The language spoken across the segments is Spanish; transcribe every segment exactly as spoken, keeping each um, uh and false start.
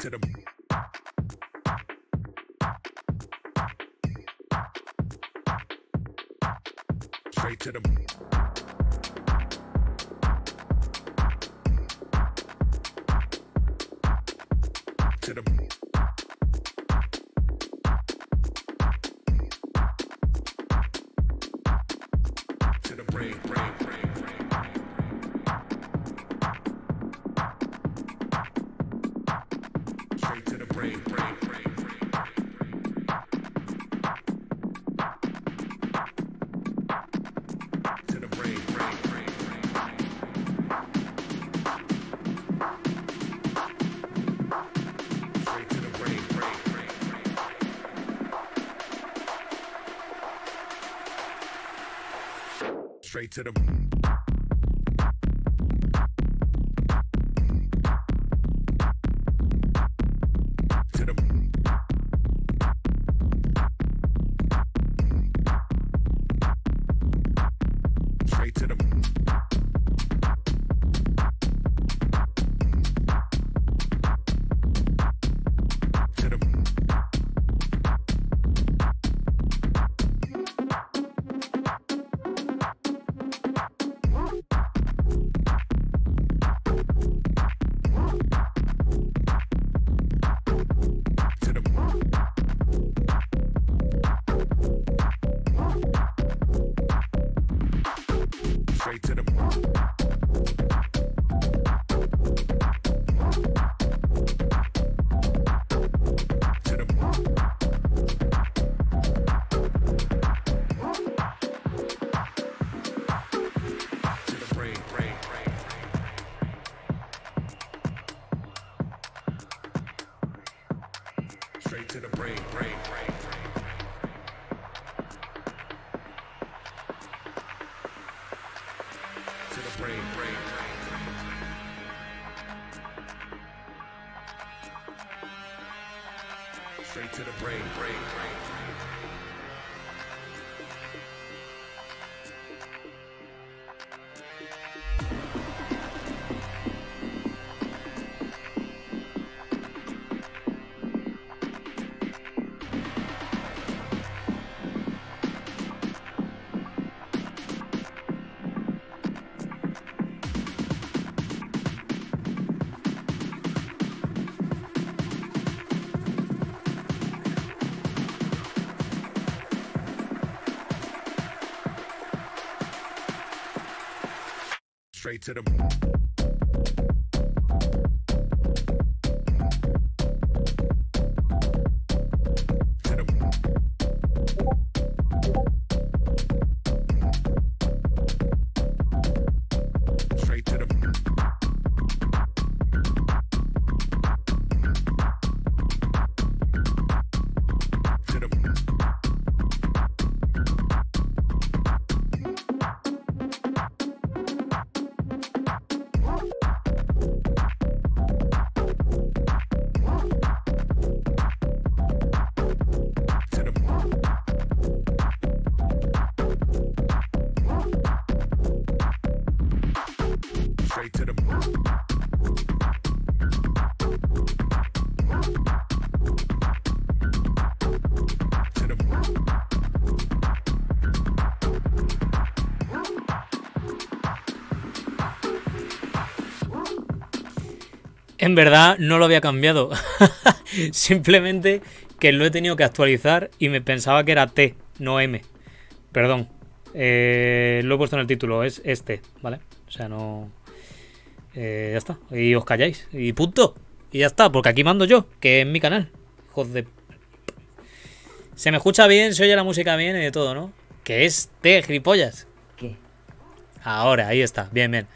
Straight to the... Straight to the... En verdad no lo había cambiado, simplemente que lo he tenido que actualizar y me pensaba que era T, no M. Perdón, eh, lo he puesto en el título, es este, ¿vale? O sea, no... Eh, ya está, y os calláis, y punto, y ya está, porque aquí mando yo, que es mi canal. Joder. Se me escucha bien, se oye la música bien y de todo, ¿no? Que es T, gilipollas. ¿Qué? Ahora, ahí está, bien, bien.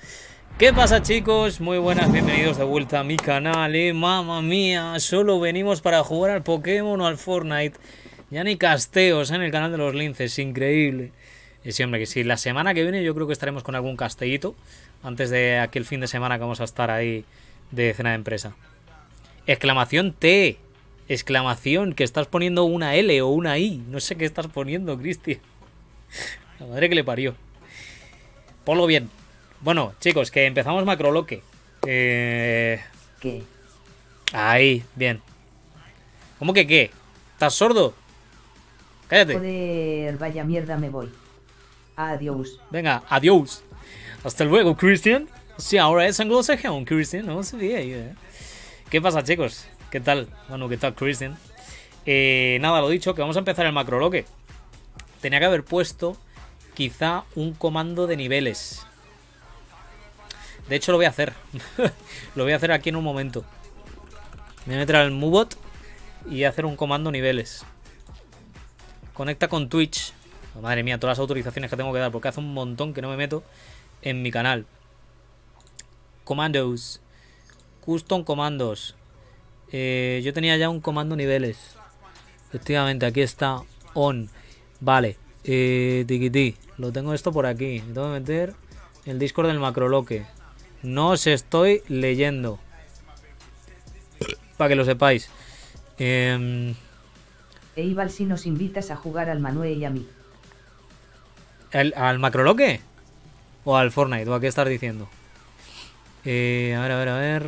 ¿Qué pasa, chicos? Muy buenas, bienvenidos de vuelta a mi canal, eh, mamma mía, solo venimos para jugar al Pokémon o al Fortnite, ya ni casteos en el canal de los Lynx, increíble. Y sí, hombre, que sí, la semana que viene yo creo que estaremos con algún castellito, antes de aquel fin de semana que vamos a estar ahí de cena de empresa. Exclamación T, exclamación, que estás poniendo una L o una I, no sé qué estás poniendo, Christian. La madre que le parió. Ponlo bien. Bueno, chicos, que empezamos Macrolocke. Eh... ¿Qué? Ahí, bien. ¿Cómo que qué? ¿Estás sordo? Cállate. Joder, vaya mierda, me voy. Adiós. Venga, adiós. Hasta luego, Christian. Sí, ahora es anglosajón, Christian. No sé bien. ¿Qué pasa, chicos? ¿Qué tal? Bueno, ¿qué tal, Christian? Eh, nada, lo dicho, que vamos a empezar el Macrolocke. Tenía que haber puesto quizá un comando de niveles. De hecho, lo voy a hacer. Lo voy a hacer aquí en un momento. Me voy a meter al Mubot y hacer un comando niveles. Conecta con Twitch. Oh, madre mía, todas las autorizaciones que tengo que dar, porque hace un montón que no me meto en mi canal. Commandos. Custom comandos. Eh, yo tenía ya un comando niveles. Efectivamente, aquí está. On. Vale. Eh, tiquití. Lo tengo esto por aquí. Me tengo que meter el Discord del Macrolocke. No os estoy leyendo. Para que lo sepáis. Eh... Eival, si nos invitas a jugar al Manuel y a mí. ¿Al, al Macrolocke? ¿O al Fortnite? ¿O a qué estás diciendo? Eh, a ver, a ver, a ver.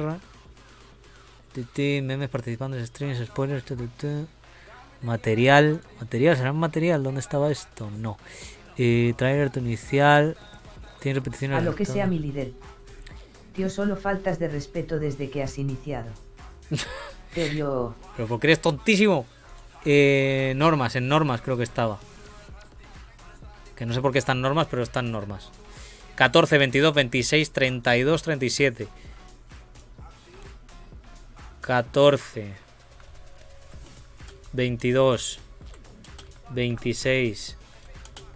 Titi, memes participando en streams, spoilers. Tututu. Material. Material, ¿será material? ¿Dónde estaba esto? No. Eh, trailer tu inicial. Tiene repeticiones. A lo que sea, mi líder. Tío, solo faltas de respeto desde que has iniciado. Pero porque eres tontísimo. Eh, normas, en normas creo que estaba. Que no sé por qué están normas, pero están normas. catorce, veintidós, veintiséis, treinta y dos, treinta y siete. catorce, veintidós, veintiséis,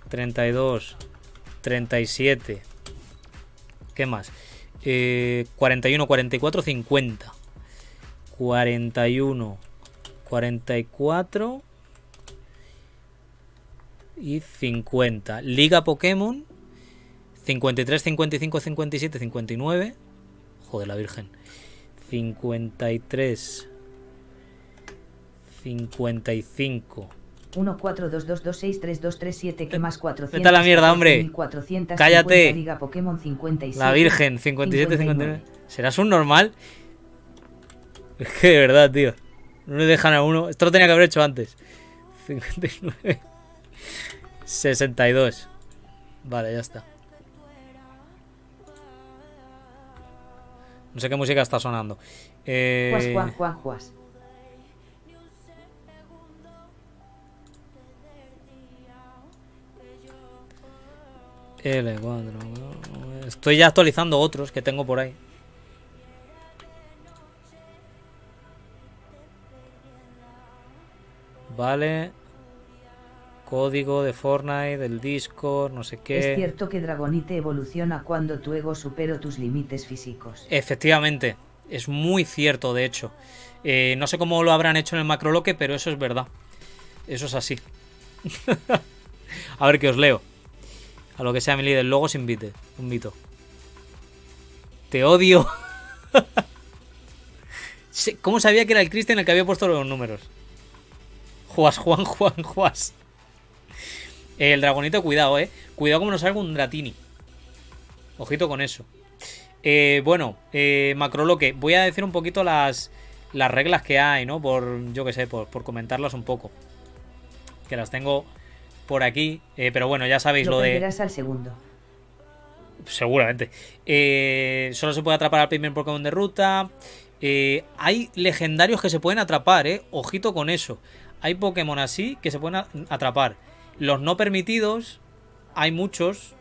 treinta y dos, treinta y siete. ¿Qué más? Eh, cuarenta y uno, cuarenta y cuatro, cincuenta. cuarenta y uno, cuarenta y cuatro y cincuenta. Liga Pokémon. cincuenta y tres, cincuenta y cinco, cincuenta y siete, cincuenta y nueve. Joder, la virgen. cincuenta y tres, cincuenta y cinco. uno, cuatro, dos, dos, dos, seis, tres, dos, tres, siete, que más cuatrocientos. Vete a la mierda, hombre. Cállate. Liga Pokémon cincuenta y seis. La virgen, cincuenta y siete, cincuenta y nueve. ¿Serás un normal? Es que de verdad, tío. No le dejan a uno. Esto lo tenía que haber hecho antes. cincuenta y nueve, sesenta y dos. Vale, ya está. No sé qué música está sonando. Eh... Juas, juas, juas, juas. ele cuatro. Estoy ya actualizando otros que tengo por ahí. Vale. Código de Fortnite, del Discord, no sé qué. Es cierto que Dragonite evoluciona cuando tu ego supera tus límites físicos. Efectivamente. Es muy cierto, de hecho. Eh, no sé cómo lo habrán hecho en el Macrolocke, pero eso es verdad. Eso es así. A ver qué os leo. A lo que sea mi líder, luego os invite. Un mito. Te odio. ¿Cómo sabía que era el Christian el que había puesto los números? Juas, Juan, Juan, Juas. El dragonito, cuidado, eh. Cuidado como nos salga un Dratini. Ojito con eso. Eh, bueno, eh, Macrolocke. Voy a decir un poquito las, las reglas que hay, ¿no? Por, yo qué sé, por, por comentarlas un poco. Que las tengo por aquí. Eh, pero bueno, ya sabéis lo, lo de... al segundo. Seguramente. Eh, solo se puede atrapar al primer Pokémon de ruta. Eh, hay legendarios que se pueden atrapar, eh. Ojito con eso. Hay Pokémon así que se pueden atrapar. Los no permitidos, hay muchos.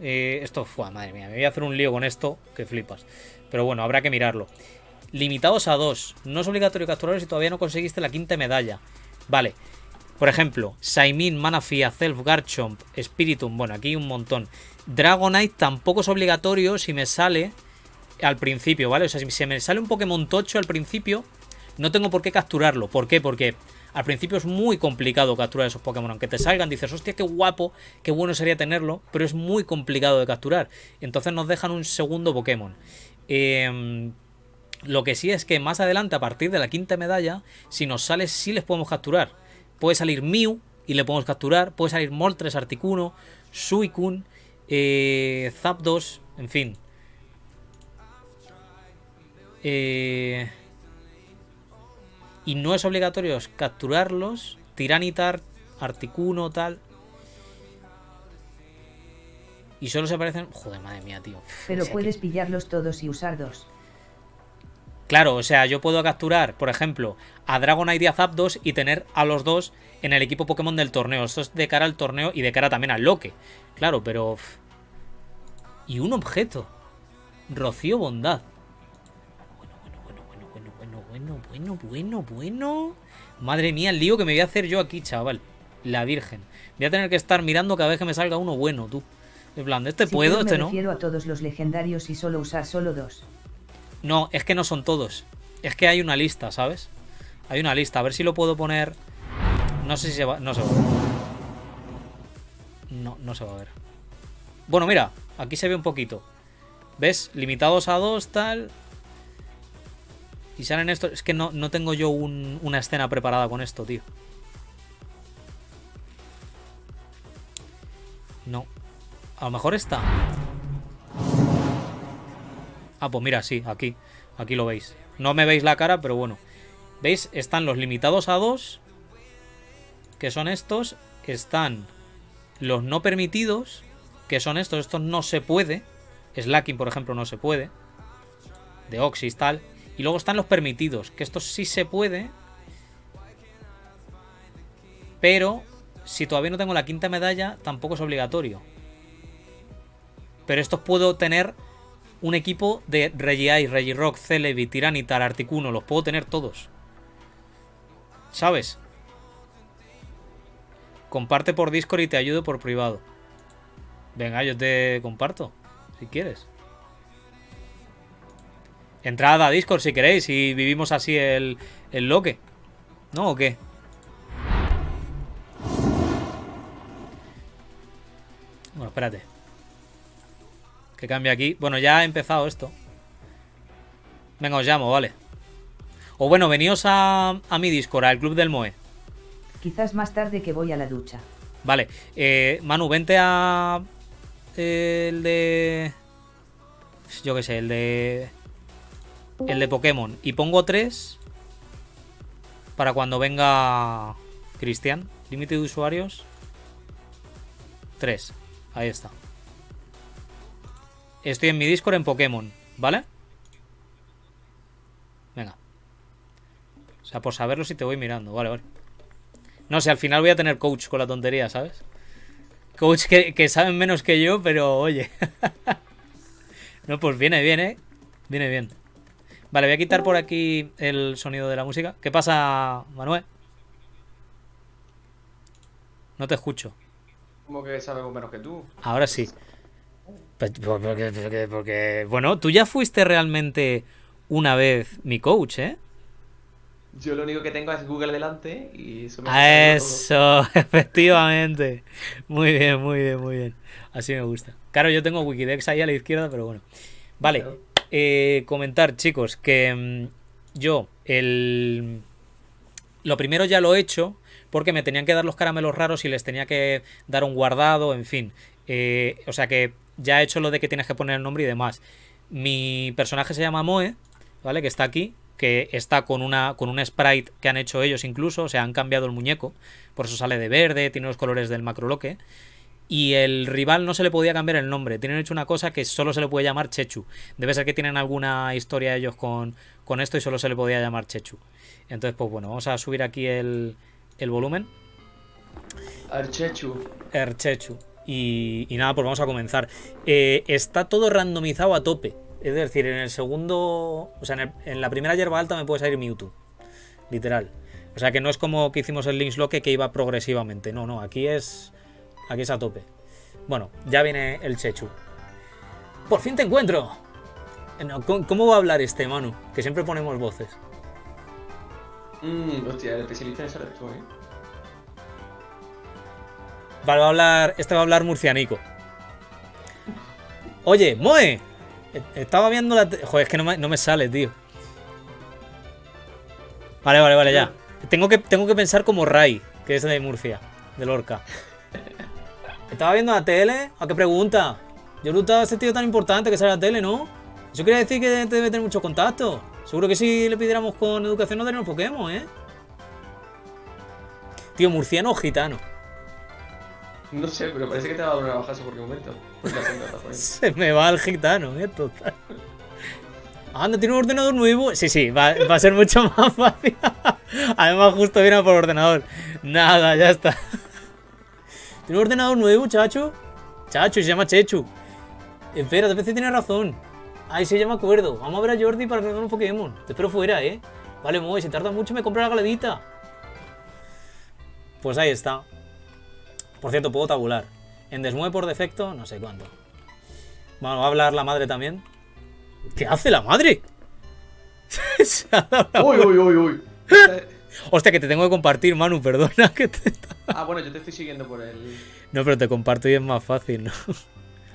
Eh, esto, fue, madre mía, me voy a hacer un lío con esto, que flipas. Pero bueno, habrá que mirarlo. Limitados a dos. No es obligatorio capturarlos si todavía no conseguiste la quinta medalla. Vale. Por ejemplo, Saimin, Manaphy, Azelf, Garchomp, Spiritomb. Bueno, aquí hay un montón. Dragonite tampoco es obligatorio si me sale al principio, ¿vale? O sea, si se me sale un Pokémon tocho al principio, no tengo por qué capturarlo. ¿Por qué? Porque... al principio es muy complicado capturar esos Pokémon. Aunque te salgan, dices, hostia, qué guapo, qué bueno sería tenerlo, pero es muy complicado de capturar. Entonces nos dejan un segundo Pokémon. Eh, lo que sí es que más adelante, a partir de la quinta medalla, si nos sale, sí les podemos capturar. Puede salir Mew y le podemos capturar. Puede salir Moltres, Articuno, Suicune, eh, Zapdos, en fin. Eh... y no es obligatorio capturarlos. Tiranitar, Articuno, tal. Y solo se aparecen... Joder, madre mía, tío. Pero puedes pillarlos todos y usar dos. Claro, o sea, yo puedo capturar, por ejemplo, a Dragonite y a Zapdos y tener a los dos en el equipo Pokémon del torneo. Esto es de cara al torneo y de cara también al Loque. Claro, pero... Y un objeto. Rocío Bondad. Bueno, bueno, bueno, bueno, bueno, bueno, bueno. Madre mía, el lío que me voy a hacer yo aquí, chaval. La Virgen. Voy a tener que estar mirando cada vez que me salga uno bueno, tú. En plan, este puedo, este no. Me refiero a todos los legendarios y solo usar solo dos. No, es que no son todos. Es que hay una lista, ¿sabes? Hay una lista. A ver si lo puedo poner... No sé si se va... No se va a ver. No, no se va a ver. Bueno, mira. Aquí se ve un poquito. ¿Ves? Limitados a dos, tal... Y salen estos... Es que no, no tengo yo un, una escena preparada con esto, tío. No. A lo mejor está... Ah, pues mira, sí, aquí. Aquí lo veis. No me veis la cara, pero bueno. ¿Veis? Están los limitados a dos, que son estos. Están los no permitidos, que son estos. Estos no se puede. Slacking, por ejemplo, no se puede. De Oxys, tal. Y luego están los permitidos, que estos sí se puede. Pero si todavía no tengo la quinta medalla, tampoco es obligatorio. Pero estos puedo tener... Un equipo de Regiai, Regirock, Celebi, Tiranitar, Articuno. Los puedo tener todos. ¿Sabes? Comparte por Discord y te ayudo por privado. Venga, yo te comparto. Si quieres. Entrad a Discord si queréis. Y vivimos así el, el loque. ¿No o qué? Bueno, espérate. Que cambia aquí. Bueno, ya ha empezado esto. Venga, os llamo, vale. O bueno, veníos a, a mi Discord, al Club del Moe. Quizás más tarde que voy a la ducha. Vale. Eh, Manu, vente a... Eh, el de... Yo qué sé, el de... El de Pokémon. Y pongo tres para cuando venga Christian. Límite de usuarios. Tres. Ahí está. Estoy en mi Discord en Pokémon, ¿vale? Venga. O sea, por saberlo si te voy mirando. Vale, vale. No sé, al final voy a tener coach con la tontería, ¿sabes? Coach que, que saben menos que yo, pero oye. No, pues viene bien, ¿eh? Viene bien. Vale, voy a quitar por aquí el sonido de la música. ¿Qué pasa, Manuel? No te escucho. ¿Cómo que sabemos menos que tú? Ahora sí. Porque, porque, porque, bueno, tú ya fuiste realmente una vez mi coach, ¿eh? Yo lo único que tengo es Google delante y eso me... A eso, efectivamente. Muy bien, muy bien, muy bien. Así me gusta. Claro, yo tengo Wikidex ahí a la izquierda, pero bueno. Vale, claro. eh, comentar, chicos, que mmm, yo el... Lo primero ya lo he hecho porque me tenían que dar los caramelos raros y les tenía que dar un guardado, en fin. Eh, o sea que... Ya he hecho lo de que tienes que poner el nombre y demás. Mi personaje se llama Moe, ¿vale? Que está aquí, que está con una con un sprite que han hecho ellos incluso. O sea, han cambiado el muñeco. Por eso sale de verde, tiene los colores del Macrolocke. Y el rival no se le podía cambiar el nombre. Tienen hecho una cosa que solo se le puede llamar Chechu. Debe ser que tienen alguna historia ellos con, con esto y solo se le podía llamar Chechu. Entonces, pues bueno, vamos a subir aquí el, el volumen. El Chechu. El Chechu. Y, y nada, pues vamos a comenzar. Eh, está todo randomizado a tope. Es decir, en el segundo... O sea, en, el, en la primera hierba alta me puede salir Mewtwo. Literal. O sea, que no es como que hicimos el Lynx Loque, que iba progresivamente. No, no, aquí es... Aquí es a tope. Bueno, ya viene el Chechu. ¡Por fin te encuentro! ¿Cómo, cómo va a hablar este, Manu? Que siempre ponemos voces. Mmm, hostia, el especialista en eso eres tú, ¿eh? Vale, va a hablar, este va a hablar murcianico. Oye, Moe, estaba viendo la... Joder, es que no me, no me sale, tío. Vale, vale, vale, ya. Tengo que, tengo que pensar como Ray, que es de Murcia, de Lorca. Estaba viendo la tele, ¿a qué pregunta? Yo he luchado a ese tío tan importante que sale la tele, ¿no? Eso quiere decir que debe tener mucho contacto. Seguro que si le pidiéramos con educación no daríamos Pokémon, ¿eh? Tío, murciano o gitano. No sé, pero parece que te va a dar una bajazo por qué momento. Pues la se me va el gitano, ¿eh? Total. Anda, tiene un ordenador nuevo. Sí, sí, va, va a ser mucho más fácil. Además, justo viene por ordenador. Nada, ya está. Tiene un ordenador nuevo, chacho. Chacho, se llama Chechu. Espera, a veces tiene razón. Ahí sí ya me acuerdo. Vamos a ver a Jordi para que nos dé un Pokémon. Te espero fuera, ¿eh? Vale, Moe, si tarda mucho me compro la galadita. Pues ahí está. Por cierto, puedo tabular. En desmueve por defecto, no sé cuánto. Bueno, va a hablar la madre también. ¿Qué hace la madre? Se ha dado la uy, uy, uy, uy. Hostia, que te tengo que compartir, Manu, perdona que te... Ah, bueno, yo te estoy siguiendo por el... No, pero te comparto y es más fácil, ¿no?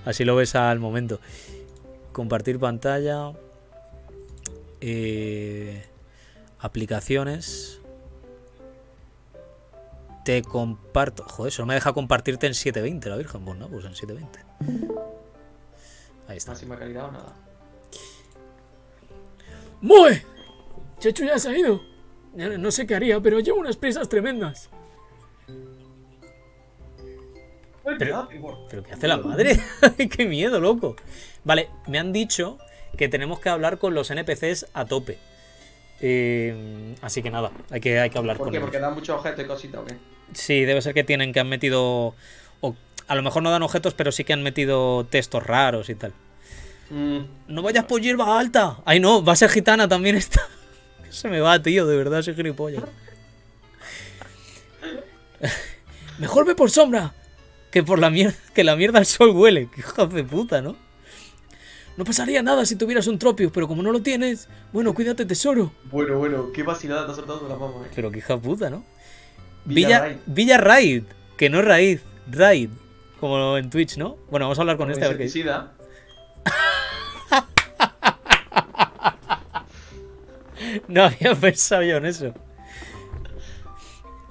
Así lo ves al momento. Compartir pantalla. Eh, aplicaciones. Te comparto. Joder, solo me deja compartirte en siete veinte, la virgen. Pues no, pues en siete veinte. Ahí está. ¿Máxima calidad o nada? ¡Moe! Chechu ya se ha ido. No sé qué haría, pero llevo unas prisas tremendas. Pero, ¿pero qué hace la madre? ¡Qué miedo, loco! Vale, me han dicho que tenemos que hablar con los N P Cs a tope. Eh, así que nada, hay que, hay que hablar ¿Por con qué? ellos. ¿Porque dan muchos objetos y cositas o qué? Sí, debe ser que tienen, que han metido... O, a lo mejor no dan objetos, pero sí que han metido textos raros y tal. Mm. ¡No vayas por hierba alta! ¡Ay no! ¡Va a ser gitana también esta! Se me va, tío, de verdad, soy gilipollas. Mejor ve por sombra. Que por la mierda, que la mierda al sol huele. Que hija de puta, ¿no? No pasaría nada si tuvieras un Tropius, pero como no lo tienes, bueno, cuídate, tesoro. Bueno, bueno, qué vacilada te has soltado con la mamá, eh. Pero que hija de puta, ¿no? Villa, Villa, Villa Raid, que no es raíz, Raid, como en Twitch, ¿no? Bueno, vamos a hablar con como este a ver qué. No había pensado yo en eso.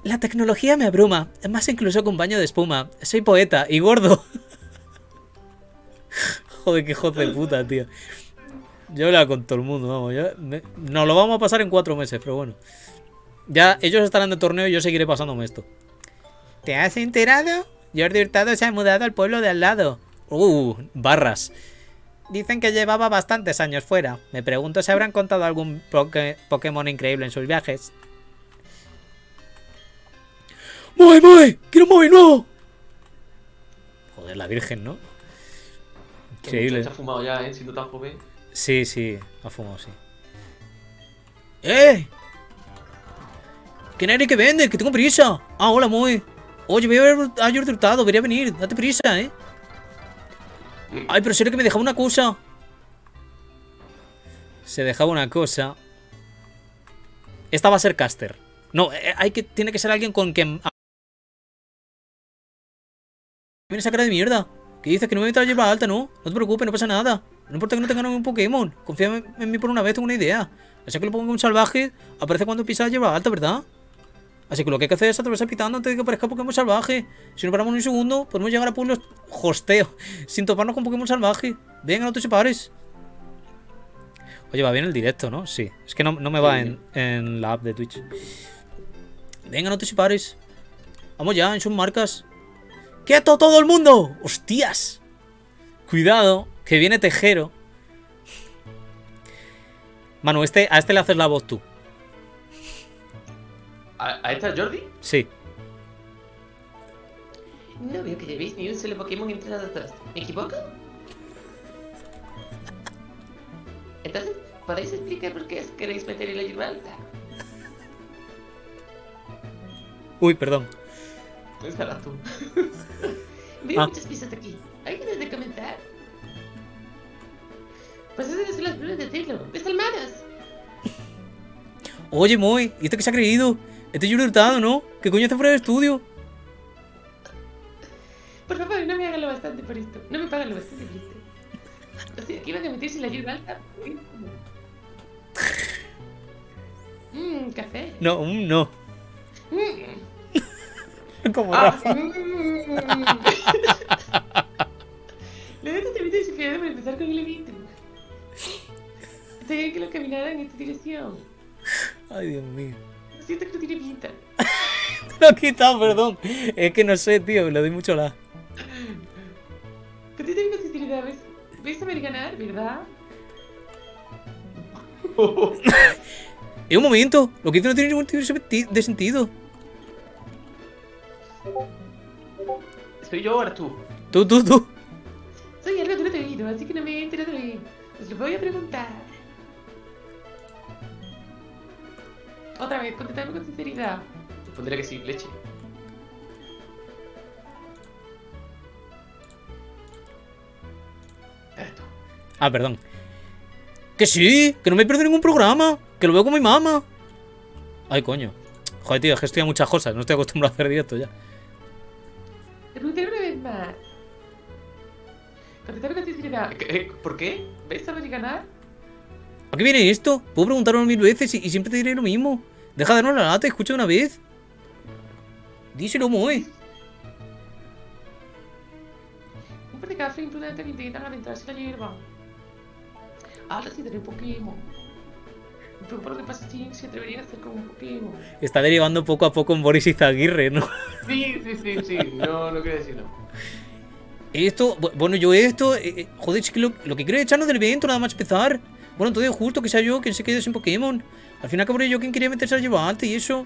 La tecnología me abruma. Más incluso con baño de espuma. Soy poeta y gordo. Joder, qué joder de puta, tío. Yo hablaba con todo el mundo, vamos. Yo me... Nos lo vamos a pasar en cuatro meses, pero bueno. Ya ellos estarán de torneo y yo seguiré pasándome esto. ¿Te has enterado? Jordi Hurtado se ha mudado al pueblo de al lado. Uh, barras. Dicen que llevaba bastantes años fuera. Me pregunto si habrán contado algún Pokémon increíble en sus viajes. ¡Moe, Moe! ¡Quiero Moe nuevo! Joder, la virgen, ¿no? Increíble. Se ha fumado ya, ¿eh? Si no te has fumado. Sí, sí, ha fumado, sí. ¡Eh! ¿Qué nadie que vende? ¡Que tengo prisa! ¡Ah, hola, Moe! Oye, voy a ver a Jordi Hurtado. Quería venir. Date prisa, ¿eh? Ay, pero serio que me dejaba una cosa. Se dejaba una cosa. Esta va a ser caster. No, hay que, tiene que ser alguien con quien... Mira esa cara de mierda. ¿Qué dices? Que no me meto a la hierba alta, ¿no? No te preocupes, no pasa nada. No importa que no tenga ningún Pokémon. Confía en mí por una vez, tengo una idea. Así que lo pongo un salvaje. Aparece cuando pisa la hierba alta, ¿verdad? Así que lo que hay que hacer es atravesar pitando antes de que aparezca Pokémon salvaje. Si no paramos ni un segundo, podemos llegar a pueblos hosteo sin toparnos con Pokémon salvaje. Venga, no te separes. Oye, va bien el directo, ¿no? Sí. Es que no, no me va en, en la app de Twitch. Venga, no te separes. Vamos ya, en sus marcas. ¡Quieto todo el mundo! ¡Hostias! Cuidado, que viene Tejero. Manu, este, a este le haces la voz tú. ¿A esta Jordi? Sí. No veo que llevéis ni un solo Pokémon entrenado atrás. ¿Me equivoco? Entonces, ¿podéis explicar por qué os queréis meter en la hierba alta? Uy, perdón. Estarás tú. Veo ah. muchas pistas aquí. ¿Hay ganas de comentar? Pues esas son las pruebas de Taylor. ¡Desalmadas! Oye, Moe, ¿y esto qué se ha creído? Este es Jordi Hurtado, ¿no? ¿Qué coño hace fuera del estudio? Por favor, no me hagan lo bastante por esto. No me pagan lo bastante por esto. O sea, que iban a meterse la hierba alta. Mmm, café. No, mmm, no. Mm. Como ah, Rafa. Mm, mm, mm. La verdad te metes y se quedó para empezar con el evento. sé que lo caminara en esta dirección. Ay, Dios mío. Siento que no tiene pinta. Te lo he quitado, perdón. Es que no sé, tío, me lo doy mucho la. Pero te tengo sinceridad, ¿ves? ¿Ves saber ganar, verdad? Es un momento, lo que hice no tiene ningún tipo de sentido. Soy yo ahora tú. Tú, tú, tú. Soy algo que no te he oído, así que no me he enterado bien. Os lo voy a preguntar. Otra vez, contestadme con sinceridad. Pondré que sí, leche. Esto. Ah, perdón. Que sí, que no me pierdo ningún programa. Que lo veo con mi mamá. Ay, coño. Joder, tío, es que estoy a muchas cosas. No estoy acostumbrado a hacer directo ya. Te preguntaré una vez más. Contestadme con sinceridad. ¿Por qué? ¿Ves a ver ganar? ¿A qué viene esto? Puedo preguntarlo mil veces y, y siempre te diré lo mismo. Deja de darnos la lata, escucha una vez. Díselo, Moe. Un par de cafés imprudentes que intentan aventarse la hierba. Ahora sí tendré Pokémon. Me preocupa lo que pasa si se atrevería a hacer como un Pokémon. Está derivando poco a poco en Boris Izaguirre, ¿no? Sí, sí, sí, sí. No, no quiero decirlo. Esto, bueno, yo esto... Eh, joder, es que lo, lo que quiero es echarnos del evento, nada más empezar. Bueno, entonces justo que sea yo quien se quede sin Pokémon. Al final acabaré yo quien quería meterse al llevante y eso...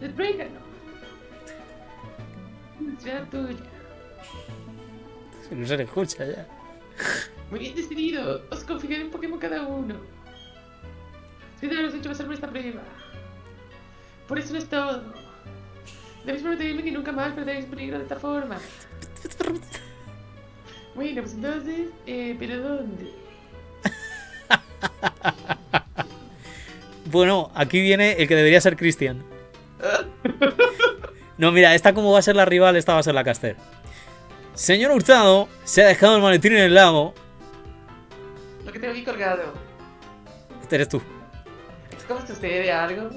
Se no se le escucha ya. Muy bien decidido. Os confiaré un Pokémon cada uno. Soy de los hechos pasar por esta prueba. Por eso no es todo. Debéis prometerme que nunca más perderéis peligro de esta forma. Bueno, pues entonces, eh, ¿pero dónde? Bueno, aquí viene el que debería ser Christian. No, mira, esta como va a ser la rival, esta va a ser la caster. Señor Hurtado, se ha dejado el maletín en el lago. Lo que tengo aquí colgado. Este eres tú. ¿Cómo sucede algo?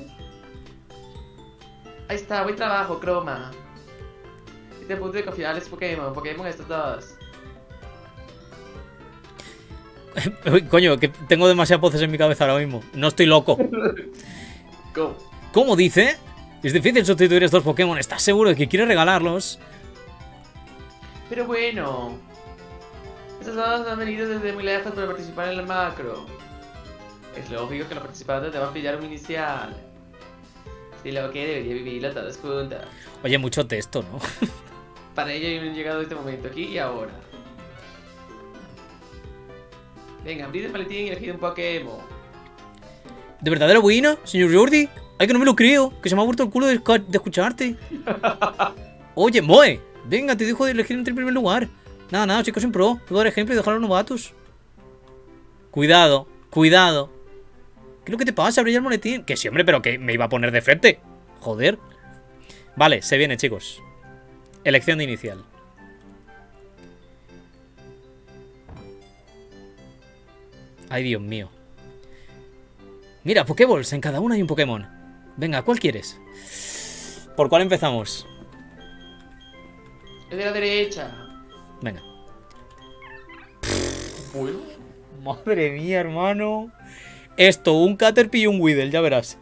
Ahí está, buen trabajo, Croma. Este punto de confiarles Pokémon, Pokémon estos dos. Coño, que tengo demasiadas voces en mi cabeza ahora mismo. No estoy loco. ¿Cómo? ¿Cómo dice? Es difícil sustituir estos Pokémon. ¿Estás seguro de que quieres regalarlos? Pero bueno... Estos dos han venido desde muy lejos para participar en el macro. Es lógico que los participantes te van a pillar un inicial. Si lo que debería vivirlo todas juntas. Oye, mucho texto, ¿no? Para ello han llegado a este momento, aquí y ahora. Venga, abrid el maletín y elegid un Pokémon. ¿De verdad era buena, señor Jordi? Ay, que no me lo creo, que se me ha vuelto el culo de, de escucharte. Oye, Moe, venga, te dejo de elegir entre el primer lugar. Nada, nada, chicos, en pro. Te voy a dar ejemplo y dejar a los novatos. Cuidado, cuidado. ¿Qué es lo que te pasa? Abrir el maletín. Que sí, hombre, pero que me iba a poner de frente. Joder. Vale, se viene, chicos. Elección de inicial. Ay, Dios mío. Mira, Pokéballs. En cada una hay un Pokémon. Venga, ¿cuál quieres? ¿Por cuál empezamos? El de la derecha. Venga. Uy. Madre mía, hermano. Esto, un Caterpie y un Weedle, ya verás.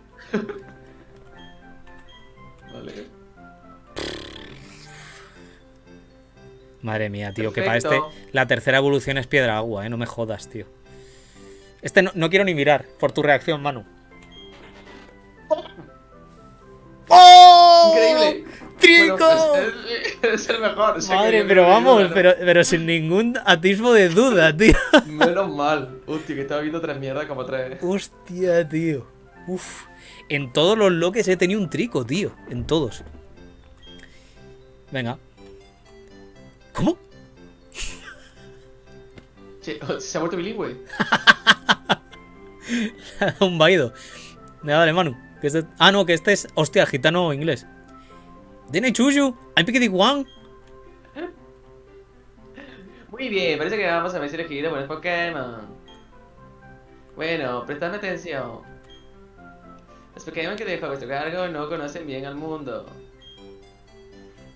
Vale. Madre mía, tío. Perfecto. Que para este... La tercera evolución es piedra agua, ¿eh? No me jodas, tío. Este no, no quiero ni mirar por tu reacción, Manu. ¡Oh! ¡Increíble! ¡Trico! Bueno, pues es, es el mejor. Madre, pero vamos, pero, pero sin ningún atisbo de duda, tío. Menos mal. Hostia, que estaba viendo tres mierdas como tres. Hostia, tío. Uf. En todos los loques he tenido un trico, tío. En todos. Venga. ¿Cómo? Che, se ha vuelto bilingüe. Un vaido. Dale, Manu. Que este... Ah, no, que este es. Hostia, gitano inglés. Dene Chuyu, hay pique de Juan. Muy bien, parece que vamos a ver si elegido buenos Pokémon. Bueno, prestadme atención. Los Pokémon que dejo a vuestro cargo no conocen bien al mundo.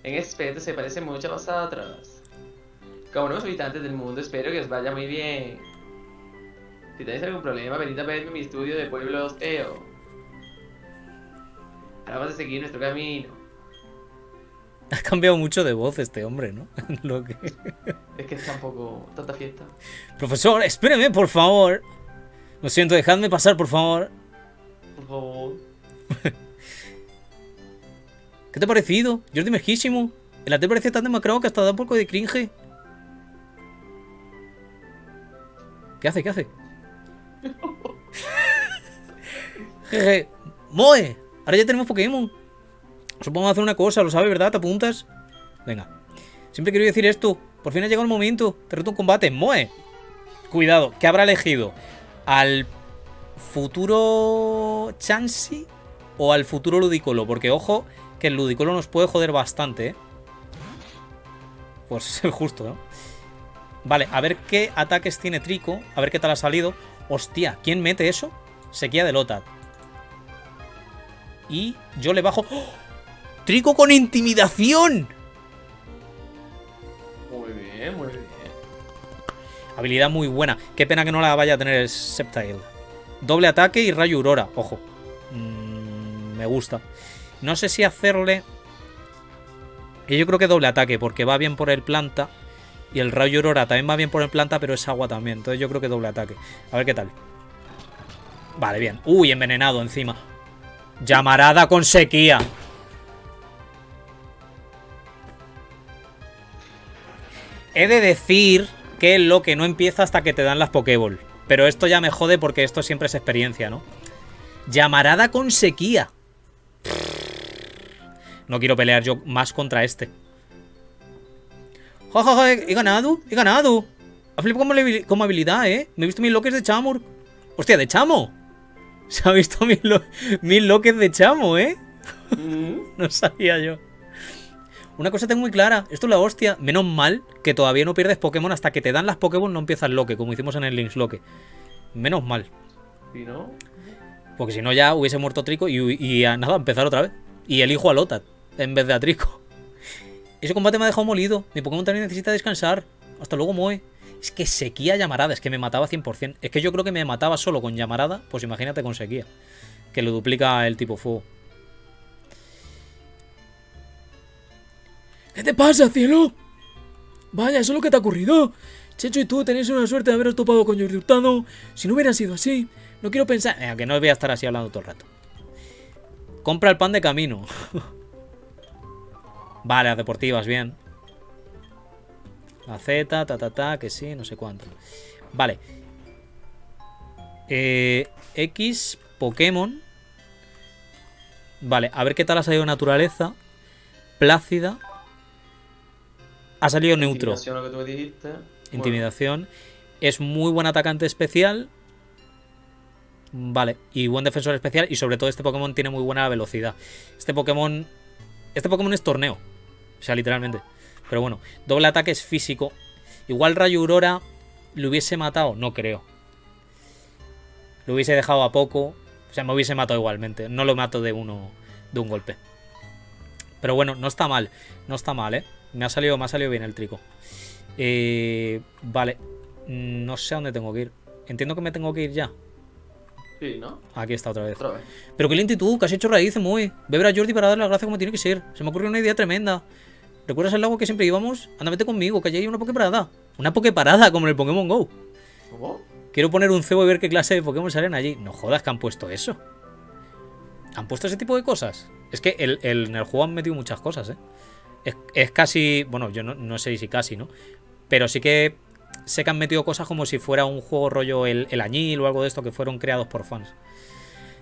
En este aspecto se parecen mucho a vosotros. Como nuevos habitantes del mundo, espero que os vaya muy bien. Si tenéis algún problema, venid a verme en mi estudio de pueblos E O. Ahora vamos a seguir nuestro camino. Ha cambiado mucho de voz este hombre, ¿no? Lo que... Es que es tampoco tanta fiesta. Profesor, espéreme, por favor. Lo siento, dejadme pasar, por favor. Por favor. ¿Qué te ha parecido? Jordi Mejísimo. El arte parece tan demacrado que hasta da un poco de cringe. ¿Qué hace? ¿Qué hace? Jeje. Moe, ahora ya tenemos Pokémon. Supongo hacer una cosa, lo sabes, ¿verdad? ¿Te apuntas? Venga. Siempre quiero decir esto. Por fin ha llegado el momento. Te reto un combate, Moe. Cuidado, que habrá elegido al futuro Chansey o al futuro Ludicolo. Porque ojo, que el Ludicolo nos puede joder bastante, ¿eh? Pues justo, ¿no? Vale, a ver qué ataques tiene Trico. A ver qué tal ha salido. Hostia, ¿quién mete eso? Sequía de Lotad. Y yo le bajo... ¡Oh! ¡Trico con intimidación! Muy bien, muy bien. Habilidad muy buena. Qué pena que no la vaya a tener el Sceptile. Doble ataque y rayo aurora. Ojo. Mm, me gusta. No sé si hacerle... Y yo creo que doble ataque, porque va bien por el planta. Y el rayo aurora también va bien por el planta, pero es agua también. Entonces yo creo que doble ataque. A ver qué tal. Vale, bien. Uy, envenenado encima. Llamarada con sequía. He de decir que lo que no empieza hasta que te dan las Pokéball. Pero esto ya me jode porque esto siempre es experiencia, ¿no? Llamarada con sequía. No quiero pelear yo más contra este. Jajaja, ja, ja, he ganado, he ganado. Ha flipado como, como habilidad, ¿eh? Me he visto mil loques de Chamur. Hostia, de Chamo. Se ha visto mil, lo mil loques de Chamo, ¿eh? Mm-hmm. No sabía yo. Una cosa tengo muy clara. Esto es la hostia. Menos mal que todavía no pierdes Pokémon. Hasta que te dan las Pokémon no empiezas Loque, como hicimos en el Lynx Loque. Menos mal. ¿Y no? Porque si no ya hubiese muerto Trico y, y a nada, empezar otra vez. Y elijo a Lotad en vez de a Trico. Ese combate me ha dejado molido. Mi Pokémon también necesita descansar. Hasta luego, Moe. Es que sequía llamarada. Es que me mataba cien por cien. Es que yo creo que me mataba solo con llamarada. Pues imagínate con sequía. Que lo duplica el tipo fuego. ¿Qué te pasa, cielo? Vaya, eso es lo que te ha ocurrido. Chechu y tú tenéis una suerte de haberos topado con Jordi Hurtado. Si no hubiera sido así. No quiero pensar... Eh, que no voy a estar así hablando todo el rato. Compra el pan de camino. Vale, las deportivas, bien. La Z, ta, ta, ta, que sí, no sé cuánto. Vale. Eh, X, Pokémon. Vale, a ver qué tal ha salido naturaleza. Plácida. Ha salido neutro. Intimidación, lo que tú me dijiste. Intimidación. Bueno. Es muy buen atacante especial. Vale, y buen defensor especial. Y sobre todo este Pokémon tiene muy buena velocidad. Este Pokémon... Este Pokémon es torneo. O sea, literalmente. Pero bueno, doble ataque es físico. Igual rayo aurora lo hubiese matado. No creo. Lo hubiese dejado a poco. O sea, me hubiese matado igualmente. No lo mato de uno, de un golpe. Pero bueno, no está mal. No está mal, ¿eh? Me ha salido, me ha salido bien el Trico. Eh, vale. No sé a dónde tengo que ir. Entiendo que me tengo que ir ya. Sí, ¿no? Aquí está otra vez. Otra vez. Pero qué lentitud, que has hecho raíces, muy. Beber a Jordi para darle las gracias como tiene que ser. Se me ocurrió una idea tremenda. ¿Recuerdas el lago que siempre íbamos? Anda, vete conmigo, que allí hay una pokeparada. Una pokeparada, como en el Pokémon GO. ¿Cómo? Quiero poner un cebo y ver qué clase de Pokémon salen allí. No jodas que han puesto eso. Han puesto ese tipo de cosas. Es que el, el, en el juego han metido muchas cosas, ¿eh? Es, es casi... Bueno, yo no, no sé si casi, ¿no? Pero sí que sé que han metido cosas como si fuera un juego rollo el, el añil o algo de esto que fueron creados por fans.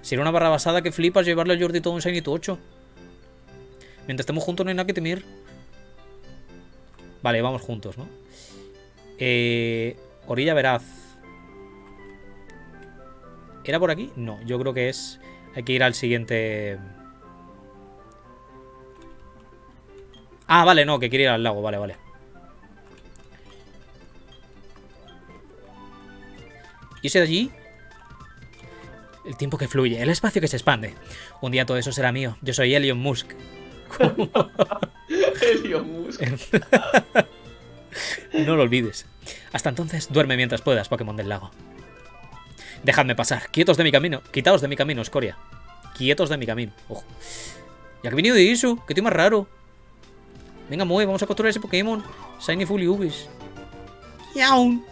Sería una barra basada que flipas llevarle a Jordi todo un Sainito ocho. Mientras estemos juntos no hay nada que temer. Vale, vamos juntos, ¿no? Eh, Orilla Veraz. ¿Era por aquí? No, yo creo que es... Hay que ir al siguiente... Ah, vale, no, que quiere ir al lago, vale, vale. ¿Y ese de allí? El tiempo que fluye, el espacio que se expande. Un día todo eso será mío. Yo soy Elon Musk. ¿Cómo? Elon Musk. No lo olvides. Hasta entonces, duerme mientras puedas, Pokémon del lago. Dejadme pasar. Quietos de mi camino. Quitaos de mi camino, escoria. Quietos de mi camino. Ojo. Ya que he venido de eso, que estoy más raro. Venga, Moe, vamos a capturar ese Pokémon. Shiny Fully Ubis. ¡Yaun!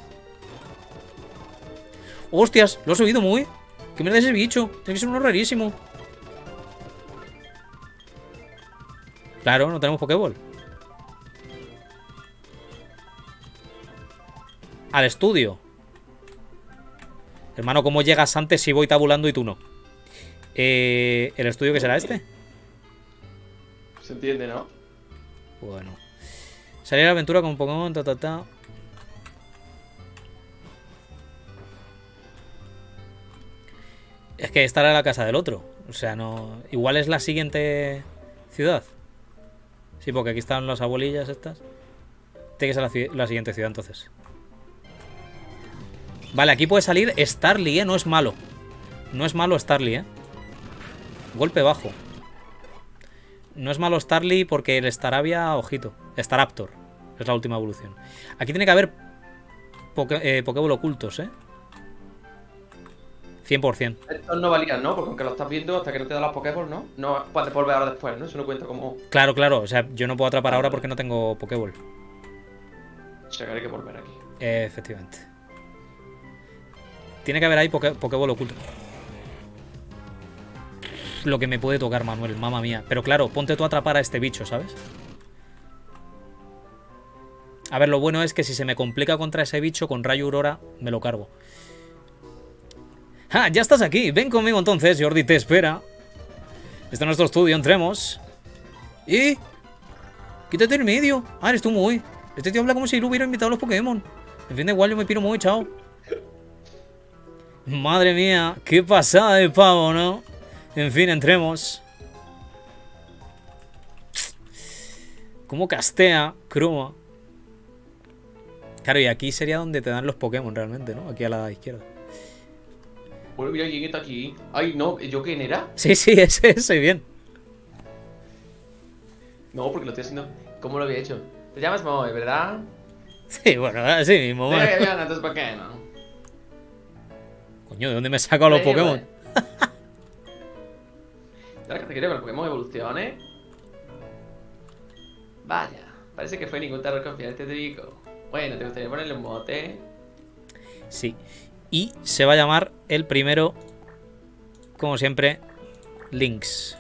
¡Hostias! ¿Lo has oído, Moe? ¿Qué mierda es ese bicho? Tiene que ser uno rarísimo. Claro, no tenemos Pokéball. Al estudio. Hermano, ¿cómo llegas antes si voy tabulando y tú no? Eh, ¿El estudio qué será este? Se entiende, ¿no? Bueno. Salir a la aventura con Pokémon, ta, ta, ta. Es que esta era la casa del otro. O sea, no... Igual es la siguiente ciudad. Sí, porque aquí están las abuelillas estas. Tiene que ser la, la siguiente ciudad, entonces. Vale, aquí puede salir Starly, ¿eh? No es malo. No es malo Starly, ¿eh? Golpe bajo. No es malo Starly porque el Staravia, ojito. Staraptor. Es la última evolución. Aquí tiene que haber Poké, eh, Pokéball ocultos, ¿eh? cien por cien. Estos no valían, ¿no? Porque aunque lo estás viendo, hasta que no te dan las Pokéball, ¿no? No puedes volver ahora después, ¿no? Eso no cuenta como... Claro, claro. O sea, yo no puedo atrapar ahora porque no tengo Pokéball. O sea, que hay que volver aquí. Eh, efectivamente. Tiene que haber ahí poké, Pokéball oculto. Lo que me puede tocar, Manuel, mamma mía. Pero claro, ponte tú a atrapar a este bicho, ¿sabes? A ver, lo bueno es que si se me complica contra ese bicho, con Rayo Aurora me lo cargo. ¡Ah! Ya estás aquí. Ven conmigo entonces, Jordi te espera. Este es nuestro estudio, entremos. ¡Y! ¡Quítate el medio! Ah, eres tú, muy. Este tío habla como si lo hubiera invitado a los Pokémon. En fin, de igual yo me piro muy, chao. Madre mía, qué pasada de pavo, ¿no? En fin, entremos. ¿Cómo castea? Croma. Claro, y aquí sería donde te dan los Pokémon realmente, ¿no? Aquí a la izquierda. Bueno, mira quién está aquí. Ay, no, ¿yo quién era? Sí, sí, ese, ese, bien. No, porque lo estoy haciendo... ¿Cómo lo había hecho? Te llamas Moe, ¿verdad? Sí, bueno, así mismo, Moe. Sí, bien, entonces, ¿para qué, no? Coño, ¿de dónde me he sacado los Pokémon? Ahora que te quiero con los Pokémon evoluciones. Vaya, parece que fue ningún tarro confiante de Vico. Bueno, te gustaría ponerle un mote. Sí. Y se va a llamar el primero, como siempre, Lynx.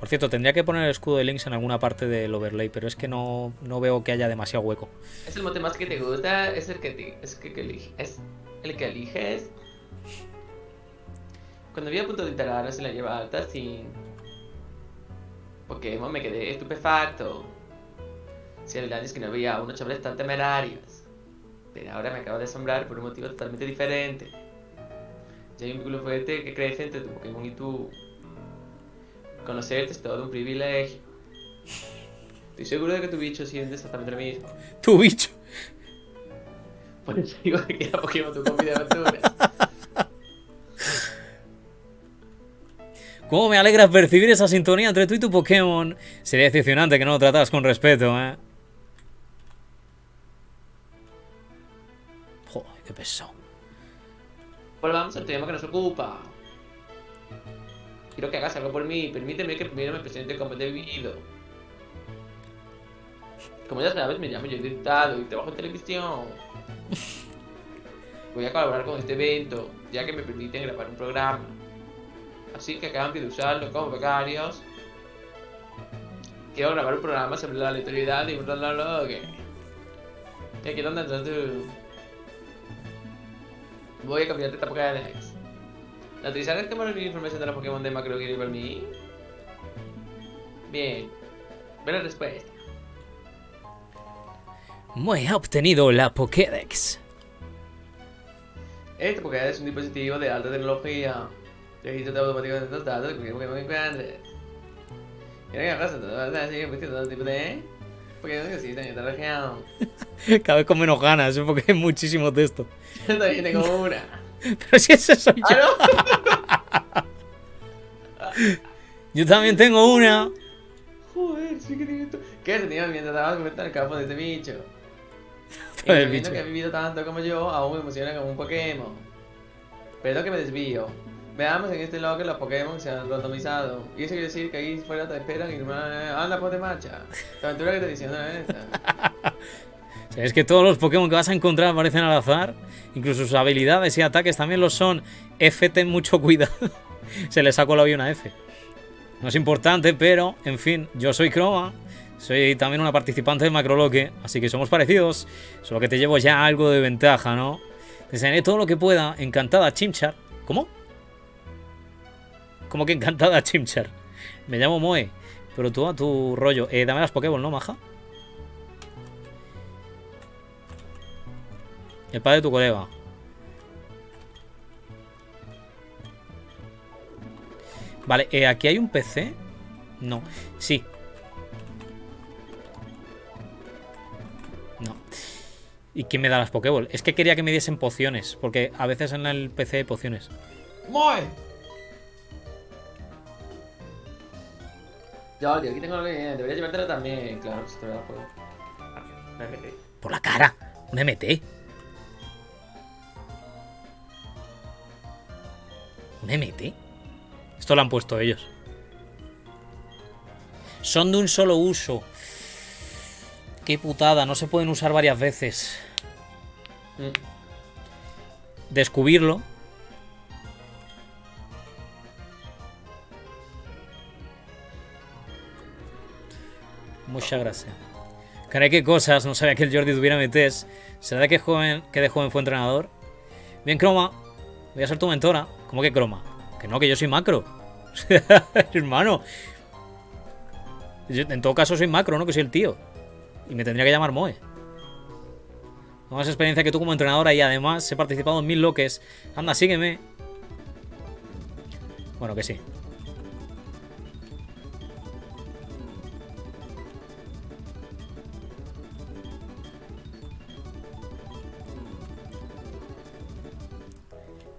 Por cierto, tendría que poner el escudo de Lynx en alguna parte del overlay, pero es que no, no veo que haya demasiado hueco. ¿Es el mote más que te gusta? ¿Es el que, te, es que, que eliges? ¿Es el que eliges? Cuando vi a punto de instalarlo se la lleva alta sin... Pokémon me quedé estupefacto. Si había años que no había unos chavales tan temerarios. Pero ahora me acabo de asombrar por un motivo totalmente diferente. Ya hay un vínculo fuerte que crece entre tu Pokémon y tú. Conocerte es todo un privilegio. Estoy seguro de que tu bicho siente exactamente lo mismo. ¿Tu bicho? Por eso digo que era Pokémon tu compi de aventura. Cómo me alegra percibir esa sintonía entre tú y tu Pokémon. Sería decepcionante que no lo trataras con respeto, ¿eh? Joder, qué pesado. Volvamos al tema que nos ocupa. Quiero que hagas algo por mí. Permíteme que primero me presente como te he vivido. Como ya sabes, me llamo Jordi Hurtado y trabajo en televisión. Voy a colaborar con este evento, ya que me permiten grabar un programa. Así que a cambio de usarlo como becarios, quiero grabar un programa sobre la aleatoriedad y un Macrolocke. ¿Y aquí dónde entras tú? Voy a cambiarte esta Pokédex. ¿La utilizarás que poner información de los Pokémon de Macrolocke para mí? Bien. Ve la respuesta. Moe ha obtenido la Pokédex. Este Pokédex es un dispositivo de alta tecnología. Registro automático de los datos de cualquier Pokémon que encuentres. Mira que pasa, todo el así que pusiste todo tipo de Pokémon que sí, también está regiado. Cada vez con menos ganas, porque hay muchísimo texto. Yo también tengo una. Pero si ese soy yo. ¿Ah, no? Yo también tengo una. Joder, sí que tengo esto. ¿Qué te tenía mientras estabas comentando el capo de este bicho? esto del bicho. El que ha vivido tanto como yo aún me emociona como un Pokémon. Pero que me desvío. Veamos en este log que los Pokémon se han randomizado. Y eso quiere decir que ahí fuera te esperan y no... anda, ponte marcha. La aventura que te diciona es esta. O sea, es que todos los Pokémon que vas a encontrar aparecen al azar. Incluso sus habilidades y ataques también lo son. F, ten mucho cuidado. Se le sacó la hoy una F. No es importante, pero, en fin, yo soy Croma. Soy también una participante de Macrolocke, así que somos parecidos. Solo que te llevo ya algo de ventaja, ¿no? Te enseñaré todo lo que pueda. Encantada, Chimchar. ¿Cómo? ¿Cómo que encantada, Chimchar? Me llamo Moe, pero tú a tu rollo. Eh, dame las Pokéball, ¿no, maja? El padre de tu colega. Vale, eh, ¿aquí hay un P C? No, sí. No. ¿Y quién me da las Pokéball? Es que quería que me diesen pociones, porque a veces en el P C hay pociones. ¡Moe! Ya, tío, aquí tengo la ley. Debería llevártela también, claro, si te la puedo. Por la cara. Me metí. ¿Un M T? Esto lo han puesto ellos. Son de un solo uso. Qué putada, no se pueden usar varias veces. Mm. Descubrirlo. Muchas gracias. Caray, qué cosas, no sabía que el Jordi tuviera M Ts. ¿Será que, joven, que de joven fue entrenador? Bien, Croma, voy a ser tu mentora. ¿Cómo que Croma? Que no, que yo soy Macro. Hermano. Yo, en todo caso soy Macro, ¿no? Que soy el tío. Y me tendría que llamar Moe. Con más experiencia que tú como entrenadora y además he participado en mil loques. Anda, sígueme. Bueno, que sí.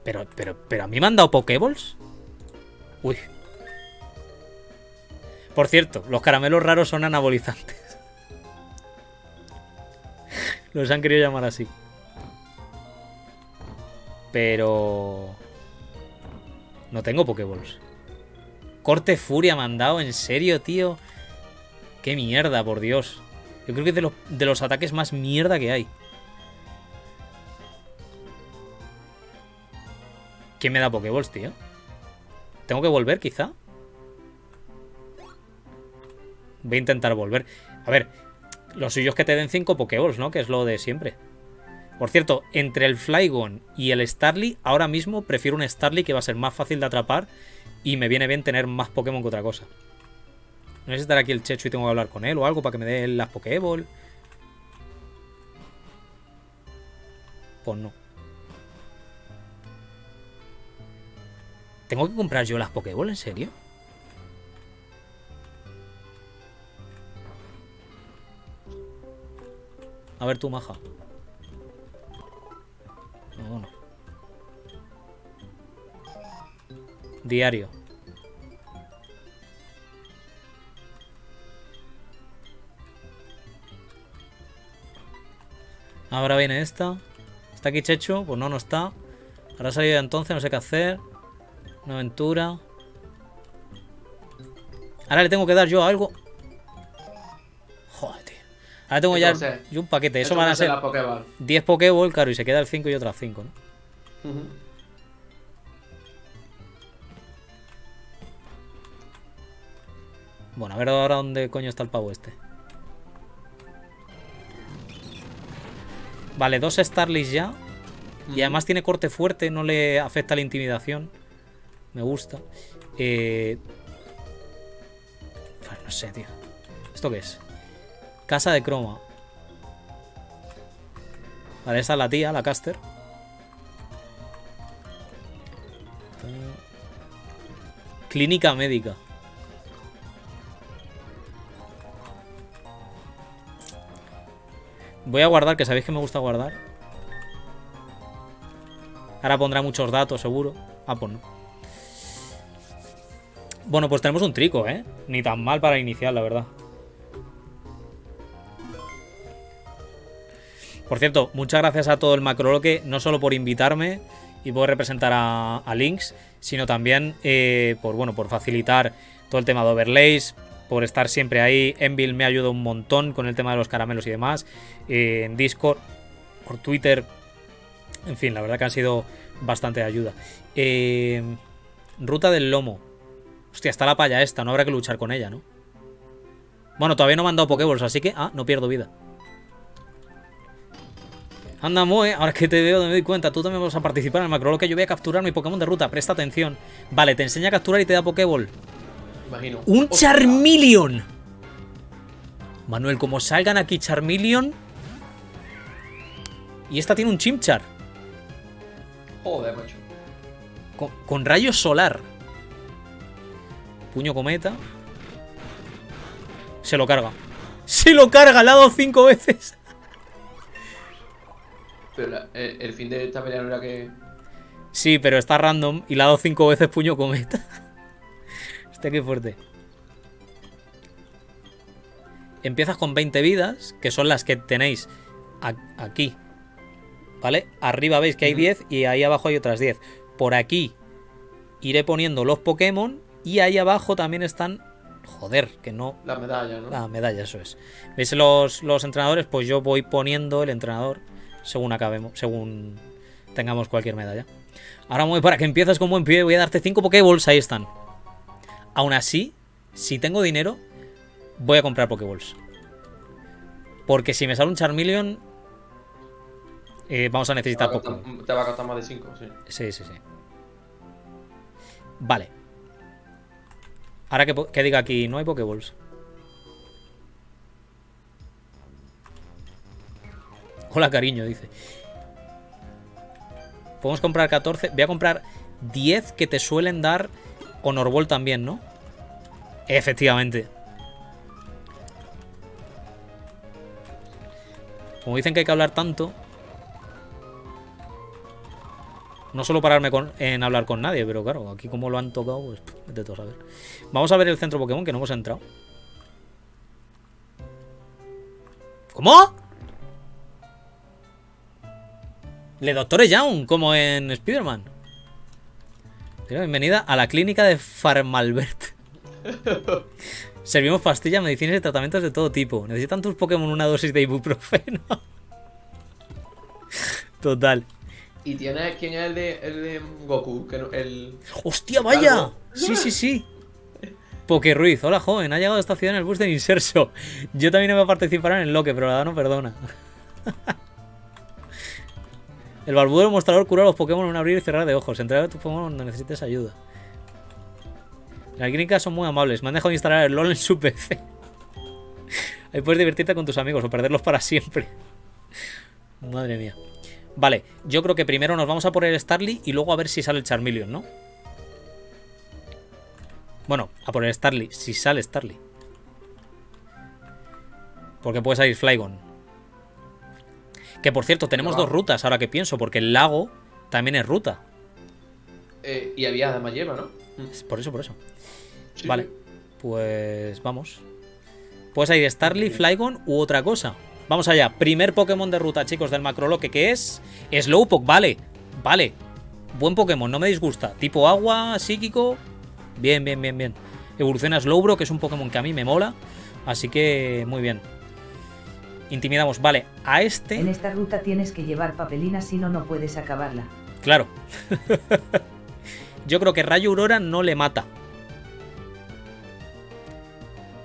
Pero, pero, pero a mí me han dado Pokéballs. Uy. Por cierto, los caramelos raros son anabolizantes. Los han querido llamar así. Pero... no tengo Pokéballs. Corte Furia me han dado, ¿en serio, tío? Qué mierda, por Dios. Yo creo que es de los, de los ataques más mierda que hay. ¿Quién me da Pokéballs, tío? ¿Tengo que volver, quizá? Voy a intentar volver. A ver, lo suyo es que te den cinco Pokéballs, ¿no? Que es lo de siempre. Por cierto, entre el Flygon y el Starly, ahora mismo prefiero un Starly que va a ser más fácil de atrapar y me viene bien tener más Pokémon que otra cosa. No sé si estará aquí el Chechu y tengo que hablar con él o algo para que me dé las Pokéball. Pues no. ¿Tengo que comprar yo las Pokéball? ¿En serio? A ver tú, maja. No, no. Diario. Ahora viene esta. ¿Está aquí Chechu? Pues no, no está. Ahora ha salido entonces, no sé qué hacer. Una aventura. Ahora le tengo que dar yo algo. Joder, tío. Ahora tengo entonces, ya yo un paquete. Eso van a ser diez Pokéball, claro. Y se queda el cinco y otras cinco, ¿no? Uh-huh. Bueno, a ver ahora dónde coño está el pavo este. Vale, dos Starlys ya. Uh-huh. Y además tiene corte fuerte. No le afecta la intimidación. Me gusta. Eh... No sé, tío. ¿Esto qué es? Casa de Croma. Vale, esa es la tía, la caster. Clínica médica. Voy a guardar, que sabéis que me gusta guardar. Ahora pondrá muchos datos, seguro. Ah, pues no. Bueno, pues tenemos un trico, ¿eh? Ni tan mal para iniciar, la verdad. Por cierto, muchas gracias a todo el Macrolocke, no solo por invitarme y poder representar a, a Lynx, sino también eh, por, bueno, por facilitar todo el tema de overlays, por estar siempre ahí. Envil me ayuda un montón con el tema de los caramelos y demás, eh, en Discord, por Twitter, en fin, la verdad que han sido bastante de ayuda. Eh, ruta del lomo. Hostia, está la palla esta, no habrá que luchar con ella, ¿no? Bueno, todavía no me han dado Pokéballs, así que... Ah, no pierdo vida. Anda, Moe, ahora que te veo me doy cuenta. Tú también vas a participar en el Macrolocke. Yo voy a capturar mi Pokémon de ruta, presta atención. Vale, te enseña a capturar y te da Pokéball. Imagino. ¡Un Hostia. Charmeleon! Manuel, como salgan aquí Charmeleon... Y esta tiene un Chimchar. Joder, macho. Con, con rayo solar. Puño cometa. Se lo carga. ¡Se lo carga! Le ha dado cinco veces. Pero la, el, el fin de esta pelea no era que... Sí, pero está random y le ha dado cinco veces puño cometa. Este que fuerte. Empiezas con veinte vidas, que son las que tenéis aquí. ¿Vale? Arriba veis que hay diez y ahí abajo hay otras diez. Por aquí iré poniendo los Pokémon y ahí abajo también están... Joder, que no... La medalla, ¿no? La medalla, eso es. ¿Veis los, los entrenadores? Pues yo voy poniendo el entrenador según acabemos, según tengamos cualquier medalla. Ahora voy para que empieces con buen pie. Voy a darte cinco Pokéballs, ahí están. Aún así, si tengo dinero, voy a comprar Pokéballs. Porque si me sale un Charmeleon... Eh, vamos a necesitar poco. Te va a costar más de cinco, sí. Sí, sí, sí. Vale. Ahora que, que diga aquí, no hay Pokéballs. Hola, cariño, dice. Podemos comprar catorce. Voy a comprar diez que te suelen dar Honor Ball también, ¿no? Efectivamente. Como dicen que hay que hablar tanto... No suelo pararme con, en hablar con nadie, pero claro, aquí como lo han tocado, pues de todo saber. Vamos a ver el centro Pokémon, que no hemos entrado. ¿Cómo? Le doctores Young, como en Spider-Man. Bienvenida a la clínica de Farmalbert. Servimos pastillas, medicinas y tratamientos de todo tipo. ¿Necesitan tus Pokémon una dosis de ibuprofeno? Total. Y tiene quién es el de, el de Goku, que no, el... ¡Hostia, vaya! ¿Algo? Sí, sí, sí. Poké Ruiz, hola joven, ha llegado a esta ciudad en el bus del inserso. Yo también iba a participar en el loque, pero la verdad no perdona. El barbudo del mostrador cura a los Pokémon en un abrir y cerrar de ojos. Entrega a tus Pokémon cuando necesites ayuda. Las clínicas son muy amables, me han dejado instalar el LOL en su P C. Ahí puedes divertirte con tus amigos o perderlos para siempre. Madre mía. Vale, yo creo que primero nos vamos a poner Starly y luego a ver si sale el Charmeleon, ¿no? Bueno, a por el Starly, si sale Starly. Porque puede salir Flygon. Que por cierto, tenemos dos rutas ahora que pienso, porque el lago también es ruta. Eh, y había además lleva, ¿no? Por eso, por eso. Sí. Vale, pues vamos. Puede salir Starly, Flygon u otra cosa. Vamos allá, primer Pokémon de ruta, chicos, del Macrolocke, que es Slowpoke, vale, vale. Buen Pokémon, no me disgusta. Tipo agua, psíquico. Bien, bien, bien, bien. Evoluciona Slowbro, que es un Pokémon que a mí me mola. Así que, muy bien. Intimidamos, vale, a este. En esta ruta tienes que llevar papelina, si no, no puedes acabarla. Claro. Yo creo que Rayo Aurora no le mata.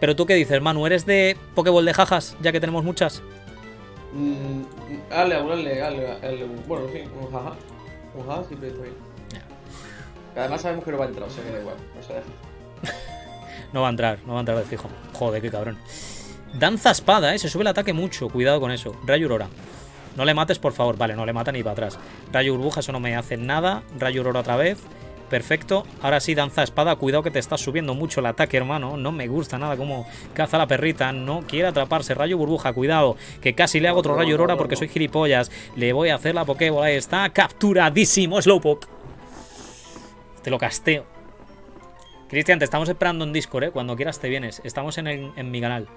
Pero tú qué dices, Manu, ¿eres de Pokéball de jajas, ya que tenemos muchas? Mm, dale, dale, dale, dale, bueno, sí, un jaja. Un jaja siempre está bien. Yeah. Además sabemos que no va a entrar, o sea que da igual, o sea, no va a entrar, no va a entrar de fijo. Joder, qué cabrón. Danza espada, eh, se sube el ataque mucho, cuidado con eso. Rayo Aurora. No le mates, por favor, vale, no le mata ni para atrás. Rayo burbuja, eso no me hace nada. Rayo Aurora otra vez. Perfecto, ahora sí, danza espada. Cuidado que te está subiendo mucho el ataque, hermano. No me gusta nada como caza la perrita. No quiere atraparse, rayo burbuja, cuidado. Que casi le hago otro rayo aurora porque soy gilipollas. Le voy a hacer la Pokébola, ahí está. Capturadísimo, Slowpoke. Te lo casteo. Cristian, te estamos esperando en Discord, ¿eh? Cuando quieras te vienes, estamos en, el, en mi canal.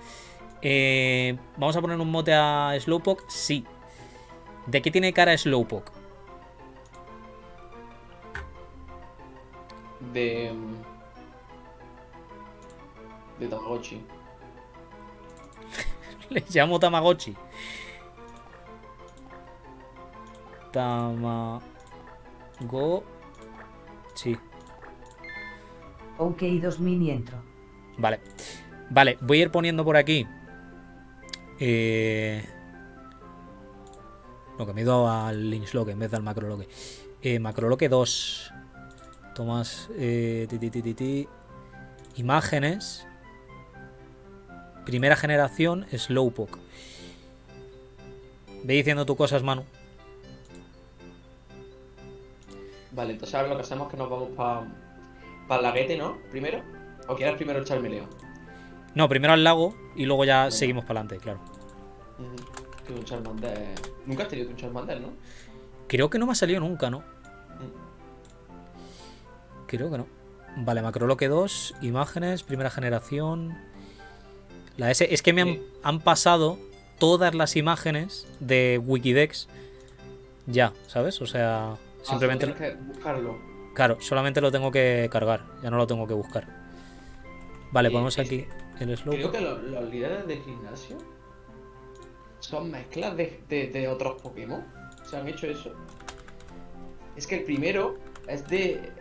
eh, ¿Vamos a poner un mote a Slowpoke? Sí. ¿De qué tiene cara Slowpoke? De... de Tamagotchi. Le llamo Tamagotchi. Tamagotchi. Ok, dos mini entro. Vale. Vale, voy a ir poniendo por aquí. Eh... No, que me he ido al Lynxlocke en vez del Macrolocke. Eh, Macrolocke dos. Tomás. Eh, ti, ti, ti, ti. Imágenes. Primera generación, Slowpoke. Ve diciendo tus cosas, Manu. Vale, entonces ahora lo que hacemos es que nos vamos para pa el laguete, ¿no? Primero. ¿O quieres primero el charmeleo? No, primero al lago y luego ya bueno. Seguimos para adelante, claro. Mm, un Charmander. Nunca has tenido un Charmander, ¿no? Creo que no me ha salido nunca, ¿no? Mm. Creo que no. Vale, Macrolocke dos, imágenes, primera generación. La S. Es que me han, sí. han pasado todas las imágenes de Wikidex ya, ¿sabes? O sea, ah, simplemente. Tienes que buscarlo. Claro, solamente lo tengo que cargar, ya no lo tengo que buscar. Vale, eh, ponemos aquí. El Creo que los, los líderes de gimnasio son mezclas de, de, de otros Pokémon. Se han hecho eso. Es que el primero es de.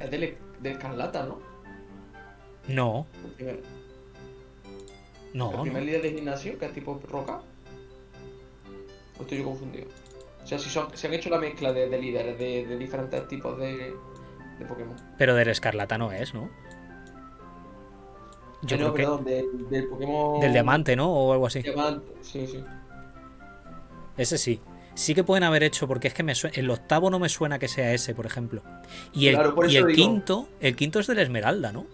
Es del, de Escarlata, ¿no? No. El primer, no, el primer no. líder de gimnasio, que es tipo roca. ¿O estoy yo confundido? O sea, si son, se han hecho la mezcla de, de líderes de, de diferentes tipos de, de Pokémon. Pero del Escarlata no es, ¿no? Yo no, creo que... Del, del Pokémon... Del diamante, ¿no? O algo así. Diamante, sí, sí. Ese sí. Sí que pueden haber hecho, porque es que me suena... el octavo no me suena que sea ese, por ejemplo. Y el, claro, por y el digo... quinto... El quinto es de la Esmeralda, ¿no?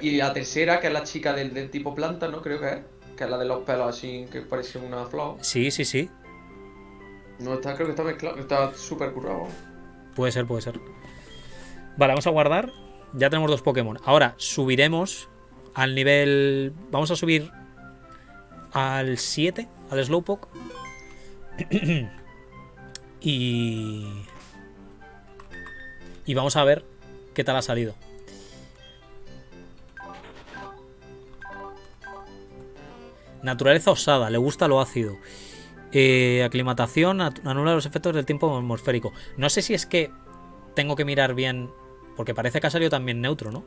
Y la tercera, que es la chica del, del tipo planta, ¿no? Creo que es. Que es la de los pelos así, que parece una flor. Sí, sí, sí. No, está, creo que está mezclado. Está súper currado. Puede ser, puede ser. Vale, vamos a guardar. Ya tenemos dos Pokémon. Ahora subiremos... Al nivel... Vamos a subir al siete, al Slowpoke. y... Y vamos a ver qué tal ha salido. Naturaleza osada, le gusta lo ácido. Eh, aclimatación, anula los efectos del tiempo atmosférico. No sé si es que tengo que mirar bien, porque parece que ha salido también neutro, ¿no?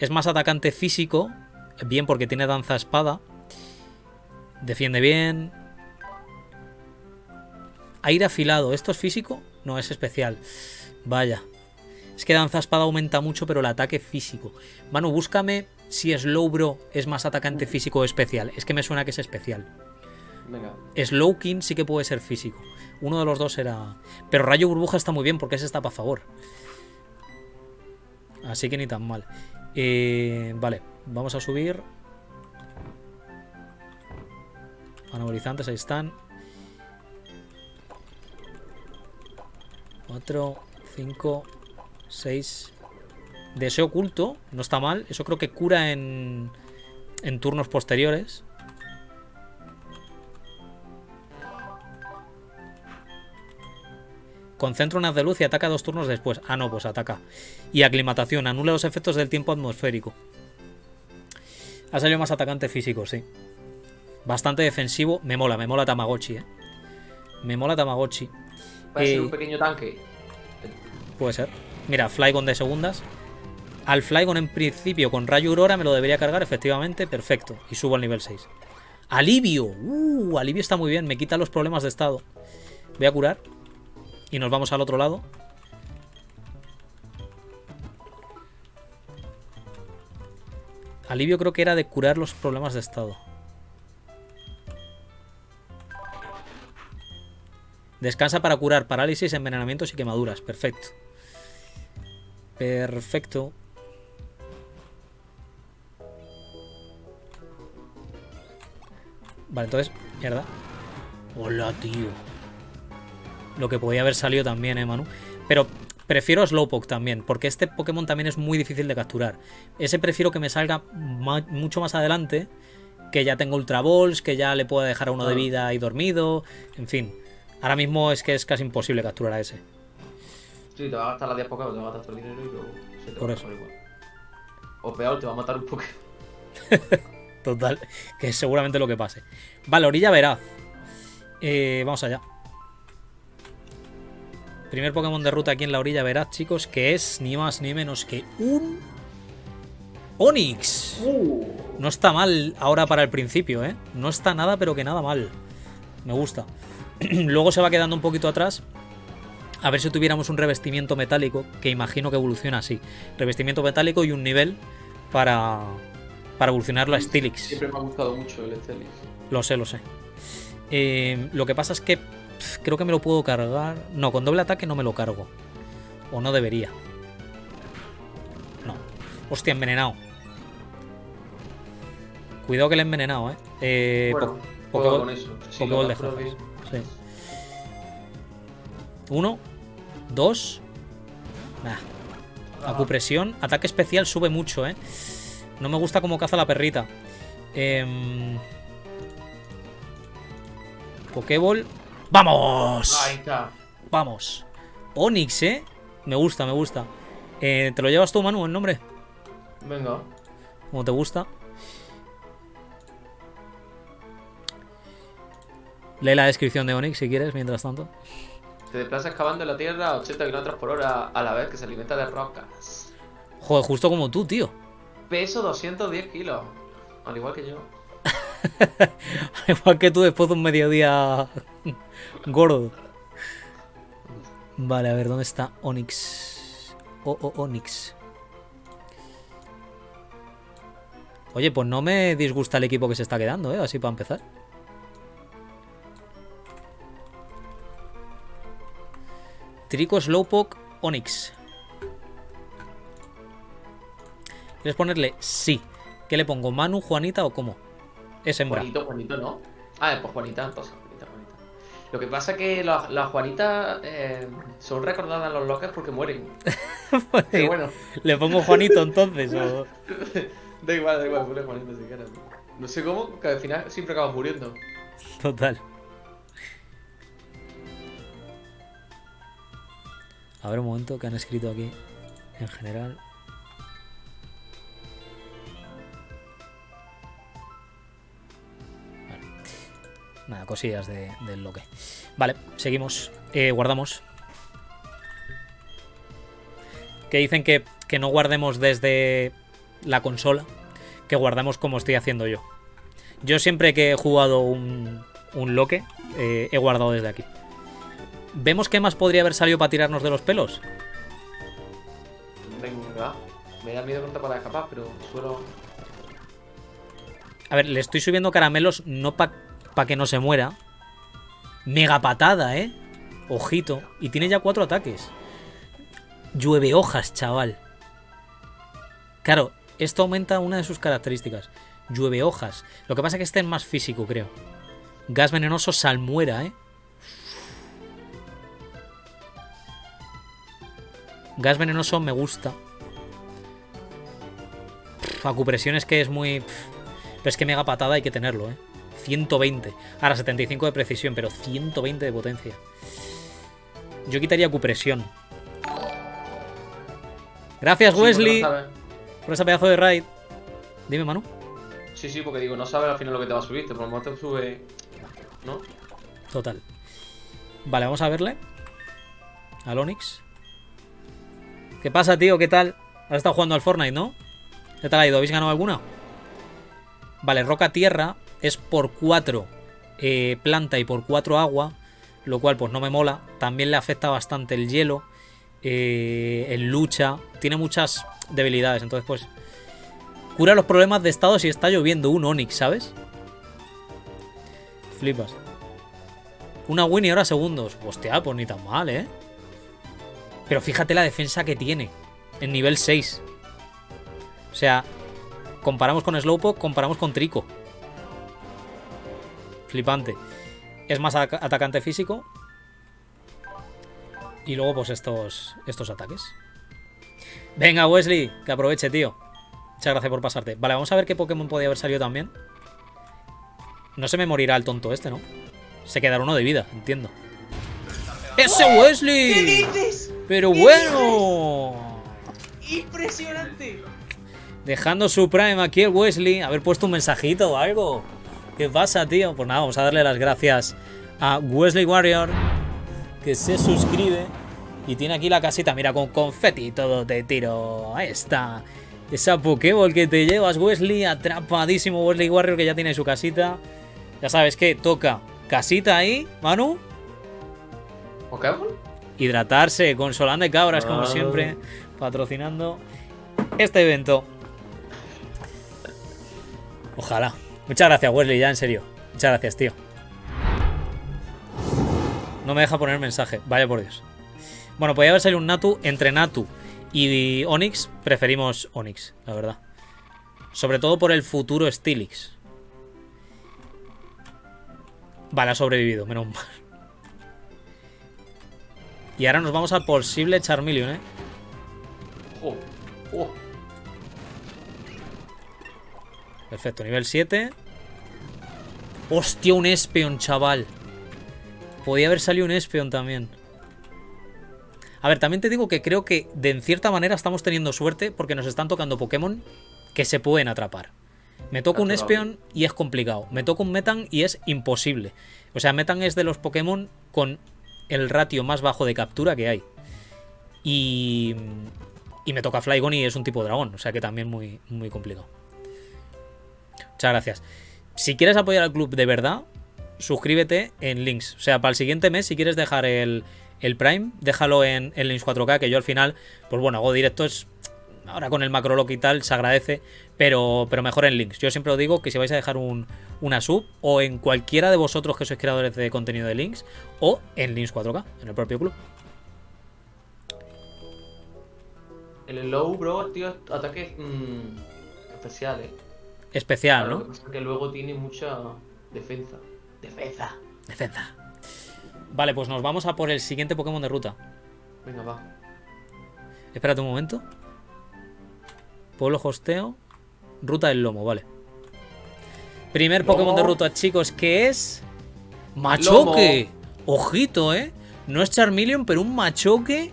Es más atacante físico, bien porque tiene danza espada. Defiende bien. Aire afilado, ¿esto es físico? No, es especial. Vaya. Es que danza espada aumenta mucho, pero el ataque físico. Manu, búscame si Slowbro es más atacante físico o especial. Es que me suena que es especial. Venga. Slowking sí que puede ser físico. Uno de los dos era... Pero Rayo Burbuja está muy bien porque ese está para favor. Así que ni tan mal. Eh, vale, vamos a subir. Anabolizantes, ahí están. cuatro, cinco, seis. Deseo oculto, no está mal. Eso creo que cura en, en turnos posteriores. Concentra unas de luz y ataca dos turnos después. Ah, no, pues ataca. Y aclimatación. Anula los efectos del tiempo atmosférico. Ha salido más atacante físico, sí. Bastante defensivo. Me mola, me mola Tamagotchi, eh. Me mola Tamagotchi. Puede eh, ser un pequeño tanque. Puede ser. Mira, Flygon de segundas. Al Flygon en principio con Rayo Aurora me lo debería cargar, efectivamente. Perfecto. Y subo al nivel seis. Alivio. Uh, alivio está muy bien. Me quita los problemas de estado. Voy a curar. Y nos vamos al otro lado. Alivio creo que era de curar los problemas de estado. Descansa para curar parálisis, envenenamientos y quemaduras. Perfecto. Perfecto. Vale, entonces... Mierda. Hola, tío. Lo que podía haber salido también, eh, Manu. Pero prefiero a Slowpoke también, porque este Pokémon también es muy difícil de capturar. Ese prefiero que me salga ma- mucho más adelante, que ya tengo Ultra Balls, que ya le pueda dejar a uno de vida y dormido, en fin. Ahora mismo es que es casi imposible capturar a ese. Sí, te va a gastar las diez Pokémon, te va a gastar todo el dinero y luego se te va a pasar igual. O peor, te va a matar un Pokémon. Total, que es seguramente lo que pase. Vale, orilla veraz. Eh, vamos allá. Primer Pokémon de ruta aquí en la orilla veraz, chicos, que es ni más ni menos que un... Onix. Uh. No está mal ahora para el principio, ¿eh? No está nada, pero que nada mal. Me gusta. Luego se va quedando un poquito atrás. A ver si tuviéramos un revestimiento metálico, que imagino que evoluciona así. Revestimiento metálico y un nivel para, para evolucionarlo a Steelix. Siempre me ha gustado mucho el Steelix. Lo sé, lo sé. Eh, lo que pasa es que pff, creo que me lo puedo cargar. No, con doble ataque no me lo cargo. O no debería. No. Hostia, envenenado. Cuidado que le he envenenado, eh. eh bueno, puedo con eso. Si Pokéball de Jazas. Sí. Uno. Dos. Nah. Acupresión. Ataque especial sube mucho, eh. No me gusta cómo caza la perrita. Eh... Pokéball. ¡Vamos! Ahí está. Vamos. Onix, eh. Me gusta, me gusta. Eh, ¿Te lo llevas tú, Manu, el nombre? Venga. Como te gusta. Lee la descripción de Onix si quieres, mientras tanto. Te desplazas cavando en la tierra a ochenta kilómetros por hora a la vez que se alimenta de rocas. Joder, justo como tú, tío. Peso doscientos diez kilos. Al igual que yo. Al igual que tú después de un mediodía gordo. Vale, a ver, ¿dónde está Onix? Oh, oh, Onix. Oye, pues no me disgusta el equipo que se está quedando, ¿eh? Así para empezar. Trico, Slowpoke, Onix. ¿Quieres ponerle? Sí. ¿Qué le pongo? ¿Manu, Juanita o cómo? Es hembra. Juanito, Juanito, ¿no? Ah, pues Juanita, entonces. Juanita, Juanita. Lo que pasa es que las la Juanitas eh, son recordadas en los lockers porque mueren. Pues, sí, bueno. Le pongo Juanito entonces. O... Da igual, da igual, ponle Juanito si quieres. No sé cómo, que al final siempre acabas muriendo. Total. A ver un momento, que han escrito aquí en general. Vale. Nada, cosillas de, del loque. Vale, seguimos. Eh, guardamos. Que dicen que, que no guardemos desde la consola, que guardamos como estoy haciendo yo. Yo siempre que he jugado un, un loque, eh, he guardado desde aquí. ¿Vemos qué más podría haber salido para tirarnos de los pelos? Venga, me da miedo pronto para escapar, pero suelo... A ver, le estoy subiendo caramelos no para pa que no se muera. Mega patada, ¿eh? Ojito. Y tiene ya cuatro ataques. Llueve hojas, chaval. Claro, esto aumenta una de sus características. Llueve hojas. Lo que pasa es que este es más físico, creo. Gas venenoso, salmuera, ¿eh? Gas venenoso me gusta. Pff, acupresión es que es muy... Pff, pero es que mega patada hay que tenerlo, ¿eh? ciento veinte. Ahora setenta y cinco de precisión, pero ciento veinte de potencia. Yo quitaría acupresión. Gracias, sí, Wesley. No por ese pedazo de raid. Dime, Manu. Sí, sí, porque digo, no sabes al final lo que te va a subir. Te por lo menos te sube... ¿No? Total. Vale, vamos a verle. Al Onix. ¿Qué pasa, tío? ¿Qué tal? Has estado jugando al Fortnite, ¿no? ¿Qué tal ha ido? ¿Habéis ganado alguna? Vale, roca tierra es por cuatro eh, planta y por cuatro agua, lo cual pues no me mola. También le afecta bastante el hielo, eh, en lucha. Tiene muchas debilidades, entonces pues... Cura los problemas de estado si está lloviendo un Onix, ¿sabes? Flipas. Una win y ahora segundos. Hostia, pues ni tan mal, ¿eh? Pero fíjate la defensa que tiene en nivel seis. O sea, comparamos con Slowpoke, comparamos con Trico. Flipante. Es más atacante físico. Y luego pues estos, estos ataques. Venga, Wesley, que aproveche, tío. Muchas gracias por pasarte. Vale, vamos a ver qué Pokémon podía haber salido también. No se me morirá el tonto este, ¿no? Se quedará uno de vida, entiendo. ¡Ese ¡Oh! Wesley! ¿Qué dices? Pero ¿Qué bueno. Dices? Impresionante. Dejando su prime aquí el Wesley. Haber puesto un mensajito o algo. ¿Qué pasa, tío? Pues nada, vamos a darle las gracias a Wesley Warrior, que se suscribe. Y tiene aquí la casita, mira, con confeti y todo de tiro. Ahí está. Esa Pokéball que te llevas, Wesley. Atrapadísimo Wesley Warrior, que ya tiene su casita. Ya sabes que toca casita ahí, Manu. ¿Pokéball? Hidratarse con Solán de Cabras, ah. como siempre. Patrocinando este evento. Ojalá. Muchas gracias, Wesley, ya en serio. Muchas gracias, tío. No me deja poner mensaje, vaya por Dios. Bueno, podría haber salido un Natu entre Natu y Onix. Preferimos Onix, la verdad. Sobre todo por el futuro Steelix. Vale, ha sobrevivido, menos mal. Y ahora nos vamos al posible Charmeleon, ¿eh? Oh, oh. Perfecto, nivel siete. Hostia, un Espeon, chaval. Podía haber salido un Espeon también. A ver, también te digo que creo que de en cierta manera estamos teniendo suerte, porque nos están tocando Pokémon que se pueden atrapar. Me toca un Espeon y es complicado. Me toca un Metan y es imposible. O sea, Metan es de los Pokémon con el ratio más bajo de captura que hay. Y, y me toca Flygon y es un tipo dragón. O sea que también muy, muy complicado. Muchas gracias. Si quieres apoyar al club de verdad, suscríbete en Lynx. O sea, para el siguiente mes, si quieres dejar el, el Prime, déjalo en, en Lynx cuatro K, que yo al final, pues bueno, hago directos. Ahora con el Macrolocke y tal, se agradece, pero, pero mejor en Lynx. Yo siempre os digo que si vais a dejar un, una sub, o en cualquiera de vosotros que sois creadores de contenido de Lynx, o en Lynx cuatro K, en el propio club. El Low, bro, tío, ataque mmm, especial, eh. Especial, claro, ¿no? Que, pasa que luego tiene mucha defensa. Defensa. Defensa. Vale, pues nos vamos a por el siguiente Pokémon de ruta. Venga, va. Espérate un momento. Pueblo hosteo. Ruta del lomo, vale. Primer lomo. Pokémon de ruta, chicos, que es... Machoque. Lomo. Ojito, ¿eh? No es Charmeleon, pero un Machoque.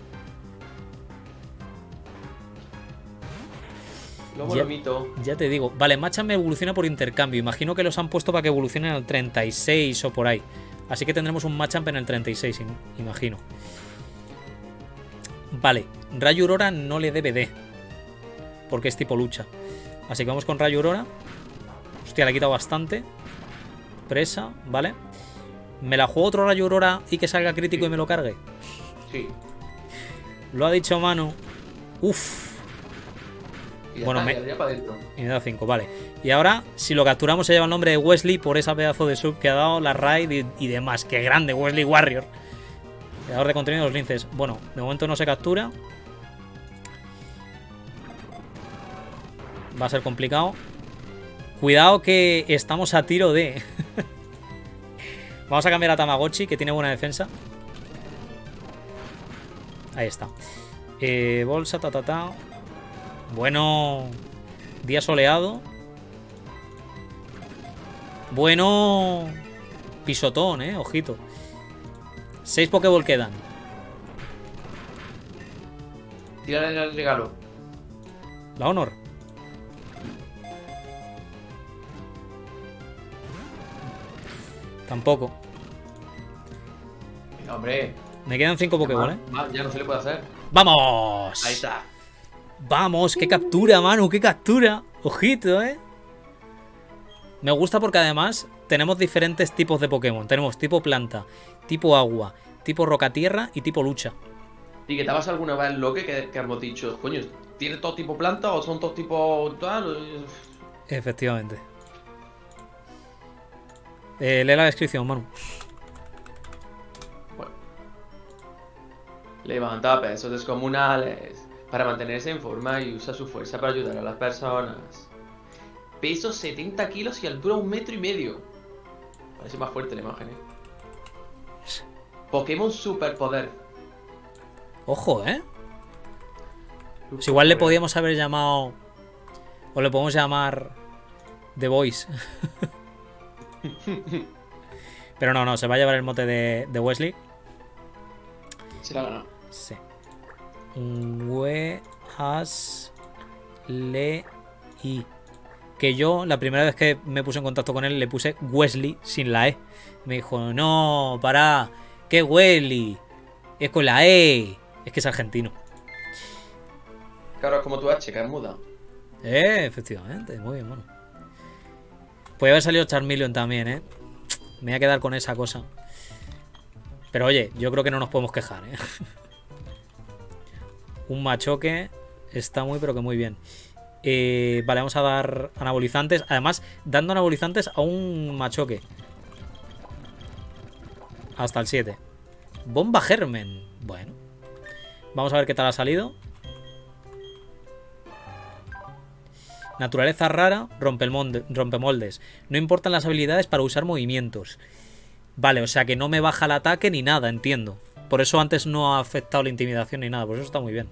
Lomo ya, lomito. Ya te digo. Vale, Machamp evoluciona por intercambio. Imagino que los han puesto para que evolucionen al treinta y seis o por ahí. Así que tendremos un Machamp en el treinta y seis, imagino. Vale. Rayo Aurora no le debe de, porque es tipo lucha. Así que vamos con Rayo Aurora. Hostia, le he quitado bastante. Presa, vale. ¿Me la juego otro Rayo Aurora y que salga crítico sí. y me lo cargue? Sí. Lo ha dicho Manu. Uf. Y bueno, está, me... Para y me da cinco, vale. Y ahora, si lo capturamos, se lleva el nombre de Wesley por esa pedazo de sub que ha dado la raid y, y demás. ¡Qué grande, Wesley Warrior! Creador de contenido de los linces. Bueno, de momento no se captura. Va a ser complicado. Cuidado que estamos a tiro de... Vamos a cambiar a Tamagotchi, que tiene buena defensa. Ahí está. Eh, bolsa, ta, ta, ta. Bueno. Día soleado. Bueno. Pisotón, eh. Ojito. Seis Pokéball quedan. Tírale el regalo. La Honor. Tampoco. Venga, hombre. Me quedan cinco Pokéball, ¿eh? Ya no se le puede hacer. ¡Vamos! Ahí está. ¡Vamos! ¡Qué captura, Manu! ¡Qué captura! ¡Ojito, eh! Me gusta porque además tenemos diferentes tipos de Pokémon. Tenemos tipo planta, tipo agua, tipo roca tierra y tipo lucha. ¿Y que te vas alguna vez en loque que, que hemos dicho? Coño, ¿tiene todo tipo planta o son todos tipos tal? Efectivamente. Eh, lee la descripción, Manu. Bueno. Levanta pesos descomunales para mantenerse en forma y usa su fuerza para ayudar a las personas. Peso setenta kilos y altura un metro y medio. Parece más fuerte la imagen, ¿eh? Pokémon superpoder. Ojo, ¿eh? Pues igual le podíamos haber llamado... O le podemos llamar... The Voice. Pero no, no, se va a llevar el mote de, de Wesley. Se la ganó. Sí. Weas le i. Que yo, la primera vez que me puse en contacto con él, le puse Wesley sin la E. Me dijo, no, pará, que Wesley, es con la E. Es que es argentino. Claro, es como tu H, que es muda. Eh, efectivamente, muy bien, bueno. Puede haber salido Charmeleon también, eh. Me voy a quedar con esa cosa. Pero oye, yo creo que no nos podemos quejar, eh. Un machoque está muy, pero que muy bien. Eh, vale, vamos a dar anabolizantes. Además, dando anabolizantes a un machoque. Hasta el siete. Bomba germen. Bueno. Vamos a ver qué tal ha salido. Naturaleza rara, rompemoldes. No importan las habilidades para usar movimientos. Vale, o sea que no me baja el ataque ni nada, entiendo. Por eso antes no ha afectado la intimidación ni nada. Por eso está muy bien.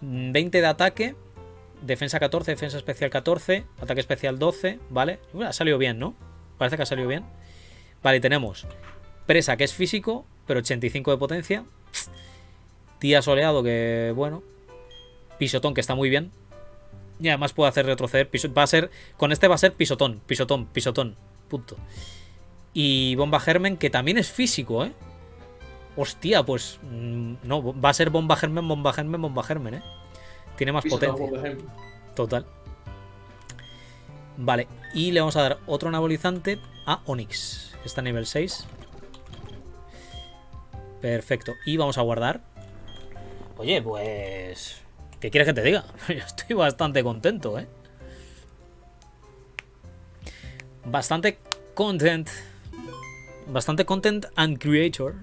veinte de ataque. Defensa catorce, defensa especial catorce, ataque especial doce, ¿vale? Uy, ha salido bien, ¿no? Parece que ha salido bien. Vale, tenemos presa, que es físico, pero ochenta y cinco de potencia. Tía soleado, que bueno. Pisotón, que está muy bien. Y además puede hacer retroceder. Piso, va a ser, con este va a ser pisotón, pisotón, pisotón. Punto. Y bomba germen, que también es físico, ¿eh? Hostia, pues... No, va a ser bomba germen, bomba germen, bomba germen, ¿eh? Tiene más Piso potencia. Total. Vale. Y le vamos a dar otro anabolizante a Onix. Está a nivel seis. Perfecto. Y vamos a guardar. Oye, pues... ¿Qué quieres que te diga? Yo estoy bastante contento, ¿eh? Bastante content. Bastante content and creator.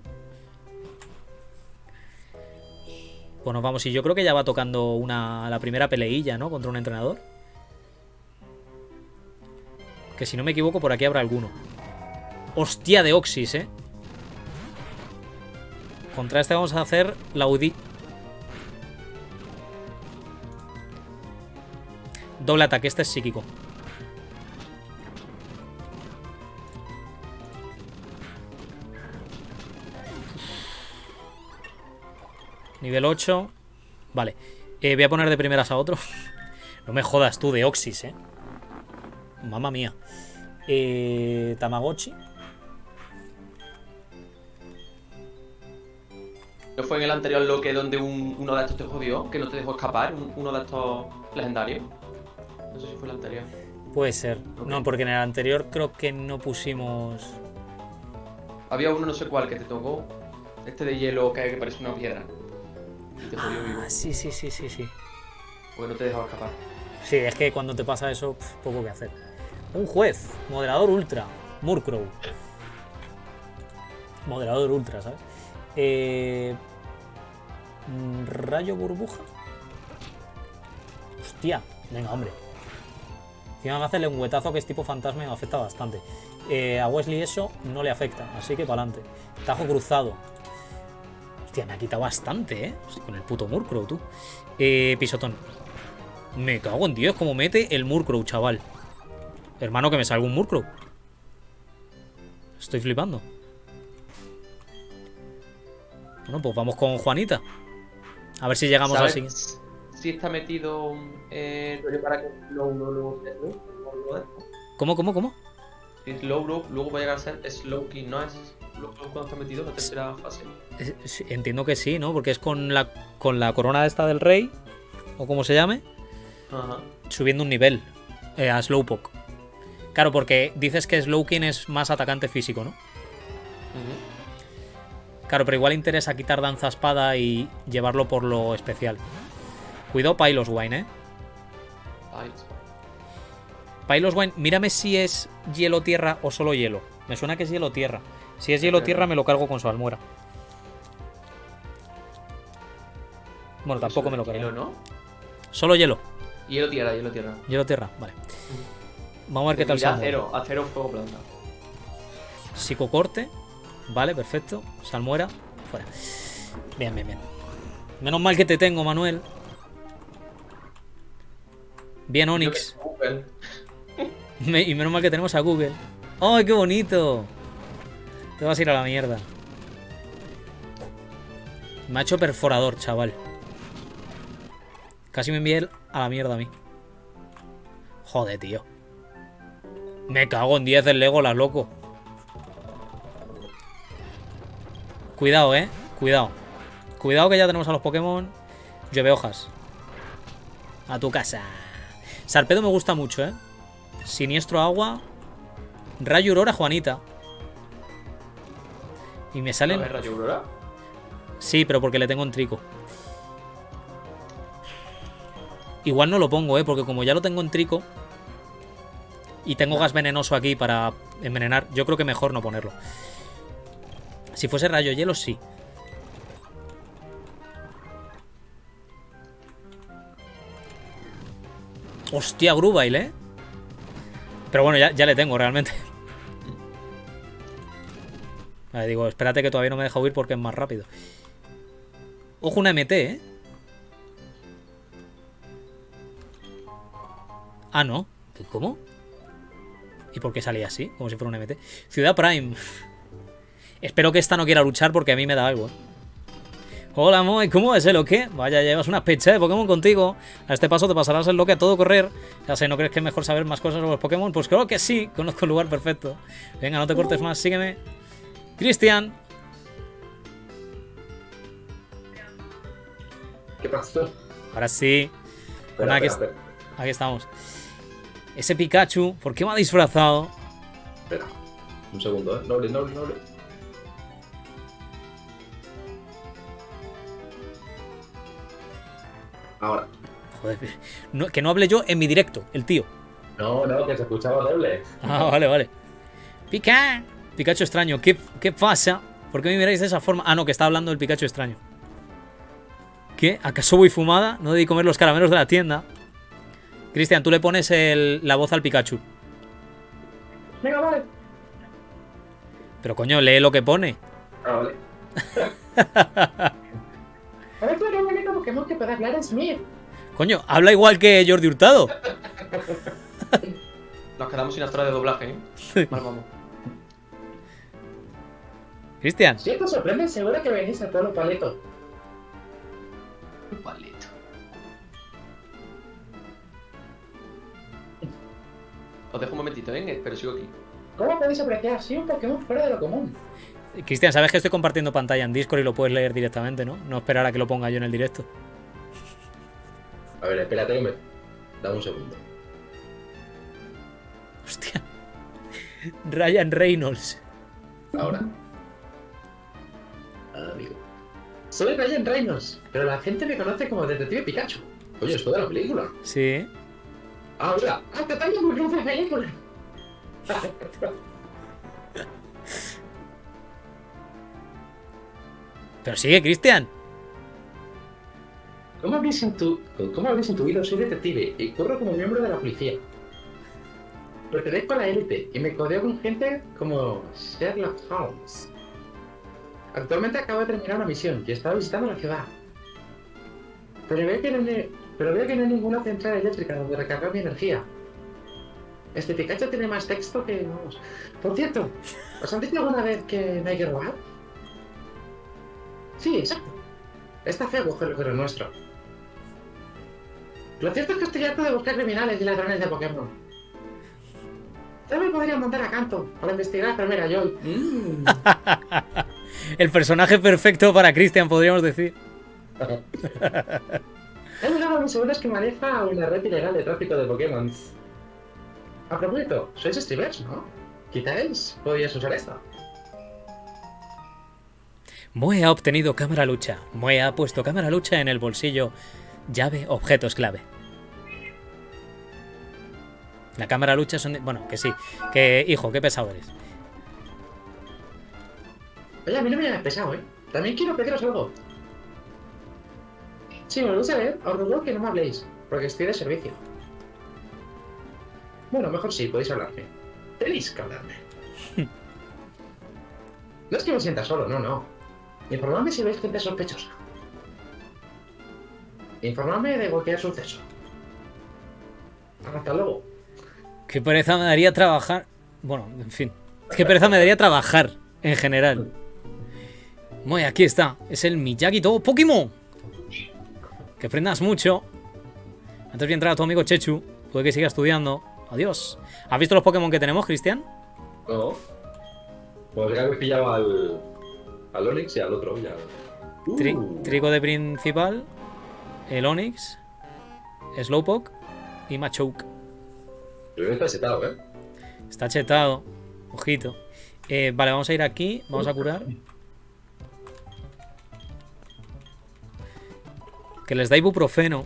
Bueno, vamos, y yo creo que ya va tocando una, la primera peleilla, ¿no? Contra un entrenador. Que si no me equivoco, por aquí habrá alguno. Hostia de Oxys, ¿eh? Contra este vamos a hacer la U D I. Doble ataque, este es psíquico. Nivel ocho. Vale. Eh, voy a poner de primeras a otro. No me jodas tú, de Oxys, eh. Mamma mía. Eh, Tamagotchi. ¿No fue en el anterior loque donde un, uno de estos te jodió? Que no te dejó escapar. Un, uno de estos legendarios. No sé si fue el anterior. Puede ser. Okay. No, porque en el anterior creo que no pusimos... Había uno no sé cuál que te tocó. Este de hielo que, que parece una piedra. Ah, sí, sí, sí, sí, sí. Porque no te dejaba escapar. Sí, es que cuando te pasa eso, pf, poco que hacer. Un juez, moderador ultra, Murkrow. Moderador ultra, ¿sabes? Eh... Rayo burbuja. Hostia, venga, hombre. Encima me hace el lengüetazo que es tipo fantasma y me afecta bastante. Eh, a Wesley eso no le afecta, así que para adelante. Tajo cruzado. Hostia, me ha quitado bastante, ¿eh? Con el puto Murkrow, tú. Eh, pisotón. Me cago en Dios, como mete el Murkrow, chaval. Hermano, que me salga un Murkrow. Estoy flipando. Bueno, pues vamos con Juanita. A ver si llegamos al siguiente. Si está metido... Eh, para que slow luego... ¿Cómo, cómo, cómo? Slow luego va a llegar a ser slow kick, no es... ¿Cuándo está metido la tercera fase? Entiendo que sí, ¿no? Porque es con la, con la corona esta del rey, o como se llame. Ajá. Subiendo un nivel eh, a Slowpoke. Claro, porque dices que Slowking es más atacante físico, ¿no? Uh-huh. Claro, pero igual interesa quitar danza espada y llevarlo por lo especial. Cuidado Piloswine, ¿eh? Piloswine, mírame si es hielo tierra o solo hielo. Me suena que es hielo tierra. Si es hielo tierra me lo cargo con su almuera. Bueno, tampoco me lo cargo. ¿Hielo no? Solo hielo. Hielo tierra, hielo tierra. Hielo tierra, vale. Vamos a ver qué tal sale. Acero, acero, fuego, planta. Psicocorte. Vale, perfecto. Salmuera, fuera. Bien, bien, bien. Menos mal que te tengo, Manuel. Bien, Onix. Y menos mal que tenemos a Google. ¡Ay, qué bonito! Te vas a ir a la mierda. Me ha hecho perforador, chaval. Casi me envié a la mierda a mí. Joder, tío. Me cago en diez del Legolas, loco. Cuidado, eh. Cuidado. Cuidado que ya tenemos a los Pokémon. Llueve hojas. A tu casa. Sarpedo me gusta mucho, eh. Siniestro agua. Rayo Aurora, Juanita. Y me salen... ¿No es Rayo Aurora? Sí, pero porque le tengo en trico. Igual no lo pongo, eh, porque como ya lo tengo en trico y tengo gas venenoso aquí para envenenar, yo creo que mejor no ponerlo. Si fuese rayo hielo, sí. Hostia, Grubail, eh. Pero bueno, ya, ya le tengo realmente. Vale, digo, espérate que todavía no me deja huir porque es más rápido. Ojo, una M T, eh. Ah, no. ¿Cómo? ¿Y por qué salía así? Como si fuera un M T. Ciudad Prime. Espero que esta no quiera luchar porque a mí me da algo. Hola, Moe. ¿Cómo es el o qué? Vaya, llevas unas pechas de Pokémon contigo. A este paso te pasarás el loque a todo correr. Ya sé, ¿no crees que es mejor saber más cosas sobre los Pokémon? Pues creo que sí. Conozco el lugar perfecto. Venga, no te cortes más. Sígueme. Christian. ¿Qué pasó? Ahora sí. Espera, bueno, aquí, espera, espera. Aquí estamos. Ese Pikachu, ¿por qué me ha disfrazado? Espera, un segundo, ¿eh? Noble, noble, noble. Ahora. Joder, no, que no hable yo en mi directo, el tío. No, no, que se escuchaba noble. Ah, vale, vale. Pica. Pikachu extraño, ¿qué, qué pasa? ¿Por qué me miráis de esa forma? Ah, no, que está hablando el Pikachu extraño. ¿Qué? ¿Acaso voy fumada? No debí comer los caramelos de la tienda. Cristian, tú le pones el, la voz al Pikachu. Venga, vale. Pero coño, lee lo que pone. Ah, vale. A ver, pero el único Pokémon que puede hablar es mío. Coño, habla igual que Jordi Hurtado. Nos quedamos sin actores de doblaje, ¿eh? Sí. Mal, vamos. Cristian. Si esto sorprende, seguro que venís a todos los paletos. Un paleto. Os dejo un momentito, ¿eh? Pero sigo aquí. ¿Cómo podéis apreciar así un Pokémon fuera de lo común? Cristian, sabes que estoy compartiendo pantalla en Discord y lo puedes leer directamente, ¿no? No esperar a que lo ponga yo en el directo. A ver, espérate que me... Dame un segundo. Hostia. Ryan Reynolds. Ahora. Ah, amigo. Soy Ryan Reynolds, pero la gente me conoce como Detective Pikachu. Oye, esto de la película. Sí. Ahora, hasta tanto me gusta la película. Pero sigue, Cristian. ¿Cómo habéis intuido? Soy detective y corro como miembro de la policía. Pertenezco a la élite y me codeo con gente como Sherlock Holmes. Actualmente acabo de terminar una misión y estaba visitando la ciudad. Pero veo que en el... Pero veo que no hay ninguna central eléctrica donde recargar mi energía. Este Pikachu tiene más texto que... vamos. Por cierto, ¿os han dicho alguna vez que no hay que robar? Sí, exacto. Está feo cogerlo, pero es nuestro. Lo cierto es que estoy harto de buscar criminales y ladrones de Pokémon. Ya me podrían mandar a canto para investigar, pero mira, yo... Mm. El personaje perfecto para Christian, podríamos decir. He llegado a mis seguros que maneja una red ilegal de tráfico de Pokémon. A propósito, sois streamers, ¿no? Quizás podías usar esto. Moe ha obtenido cámara lucha. Moe ha puesto cámara lucha en el bolsillo. Llave, objetos clave. La cámara lucha son... De... Bueno, que sí. Que, hijo, qué pesado eres. Oye, a mí no me llamas pesado, ¿eh? También quiero pediros algo. Si me gusta leer, os ruego que no me habléis, porque estoy de servicio. Bueno, mejor sí, podéis hablarme. Tenéis que hablarme. No es que me sienta solo, no, no. Informadme si veis gente sospechosa. Informadme de cualquier suceso. Hasta luego. Qué pereza me daría trabajar... Bueno, en fin. Qué pereza me daría trabajar, en general. Moe, aquí está. Es el Miyagi todo Pokémon. Que aprendas mucho. Antes de entrar a tu amigo Chechu. Puede que siga estudiando. Adiós. ¿Has visto los Pokémon que tenemos, Cristian? No. Pues ya que pillaba al, al Onix y al otro. Ya. Uh. Tri trigo de principal. El Onix. Slowpoke. Y Machoke. Pero está chetado, ¿eh? Está chetado. Ojito. Eh, vale, vamos a ir aquí. Vamos a curar. Que les da ibuprofeno.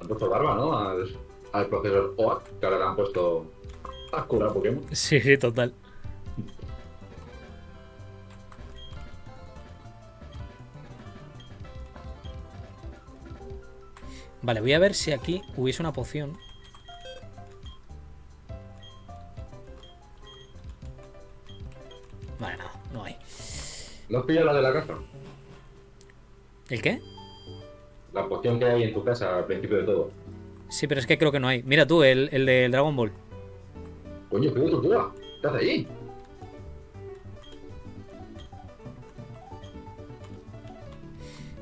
Han puesto barba, ¿no? Al, al profesor Oak, que ahora le han puesto a curar Pokémon. Sí, sí, total. Vale, voy a ver si aquí hubiese una poción. Vale, nada, no, no hay. ¿No has pillado la de la casa? ¿El qué? La poción que hay en tu casa al principio de todo. Sí, pero es que creo que no hay. Mira tú, el, el del Dragon Ball. Coño, qué tortuga. ¿Estás ahí?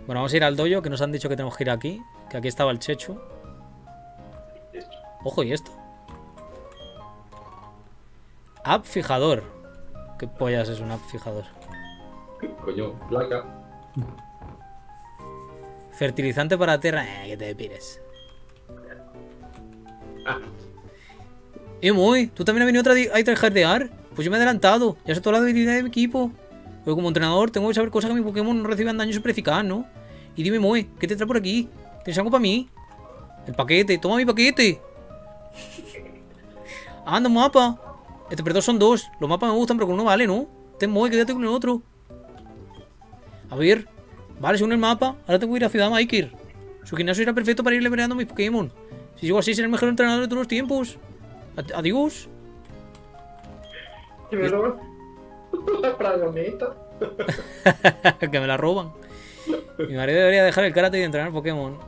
Bueno, vamos a ir al dojo, que nos han dicho que tenemos que ir aquí. Que aquí estaba el Chechu. Ojo, ¿y esto? App fijador. ¿Qué pollas es un app fijador? Coño, placa. Fertilizante para tierra. Eh, que te pires. Ah. Eh, Moe, ¿tú también has venido a tryhardear? Pues yo me he adelantado. Ya sé toda la debilidad de mi equipo. Pero como entrenador tengo que saber cosas que mi Pokémon no reciban daño super eficaz, ¿no? Y dime, Moe, ¿qué te trae por aquí? ¿Tienes algo para mí? El paquete. ¡Toma mi paquete! ¡Anda, mapa! Este, perdón, son dos. Los mapas me gustan, pero con uno vale, ¿no? Ten, Moe, quédate con el otro. A ver. Vale, según el mapa, ahora tengo que ir a Ciudad Maker. Su gimnasio será perfecto para ir liberando mis Pokémon. Si sigo así, seré el mejor entrenador de todos los tiempos. Adiós. Que me roban. La fragoneta. Que me la roban. Mi marido debería dejar el karate y entrenar Pokémon.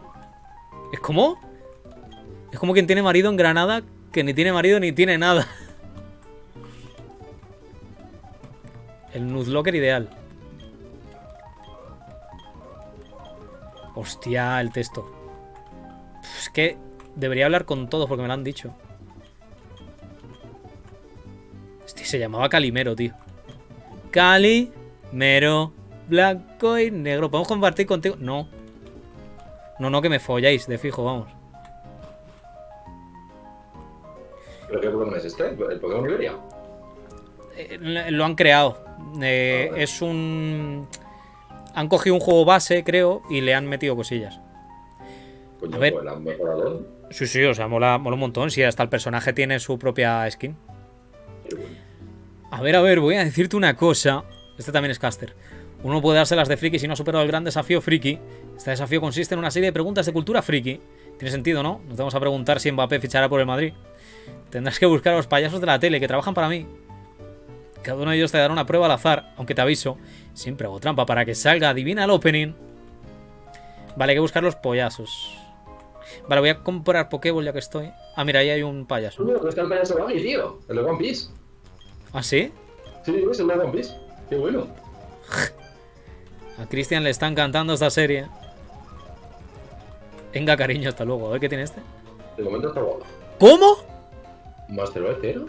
¿Es como? Es como quien tiene marido en Granada, que ni tiene marido ni tiene nada. El Nuzlocker ideal. Hostia, el texto. Es que debería hablar con todos porque me lo han dicho. Hostia, se llamaba Calimero, tío. Calimero. Blanco y negro. ¿Podemos compartir contigo? No. No, no, que me folláis, de fijo, vamos. ¿Pero qué Pokémon es este? ¿El Pokémon Iberia? Eh, lo han creado. Eh, ah, vale. Es un... Han cogido un juego base, creo, y le han metido cosillas. Coño, a ver... Pues, ¿la han mejorado? Sí, sí, o sea, mola, mola un montón. Sí, hasta el personaje tiene su propia skin. Bueno. A ver, a ver, voy a decirte una cosa. Este también es caster. Uno puede darse las de friki si no ha superado el gran desafío friki. Este desafío consiste en una serie de preguntas de cultura friki. Tiene sentido, ¿no? Nos vamos a preguntar si Mbappé fichará por el Madrid. Tendrás que buscar a los payasos de la tele que trabajan para mí. Cada uno de ellos te dará una prueba al azar, aunque te aviso, siempre hago trampa para que salga adivina el opening. Vale, hay que buscar los payasos. Vale, voy a comprar Pokéball ya que estoy. Ah, mira, ahí hay un payaso. ¿Dónde está el payaso Baggy, tío? El de One Piece. ¿Ah, sí? Sí, es el de One Piece. Qué bueno. A Christian le está encantando esta serie. Venga, cariño, hasta luego. A ver qué tiene este. De momento está guapo. ¿Cómo? Master Ball.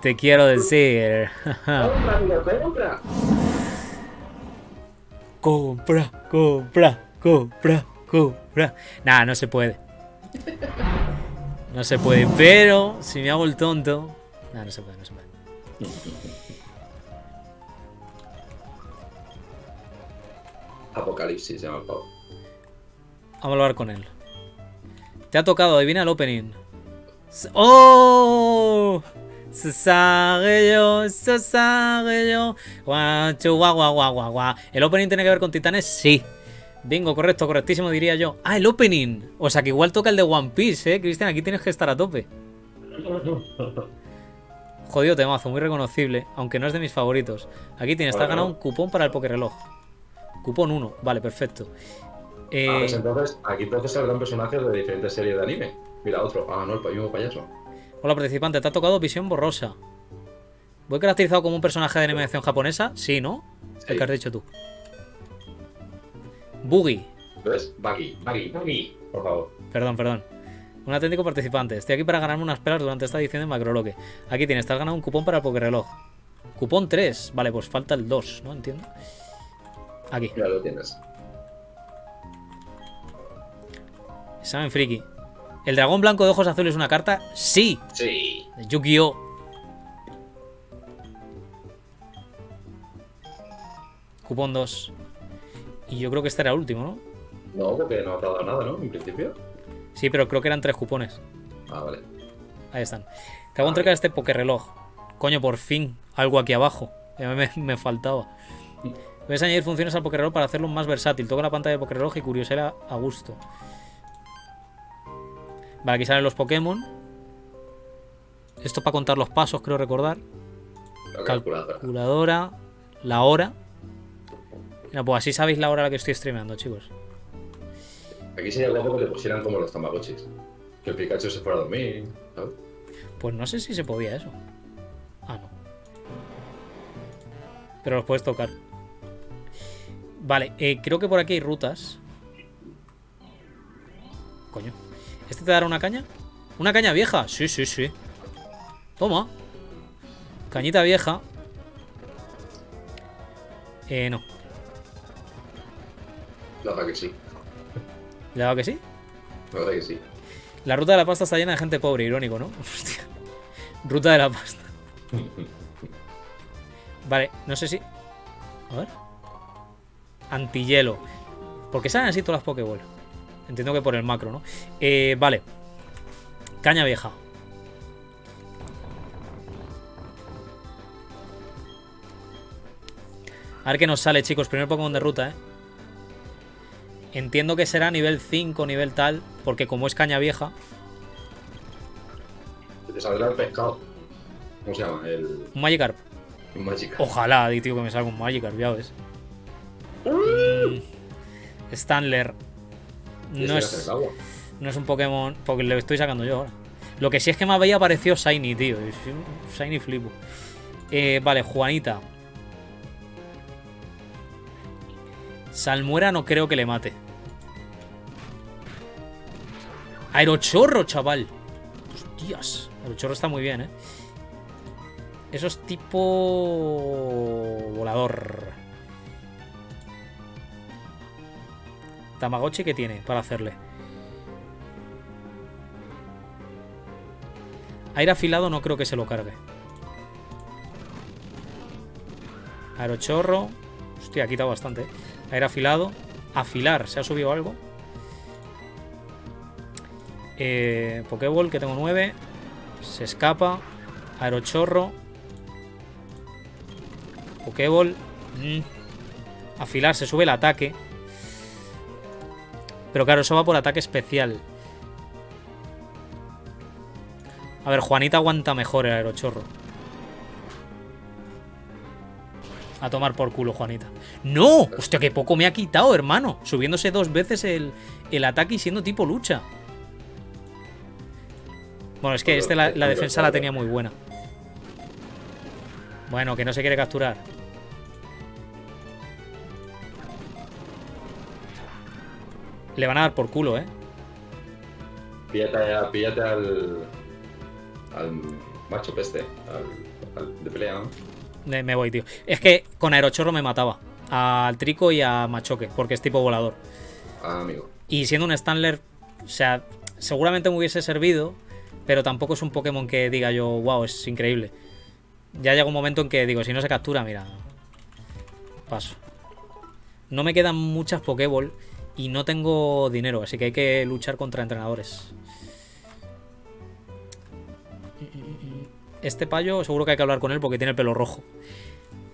Te quiero decir. Compra, compra. Compra, compra, compra, compra. Nah, no se puede. No se puede, pero si me hago el tonto. Nah, no se puede, no se puede. Apocalipsis se llama el pavo. Vamos a hablar con él. Te ha tocado, adivina el opening. ¡Oh! Se sabe yo, se sabe yo. Guacho, guau, guau, guau, guau. ¿El opening tiene que ver con titanes? Sí. Bingo, correcto, correctísimo diría yo. Ah, el opening. O sea que igual toca el de One Piece, eh, Cristian, aquí tienes que estar a tope. Jodido temazo, muy reconocible, aunque no es de mis favoritos. Aquí tienes, te has ganado un cupón para el Pokerreloj. Cupón uno, vale, perfecto. Eh... Ah, pues entonces, aquí entonces saldrán personajes de diferentes series de anime. Mira, otro. Ah, no, el mismo payaso. Hola participante, te ha tocado visión borrosa. ¿Voy caracterizado como un personaje de animación japonesa? Sí, ¿no? Sí. El que has dicho tú. Buggy. ¿Ves? Buggy, Buggy, Buggy, por favor. Perdón, perdón. Un auténtico participante. Estoy aquí para ganarme unas pelas durante esta edición de Macrolocke. Aquí tienes, te has ganado un cupón para el Pokerreloj. Cupón tres. Vale, pues falta el dos, ¿no? Entiendo. Aquí. Ya lo tienes. Examen friki. ¿El dragón blanco de ojos azules es una carta? Sí. Sí. De Yu-Gi-Oh! Cupón dos. Y yo creo que este era el último, ¿no? No, porque no ha dado nada, ¿no? En principio. Sí, pero creo que eran tres cupones. Ah, vale. Ahí están. Te hago entregar este Pokerreloj. Coño, por fin. Algo aquí abajo. Me, me faltaba. Voy a añadir funciones al Pokerreloj para hacerlo más versátil. Toca la pantalla de Pokerreloj y curiosera a gusto. Vale, aquí salen los Pokémon. Esto para contar los pasos, creo recordar. La calculadora. calculadora. La hora. No, pues así sabéis la hora a la que estoy streameando, chicos. Aquí sería guapo que le pusieran como los tamagotchis. Que el Pikachu se fuera a dormir, ¿sabes? Pues no sé si se podía eso. Ah, no. Pero los puedes tocar. Vale, eh, creo que por aquí hay rutas. Coño. ¿Este te dará una caña? ¿Una caña vieja? Sí, sí, sí. Toma. Cañita vieja. Eh, no. La verdad que sí. ¿La verdad que sí? La verdad que sí. La ruta de la pasta está llena de gente pobre, irónico, ¿no? Hostia. Ruta de la pasta. Vale, no sé si... A ver. Antihielo. ¿Por qué salen así todas las Pokéball? Entiendo que por el macro, ¿no? Eh, vale. Caña vieja. A ver qué nos sale, chicos. Primer Pokémon de ruta, ¿eh? Entiendo que será nivel cinco, nivel tal. Porque como es caña vieja... Te saldrá el pescado. ¿Cómo se llama? El... Un Magikarp. Un Magikarp. Ojalá, tío, que me salga un Magikarp, ya ves. Uh. Stanler. No es, no es un Pokémon. Porque lo estoy sacando yo ahora. Lo que sí es que me había aparecido Shiny, tío. Shiny flipo. Eh, vale, Juanita. Salmuera no creo que le mate. Aerochorro, chaval. Hostias. Aerochorro está muy bien, eh. Eso es tipo... Volador. Tamagotchi, ¿qué tiene para hacerle? Aire afilado no creo que se lo cargue. Aerochorro. Hostia, ha quitado bastante, eh. Aire afilado. Afilar. ¿Se ha subido algo? Eh, Pokéball, que tengo nueve. Se escapa. Aerochorro. Pokéball. Mm. Afilar. Se sube el ataque. Pero claro, eso va por ataque especial. A ver, Juanita aguanta mejor el aerochorro. A tomar por culo, Juanita. ¡No! Hostia, qué poco me ha quitado, hermano. Subiéndose dos veces el, el ataque y siendo tipo lucha. Bueno, es que este la, la defensa la tenía muy buena. Bueno, que no se quiere capturar. Le van a dar por culo, eh. Píllate, píllate al... Al macho peste. Al, al de pelea, ¿no? Me voy, tío. Es que con aerochorro me mataba. Al Trico y a Machoque. Porque es tipo volador. Ah, amigo. Y siendo un Stanler, o sea, seguramente me hubiese servido. Pero tampoco es un Pokémon que diga yo, wow, es increíble. Ya llega un momento en que digo, si no se captura, mira. Paso. No me quedan muchas Pokéball. Y no tengo dinero. Así que hay que luchar contra entrenadores. Este payo seguro que hay que hablar con él porque tiene el pelo rojo.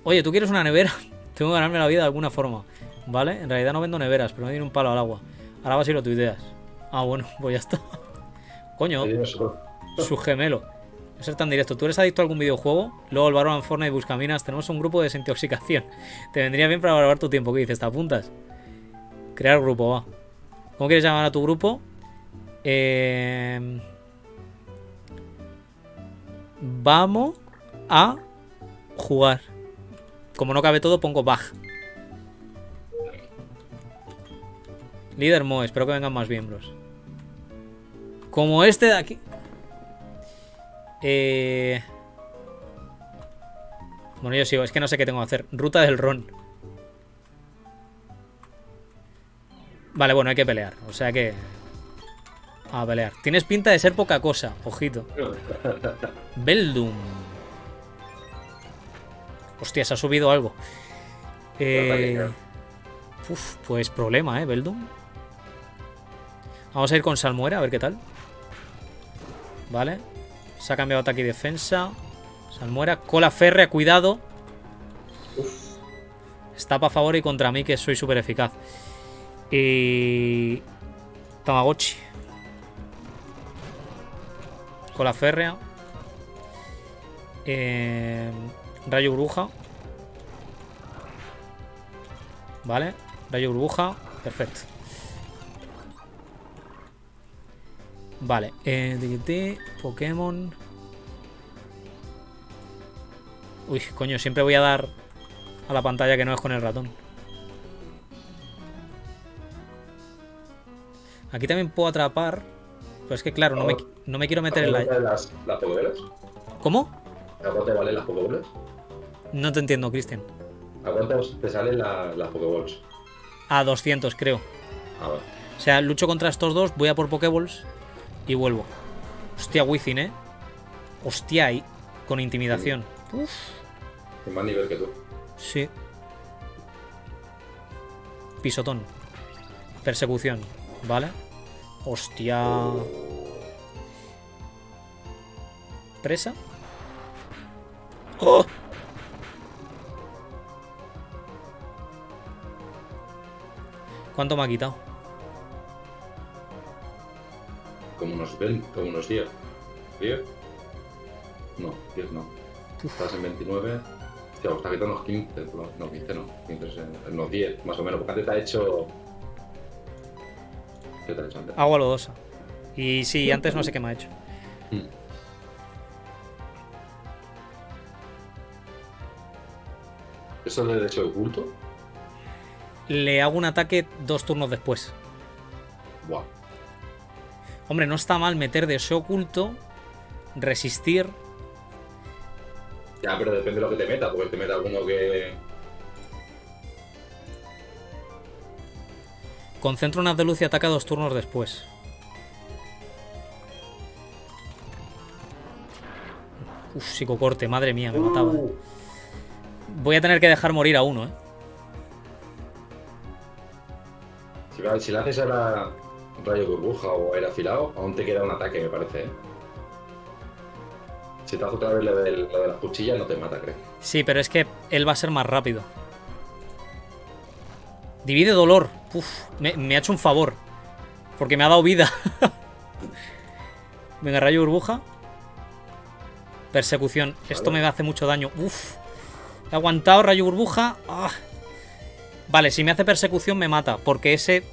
Oye, ¿tú quieres una nevera? Tengo que ganarme la vida de alguna forma, ¿vale? En realidad no vendo neveras, pero me doy un palo al agua. Ahora vas y lo tuiteas. Ah, bueno, pues ya está. Coño, su gemelo. No ser tan directo. ¿Tú eres adicto a algún videojuego? Luego el Valorant, Fortnite y Buscaminas. Tenemos un grupo de desintoxicación. Te vendría bien para valorar tu tiempo. ¿Qué dices? ¿Te apuntas? Crear grupo, va. ¿Cómo quieres llamar a tu grupo? Eh... Vamos a jugar. Como no cabe todo, pongo baj. Líder Moe, espero que vengan más miembros. Como este de aquí. Eh... Bueno, yo sigo. Es que no sé qué tengo que hacer. Ruta del Ron. Vale, bueno, hay que pelear. O sea que... A pelear. Tienes pinta de ser poca cosa. Ojito. Beldum. Hostia, se ha subido algo. Eh... Uf, pues problema, ¿eh, Beldum? Vamos a ir con Salmuera, a ver qué tal. Vale. Se ha cambiado ataque y defensa. Salmuera, cola férrea, cuidado. Uf. Está para favor y contra mí, que soy súper eficaz. Y... Tamagotchi. Cola férrea. Eh... Rayo burbuja. Vale. Rayo burbuja. Perfecto. Vale. Eh, D T, Pokémon. Uy, coño, siempre voy a dar a la pantalla que no es con el ratón. Aquí también puedo atrapar. Pero es que, claro, no me, no me quiero meter en la... ¿Las, las Pokébolas? ¿Cómo? ¿A cuánto te valen las Pokébolas? No te entiendo, Christian. ¿A cuánto te salen la, las Pokéballs? A doscientos, creo. A ver. O sea, lucho contra estos dos, voy a por Pokéballs y vuelvo. Hostia, Wizzing, ¿eh? Hostia, y con intimidación. Uf. En más nivel que tú. Sí. Pisotón. Persecución. Vale. Hostia. Presa. ¡Oh! ¿Cuánto me ha quitado? Como unos veinte, como unos diez. ¿diez? No, diez no. Estás en veintinueve. Hostia, está quitando unos quince. No, quince no. quince, unos diez, más o menos. Porque antes te ha hecho... ¿Qué te ha hecho antes? Agua lodosa. Y sí, antes no sé qué me ha hecho. Mm. ¿Eso es derecho de oculto? Le hago un ataque dos turnos después. Buah. Hombre, no está mal meter deseo oculto, resistir. Ya, pero depende de lo que te meta, porque te meta alguno que... Concentra una haz de luz y ataca dos turnos después. Uf, psicocorte, madre mía, me mataba. Uh. Voy a tener que dejar morir a uno, eh. Si le haces ahora rayo burbuja o aire afilado, aún te queda un ataque, me parece. Si te haces otra vez lo de, de las cuchillas, no te mata, creo. Sí, pero es que él va a ser más rápido. Divide dolor. Uf, me, me ha hecho un favor. Porque me ha dado vida. Venga, rayo burbuja. Persecución. Vale. Esto me hace mucho daño. Uf. He aguantado, rayo burbuja. Ah. Vale, si me hace persecución me mata, porque ese...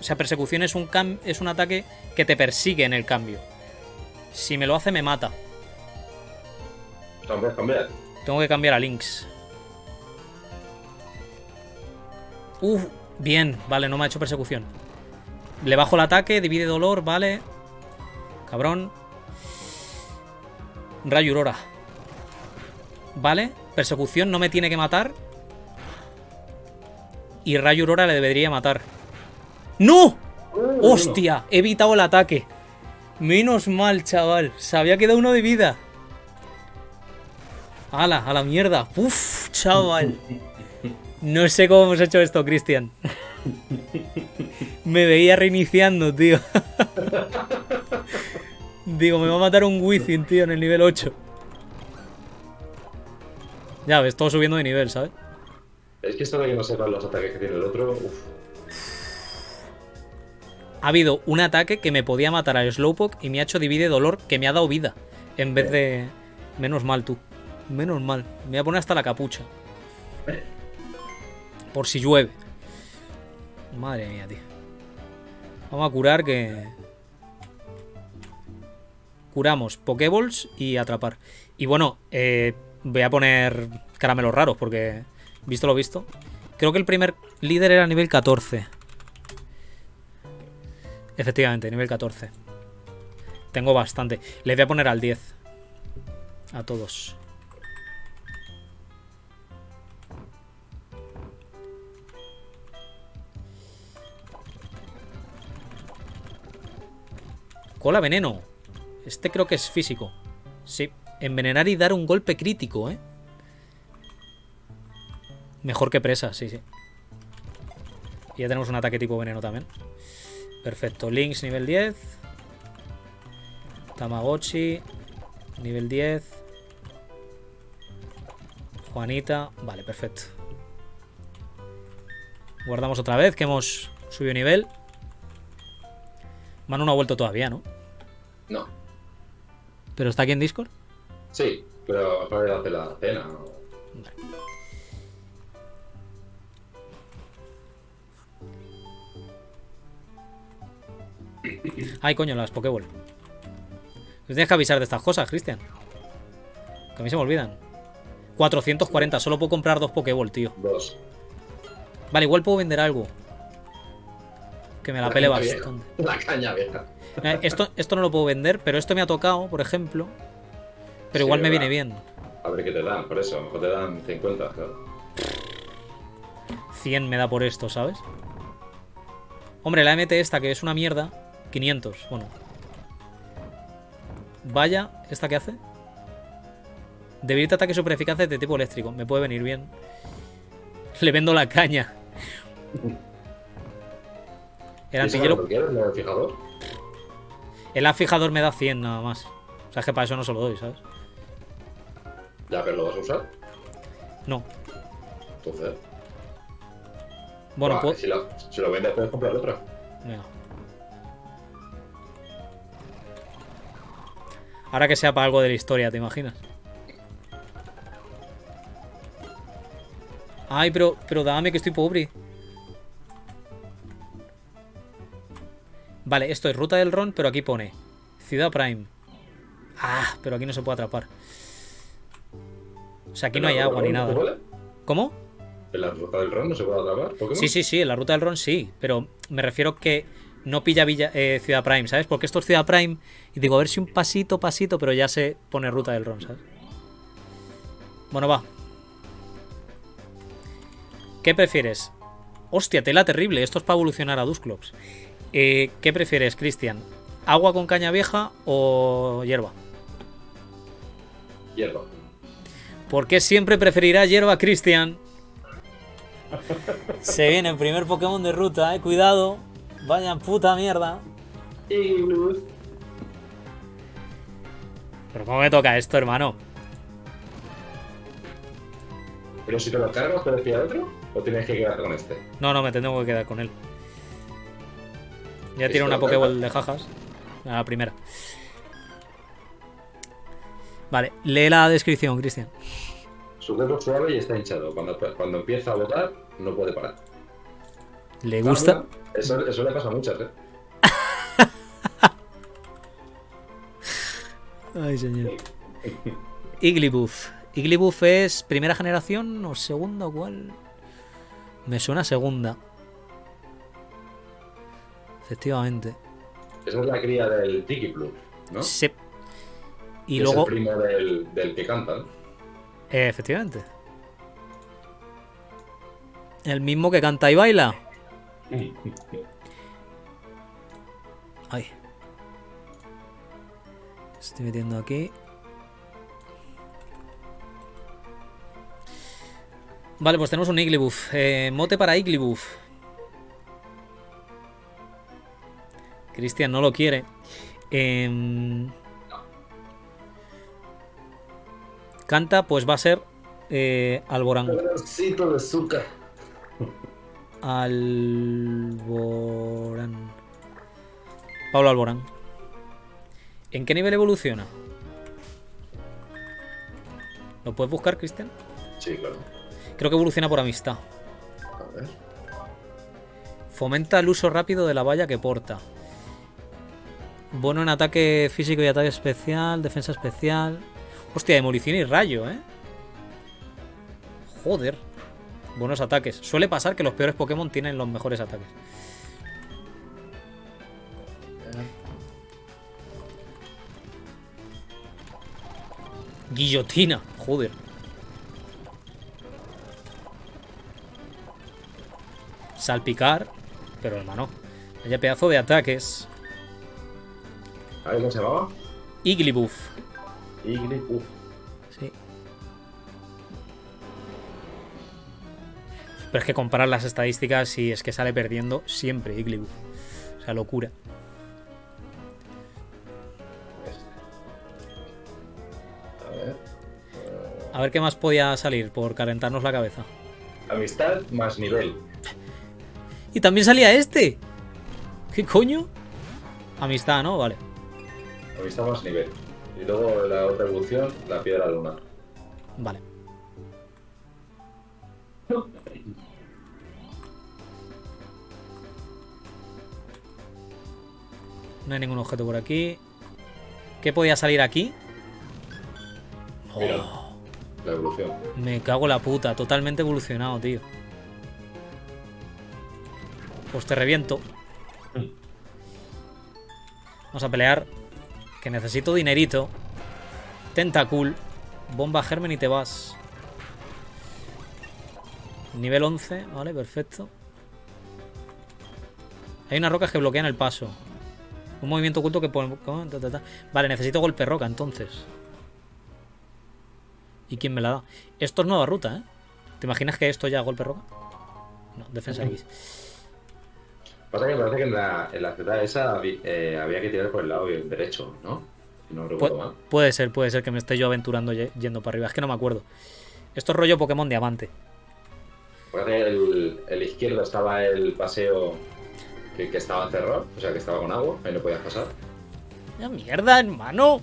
O sea, persecución es un, cam, es un ataque que te persigue en el cambio. Si me lo hace, me mata. ¿Tengo que cambiar? Tengo que cambiar a Lynx. Uf, bien. Vale, no me ha hecho persecución. Le bajo el ataque, divide dolor, vale. Cabrón. Rayo Aurora. Vale, persecución no me tiene que matar. Y rayo aurora le debería matar. ¡No! ¡Hostia! He evitado el ataque. Menos mal, chaval. Se había quedado uno de vida. ¡Hala! ¡A la mierda! ¡Puf! Chaval. No sé cómo hemos hecho esto, Christian. Me veía reiniciando, tío. Digo, me va a matar un Wizzing, tío, en el nivel ocho. Ya ves, todo subiendo de nivel, ¿sabes? Es que esto de que no sepan los ataques que tiene el otro... Uf. Ha habido un ataque que me podía matar a Slowpoke y me ha hecho divide dolor, que me ha dado vida. En vez de... Menos mal, tú. Menos mal. Me voy a poner hasta la capucha. Por si llueve. Madre mía, tío. Vamos a curar que... Curamos Pokéballs y atrapar. Y bueno, eh, voy a poner caramelos raros porque, visto lo visto, creo que el primer líder era nivel catorce. Efectivamente, nivel catorce. Tengo bastante. Les voy a poner al diez. A todos. Cola veneno. Este creo que es físico. Sí. Envenenar y dar un golpe crítico, ¿eh? Mejor que presa, sí, sí. Y ya tenemos un ataque tipo veneno también. Perfecto. Lynx, nivel diez. Tamagotchi, nivel diez. Juanita. Vale, perfecto. Guardamos otra vez que hemos subido nivel. Manu no ha vuelto todavía, ¿no? No. ¿Pero está aquí en Discord? Sí, pero para hacer la cena. ¿No? Vale. Ay, coño, las Pokéball. Me tienes que avisar de estas cosas, Christian. Que a mí se me olvidan. cuatrocientos cuarenta, solo puedo comprar dos Pokéball, tío. Dos. Vale, igual puedo vender algo. Que me la, la pele bastante. La caña vieja. Esto, esto no lo puedo vender, pero esto me ha tocado, por ejemplo. Pero sí, igual me viene bien. A ver qué te dan, por eso. A lo mejor te dan cincuenta, claro. cien me da por esto, ¿sabes? Hombre, la M T esta, que es una mierda. quinientos, bueno. Vaya, ¿esta qué hace? Debilita ataques super eficaces de tipo eléctrico. Me puede venir bien. Le vendo la caña. El antihielo. ¿El fijador? El afijador me da cien nada más. O sea, es que para eso no se lo doy, ¿sabes? Ya, pero ¿lo vas a usar? No. Entonces. Bueno, bah, pues. Si lo, si lo vendes, puedes comprar otra. Venga. Ahora que sea para algo de la historia, ¿te imaginas? Ay, pero, pero dame que estoy pobre. Vale, esto es Ruta del Ron, pero aquí pone Ciudad Prime. Ah, pero aquí no se puede atrapar. O sea, aquí no hay agua ni nada. ¿Cómo? ¿En la Ruta del Ron no se puede atrapar? ¿Por qué no? Sí, sí, sí, en la Ruta del Ron sí. Pero me refiero que no pilla Villa, eh, Ciudad Prime, ¿sabes? Porque esto es Ciudad Prime. Y digo, a ver si un pasito, pasito, pero ya se pone Ruta del Ron, ¿sabes? Bueno, va. ¿Qué prefieres? Hostia, tela terrible. Esto es para evolucionar a Dusclops. Eh, ¿Qué prefieres, Christian? ¿Agua con caña vieja o hierba? Hierba. ¿Por qué siempre preferirá hierba, Christian? Se viene el primer Pokémon de ruta, eh. Cuidado. Vaya puta mierda. Pero ¿cómo me toca esto, hermano? ¿Pero si te lo cargas, te desvías otro? ¿O tienes que quedarte con este? No, no, me tengo que quedar con él. Ya tiene una Pokéball de jajas. A la primera. Vale, lee la descripción, Christian. Su cuerpo es suave y está hinchado. Cuando, cuando empieza a botar, no puede parar. ¿Le gusta? Eso, eso le pasa a muchas, ¿eh? Ay, señor. Igglybuff. ¿Igglybuff es primera generación o segunda o cuál? Me suena segunda. Efectivamente. Esa es la cría del Digiplug, ¿no? Sí. Y que luego... es el primo del, del que canta, ¿no? Eh, efectivamente. El mismo que canta y baila. Ay. Estoy metiendo aquí. Vale, pues tenemos un Igglybuff. Eh, mote para Igglybuff. Christian no lo quiere. Eh, canta, pues va a ser eh, Alborango. Pedacito de azúcar. Alborán. Pablo Alborán. ¿En qué nivel evoluciona? ¿Lo puedes buscar, Christian? Sí, claro. Creo que evoluciona por amistad. A ver. Fomenta el uso rápido de la valla que porta. Bueno, en ataque físico y ataque especial, defensa especial. Hostia, demolición y rayo, ¿eh? Joder. Buenos ataques. Suele pasar que los peores Pokémon tienen los mejores ataques. Guillotina. Joder. Salpicar. Pero hermano, vaya pedazo de ataques. ¿A ver cómo se llamaba? Iglibuff. Iglibuff. Sí. Pero es que comparar las estadísticas y es que sale perdiendo siempre Iglibuff. O sea, locura. A ver qué más podía salir por calentarnos la cabeza. Amistad más nivel. Y también salía este. ¿Qué coño? Amistad, ¿no? Vale. Amistad más nivel. Y luego la otra evolución, la piedra lunar. Vale. No hay ningún objeto por aquí. ¿Qué podía salir aquí? Oh. Mira, la evolución. Me cago en la puta. Totalmente evolucionado, tío. Pues te reviento. Vamos a pelear. Que necesito dinerito. Tentacul. Bomba germen y te vas. Nivel once. Vale, perfecto. Hay unas rocas que bloquean el paso. Un movimiento oculto que pone... Vale, necesito golpe roca entonces. ¿Y quién me la da? Esto es nueva ruta, ¿eh? ¿Te imaginas que esto ya golpe roca? No, defensa X. Pasa que me parece que en la, en la ciudad esa eh, había que tirar por el lado derecho, ¿no? Si no recuerdo mal. Puede ser, puede ser que me esté yo aventurando yendo para arriba. Es que no me acuerdo. Esto es rollo Pokémon Diamante. Parece que el, el izquierdo estaba el paseo que, que estaba cerrado, o sea que estaba con agua, ahí no podías pasar. ¡Vaya mierda, hermano!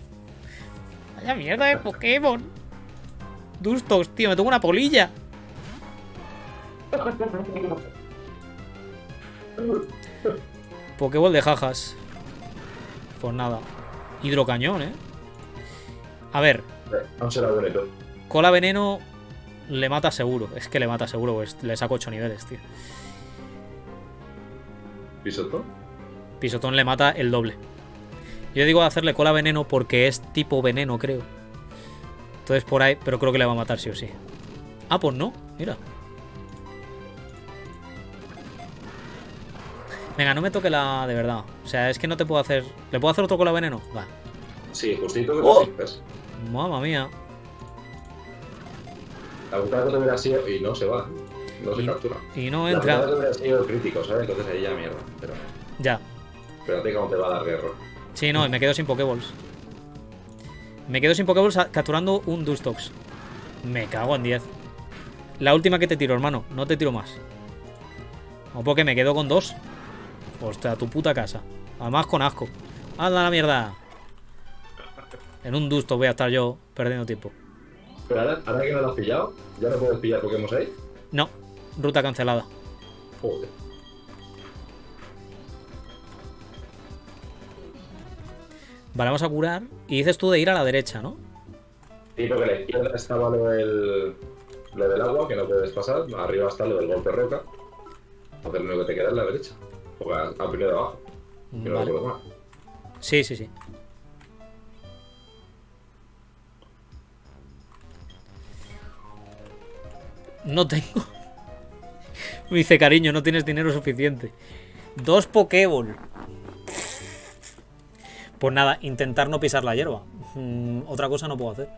¡Vaya mierda de Pokémon! Dustos, tío, me toco una polilla. Pokéball de jajas. Pues nada. Hidrocañón, ¿eh? A ver. Cola veneno le mata seguro. Es que le mata seguro, pues le saco ocho niveles, tío. ¿Pisotón? Pisotón le mata el doble. Yo digo hacerle cola veneno porque es tipo veneno, creo. Entonces por ahí, pero creo que le va a matar sí o sí. Ah, pues no, mira. Venga, no me toque la de verdad. O sea, es que no te puedo hacer... ¿Le puedo hacer otro cola veneno? Va. Sí, justito que ¡oh! Te mamma mía. La putada que hubiera sido... Y no se va. No se y, captura. Y no entra. La putada que hubiera sido crítico, ¿sabes? Entonces ahí ya mierda. Pero... Ya. Espérate cómo te va a dar guerra. Sí, no, y me quedo sin Pokéballs. Me quedo sin Pokéballs capturando un Dustox. Me cago en diez. La última que te tiro, hermano. No te tiro más. O porque me quedo con dos. Hostia, tu puta casa. Además con asco. ¡Hala la mierda! En un dusto voy a estar yo perdiendo tiempo. Pero ahora, ahora que no lo has pillado, ¿ya no puedes pillar Pokémon seis? No, ruta cancelada. Joder. Vale, vamos a curar. Y dices tú de ir a la derecha, ¿no? Sí, porque a la izquierda estaba lo del, lo del agua, que no puedes pasar. Arriba está lo del golpe roca. Entonces lo único que te queda es la derecha. Porque al primero de abajo. Vale. No sí, sí, sí. No tengo. Me dice, cariño, no tienes dinero suficiente. Dos Pokéball. Pues nada, intentar no pisar la hierba. Mm, otra cosa no puedo hacer.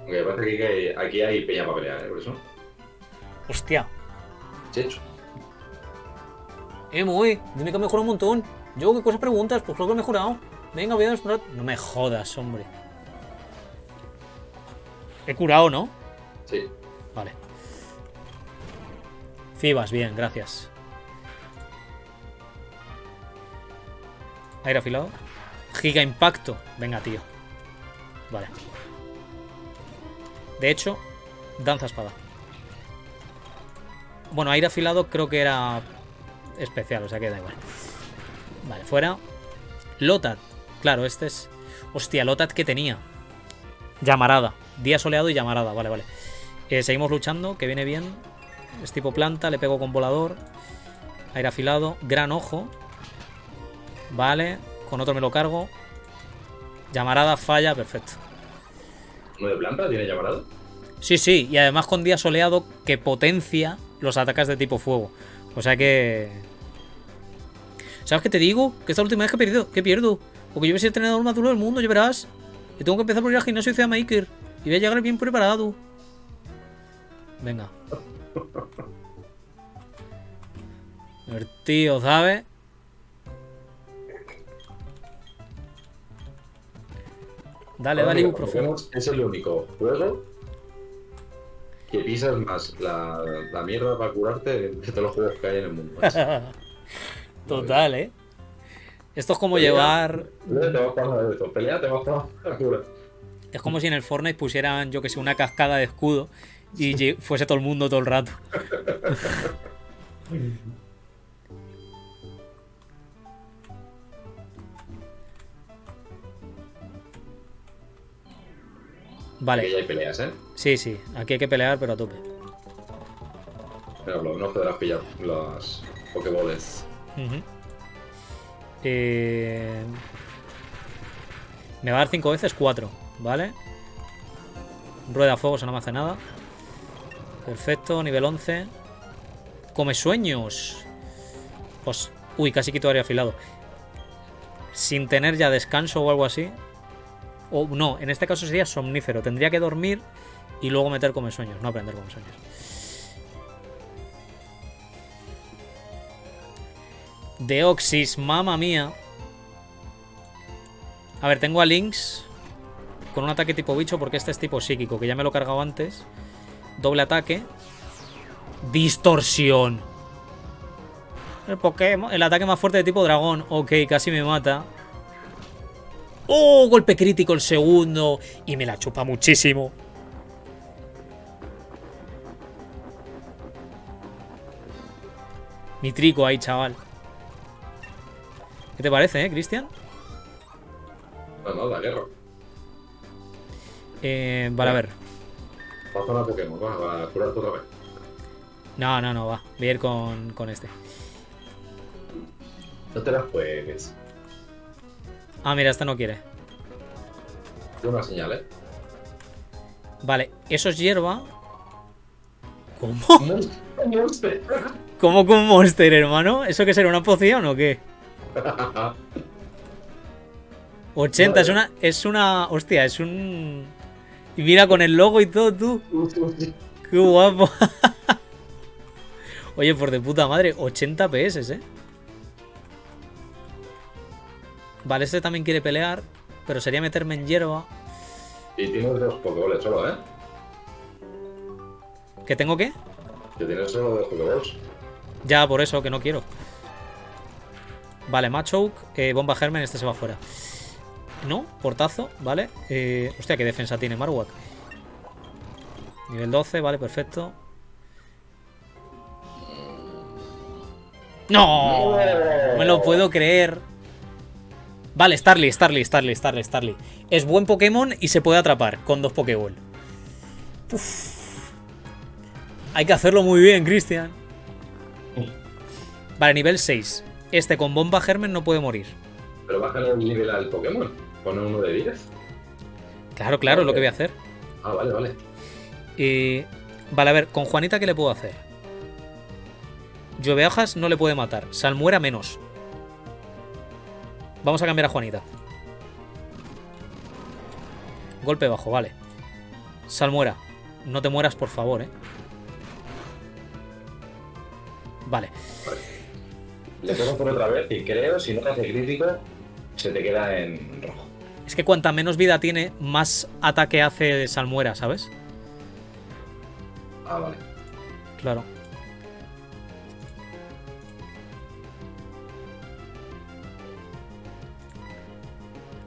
Aunque okay, parece que aquí hay, aquí hay peña para pelear, ¿eh? Por eso. Hostia. Chechu. Eh, Moe, dime que ha mejorado un montón. Yo, ¿qué cosas preguntas? Pues creo que he mejorado. Venga, voy a explorar. No me jodas, hombre. He curado, ¿no? Sí. Vale. Cibas, bien, gracias. Aire afilado. Giga impacto. Venga, tío. Vale. De hecho, danza espada. Bueno, aire afilado creo que era especial, o sea que da igual. Vale, fuera. Lotat. Claro, este es... Hostia, el O T A T que tenía. Llamarada. Día soleado y llamarada. Vale, vale. Eh, seguimos luchando, que viene bien. Es tipo planta, le pego con volador. Aire afilado. Gran ojo. Vale. Con otro me lo cargo. Llamarada, falla, perfecto. ¿No de planta tiene llamarada? Sí, sí. Y además con día soleado que potencia los ataques de tipo fuego. O sea que... ¿Sabes qué te digo? Que esta última vez que pierdo, que pierdo. Porque yo voy a ser el entrenador más duro del mundo, ya verás. Que tengo que empezar por ir al gimnasio y hacer maker. Y voy a llegar bien preparado. Venga. Divertido, ¿sabes? Dale, dale, ibuprofeno. Es el único juego que pisas más la, la mierda para curarte de todos los juegos que hay en el mundo. Total, eh. Esto es como pelea, llevar... Pelea, te vas para esto. Pelea, te vas para la cura. Es como si en el Fortnite pusieran, yo que sé, una cascada de escudo y fuese todo el mundo todo el rato. Vale. Aquí ya hay peleas, ¿eh? Sí, sí. Aquí hay que pelear, pero a tope. Pero no podrás pillar las Pokéballs. Uh-huh. Eh... Me va a dar cinco veces cuatro, ¿vale? Rueda fuego, eso no me hace nada. Perfecto, nivel once. Come sueños. Pues... Uy, casi quito área afilado. Sin tener ya descanso o algo así. O no, en este caso sería somnífero. Tendría que dormir y luego meter come sueños. No aprender come sueños. Deoxys, mamma mía. A ver, tengo a Lynx con un ataque tipo bicho porque este es tipo psíquico, que ya me lo he cargado antes. Doble ataque. Distorsión. El Pokémon, el ataque más fuerte de tipo dragón. Ok, casi me mata. Oh, golpe crítico el segundo. Y me la chupa muchísimo. Nitrico ahí, chaval. ¿Qué te parece, eh, Christian? No, no, da guerra. Eh, vale, a ver. Vas con la Pokémon, vas a curarte otra vez. No, no, no, va. Voy a ir con, con este. No te las juegues. Ah, mira, esta no quiere. Una señal, eh. Vale, eso es hierba. ¿Cómo? Un monster. ¿Cómo con monster, hermano? ¿Eso qué será? ¿Una poción o qué? ochenta, es una, es una... Hostia, es un... Y mira con el logo y todo, tú. Qué guapo. Oye, por de puta madre, ochenta P S, eh. Vale, este también quiere pelear, pero sería meterme en hierba. Y tienes dos Pokéballs solo, eh. ¿Que tengo qué? Que tienes solo dos Pokéballs. Ya, por eso, que no quiero. Vale, Machoke, eh, bomba germen, este se va fuera. No, portazo, vale. eh, Hostia, qué defensa tiene Marowak. Nivel doce, vale, perfecto. ¡No! No me lo puedo creer. Vale, Starly, Starly, Starly, Starly, Starly. Es buen Pokémon y se puede atrapar con dos Pokéball. Uf. Hay que hacerlo muy bien, Christian. Vale, nivel seis. Este con bomba germen no puede morir. Pero bajan el nivel al Pokémon. Pone uno de diez. Claro, claro, vale. Lo que voy a hacer. Ah, vale, vale. Y... Vale, a ver, con Juanita, ¿qué le puedo hacer? Llueve hojas no le puede matar. Salmuera menos. Vamos a cambiar a Juanita. Golpe bajo, vale. Salmuera, no te mueras, por favor, eh. Vale. Vale. Le toco por otra vez y creo, si no te hace crítico, se te queda en rojo. Es que cuanta menos vida tiene, más ataque hace Salmuera, ¿sabes? Ah, vale. Claro.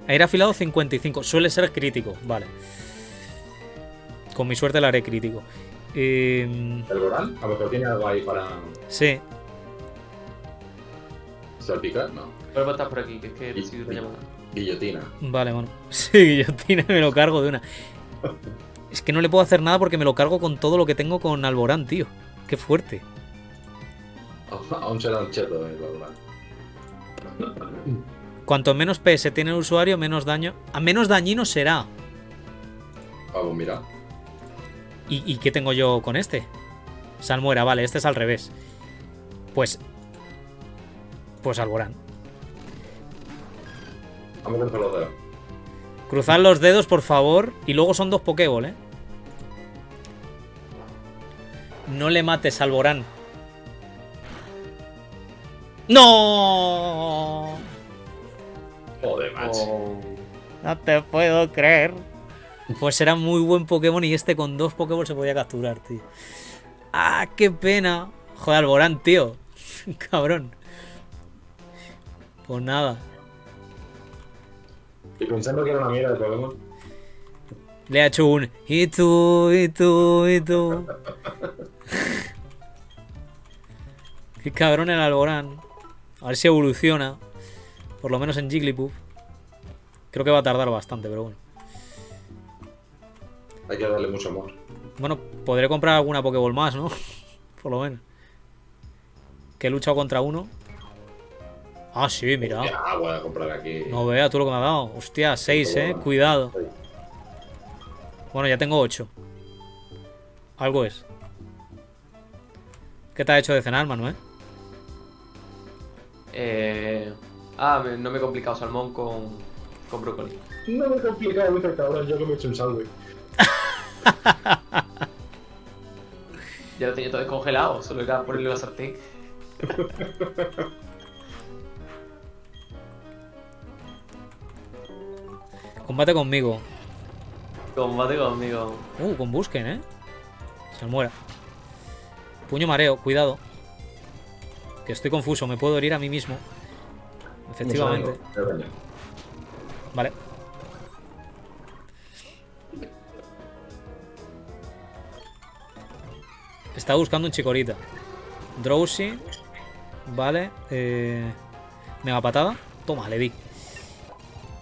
Aire afilado cincuenta y cinco. Suele ser crítico, vale. Con mi suerte la haré crítico. Y... ¿El Goral? A lo mejor tiene algo ahí para... Sí. ¿Salpicar? No. Vuelvo a estar por aquí, que es que he recibido una llamada. Guillotina. Vale, bueno. Sí, guillotina, me lo cargo de una. Es que no le puedo hacer nada porque me lo cargo con todo lo que tengo con Alborán, tío. Qué fuerte. Aún será el cheto, eh, Alborán. Cuanto menos P S tiene el usuario, menos daño. A menos dañino será. Vamos, mira. ¿Y, ¿Y qué tengo yo con este? Salmuera, vale, este es al revés. Pues. Pues Alborán. Vamos a cruzar los dedos. Cruzad los dedos, por favor. Y luego son dos Pokéball, ¿eh? No le mates, Alborán. ¡No! Joder, macho. Oh. No te puedo creer. Pues era muy buen Pokémon y este con dos Pokéball se podía capturar, tío. ¡Ah, qué pena! Joder, Alborán, tío. Cabrón. Pues nada. Y pensando que era una mierda de Pokémon. Le ha hecho un... Y tú, y tú, y tú. Qué cabrón el Alborán. A ver si evoluciona. Por lo menos en Jigglypuff. Creo que va a tardar bastante, pero bueno. Hay que darle mucho amor. Bueno, podré comprar alguna Pokéball más, ¿no? Por lo menos. Que he luchado contra uno. Ah, sí, mira. Ya, voy a comprar aquí. No vea tú lo que me ha dado. Hostia, seis, eh. Cuidado. Bueno, ya tengo ocho. Algo es. ¿Qué te has hecho de cenar, Manuel? Eh... Ah, no me he complicado salmón con, con brócoli. No me he complicado mucho, cabrón. Yo que me he hecho un sándwich. Ya lo tenía todo descongelado. Solo era ponerle la sartén. Combate conmigo. Combate conmigo. Uh, con Busquen, eh. Se muera. Puño mareo, cuidado. Que estoy confuso, me puedo herir a mí mismo. Efectivamente. Vale. Estaba buscando un Chikorita. Drowsy. Vale. Eh... Mega patada. Toma, le di.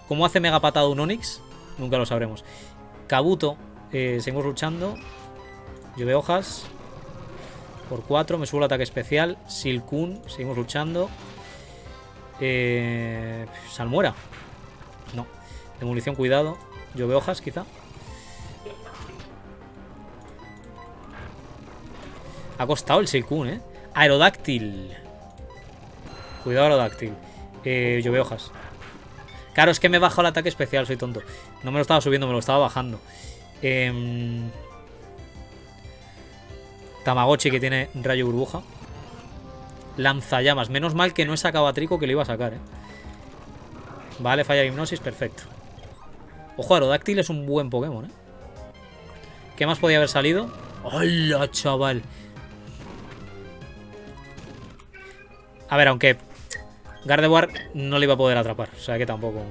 ¿Cómo hace mega patada un Onix? Nunca lo sabremos. Kabuto. Eh, seguimos luchando. Llueve hojas. Por cuatro. Me subo el ataque especial. Silcoon. Seguimos luchando. Eh, Salmuera. No. Demolición, cuidado. Llueve hojas, quizá. Ha costado el Silcoon, ¿eh? Aerodáctil. Cuidado, Aerodáctil. Eh, llueve hojas. Claro, es que me he bajado el ataque especial, soy tonto. No me lo estaba subiendo, me lo estaba bajando. Eh... Tamagotchi, que tiene rayo burbuja. Lanzallamas. Menos mal que no he sacado a Trico, que lo iba a sacar, ¿eh? Vale, falla de hipnosis, perfecto. Ojo, Aerodáctil es un buen Pokémon, ¿eh? ¿Qué más podía haber salido? ¡Hola, chaval! A ver, aunque... Gardevoir no le iba a poder atrapar, o sea que tampoco.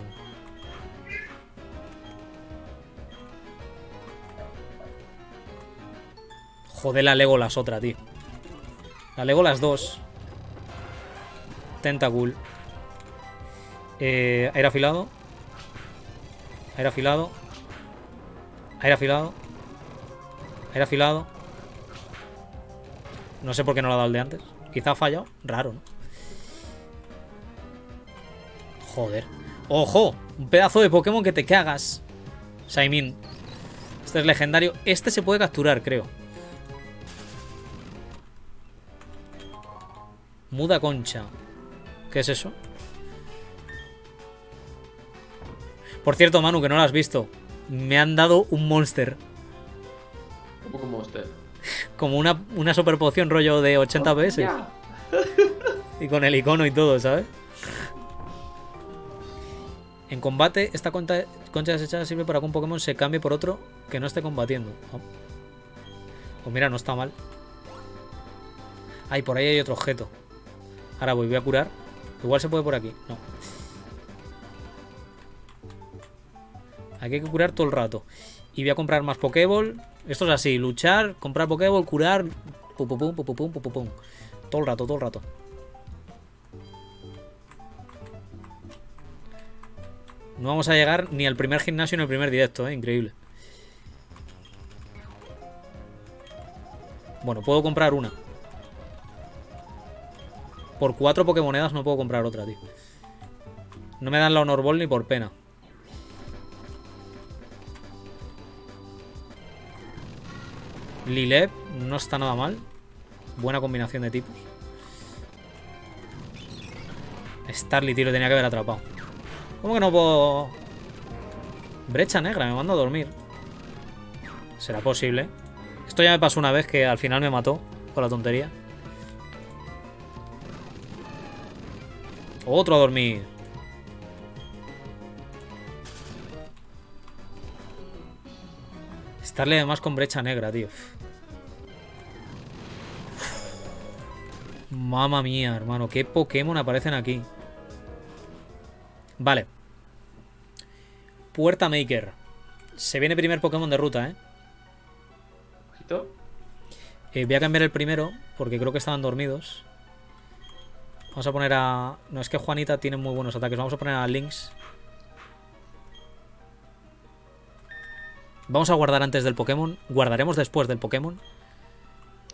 Joder, la Legolas otra, tío. La Legolas dos. Tentacool. Eh, aire afilado. Aire afilado. Aire afilado. Aire afilado. No sé por qué no lo ha dado el de antes. Quizá ha fallado. Raro, ¿no? Joder. ¡Ojo! Un pedazo de Pokémon que te cagas. Saimin. Este es legendario. Este se puede capturar, creo. Muda concha. ¿Qué es eso? Por cierto, Manu, que no lo has visto. Me han dado un monster. ¿Cómo que un monster? Como una, una super poción rollo de ochenta P S. Yeah. Y con el icono y todo, ¿sabes? En combate, esta concha desechada sirve para que un Pokémon se cambie por otro que no esté combatiendo. Oh. Pues mira, no está mal. Ay, por ahí hay otro objeto. Ahora voy, voy a curar. Igual se puede por aquí. No. Aquí hay que curar todo el rato. Y voy a comprar más Pokéball. Esto es así, luchar, comprar Pokéball, curar. Pum, pum, pum, pum, pum, pum, pum. Todo el rato, todo el rato. No vamos a llegar ni al primer gimnasio ni al primer directo, ¿eh? Increíble. Bueno, puedo comprar una. Por cuatro Pokémonedas no puedo comprar otra, tío. No me dan la Honor Ball ni por pena. Lilep no está nada mal. Buena combinación de tipos. Starly, tío, lo tenía que haber atrapado. ¿Cómo que no puedo...? Brecha negra, me manda a dormir. Será posible. Esto ya me pasó una vez que al final me mató por la tontería. Otro a dormir. Starly además con brecha negra, tío. Mamma mía, hermano. ¿Qué Pokémon aparecen aquí? Vale. Puerta Maker. Se viene primer Pokémon de ruta, ¿eh? ¿Ojito? Eh, voy a cambiar el primero porque creo que estaban dormidos. Vamos a poner a... No, es que Juanita tiene muy buenos ataques. Vamos a poner a Lynx. Vamos a guardar antes del Pokémon. Guardaremos después del Pokémon.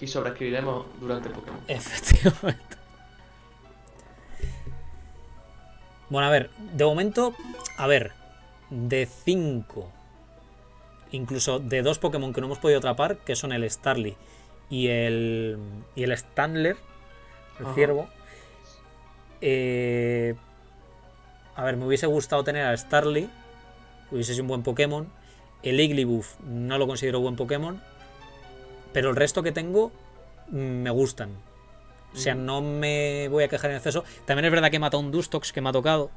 Y sobreescribiremos durante el Pokémon. Efectivamente. Bueno, a ver. De momento, a ver. De cinco. Incluso de dos Pokémon que no hemos podido atrapar, que son el Starly y el, y el Standler, el Ajá. ciervo. Eh, a ver, me hubiese gustado tener a Starly. Hubiese sido un buen Pokémon. El Igglybuff no lo considero buen Pokémon. Pero el resto que tengo me gustan. O sea, no me voy a quejar en exceso. También es verdad que he matado un Dustox que me ha tocado.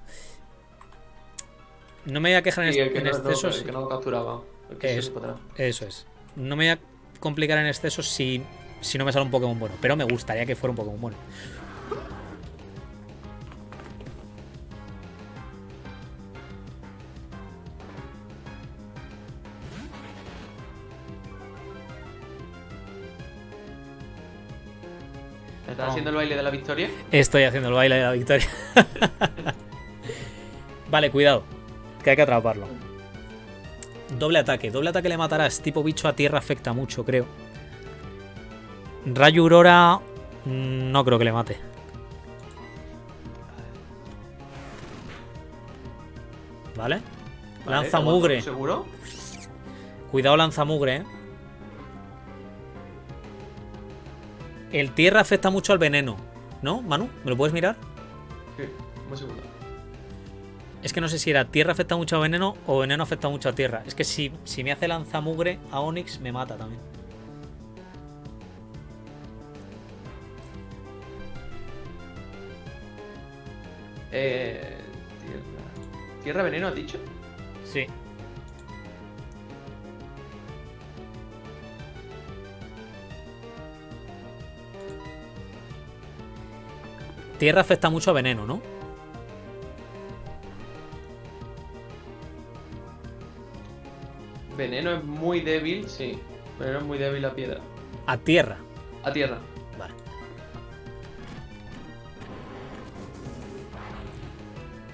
No me voy a quejar en, sí, el que en no, exceso. No, el que no lo capturaba. El que eso, se eso es. No me voy a complicar en exceso si, si no me sale un Pokémon bueno. Pero me gustaría que fuera un Pokémon bueno. ¿Estás haciendo el baile de la victoria? Estoy haciendo el baile de la victoria. Vale, cuidado, que hay que atraparlo. Doble ataque. Doble ataque le matarás. Tipo bicho a tierra afecta mucho, creo. Rayo Aurora... No creo que le mate. Vale. Lanza mugre. ¿Seguro? Cuidado, lanza mugre, eh. El tierra afecta mucho al veneno, ¿no, Manu? ¿Me lo puedes mirar? Sí, muy seguro. Es que no sé si era tierra afecta mucho a veneno o veneno afecta mucho a tierra. Es que si, si me hace lanzamugre a Onix me mata también. Eh, tierra, ¿Tierra veneno has dicho? Sí. Tierra afecta mucho a veneno, ¿no? Veneno es muy débil, sí. Veneno es muy débil a piedra. ¿A tierra? A tierra. Vale.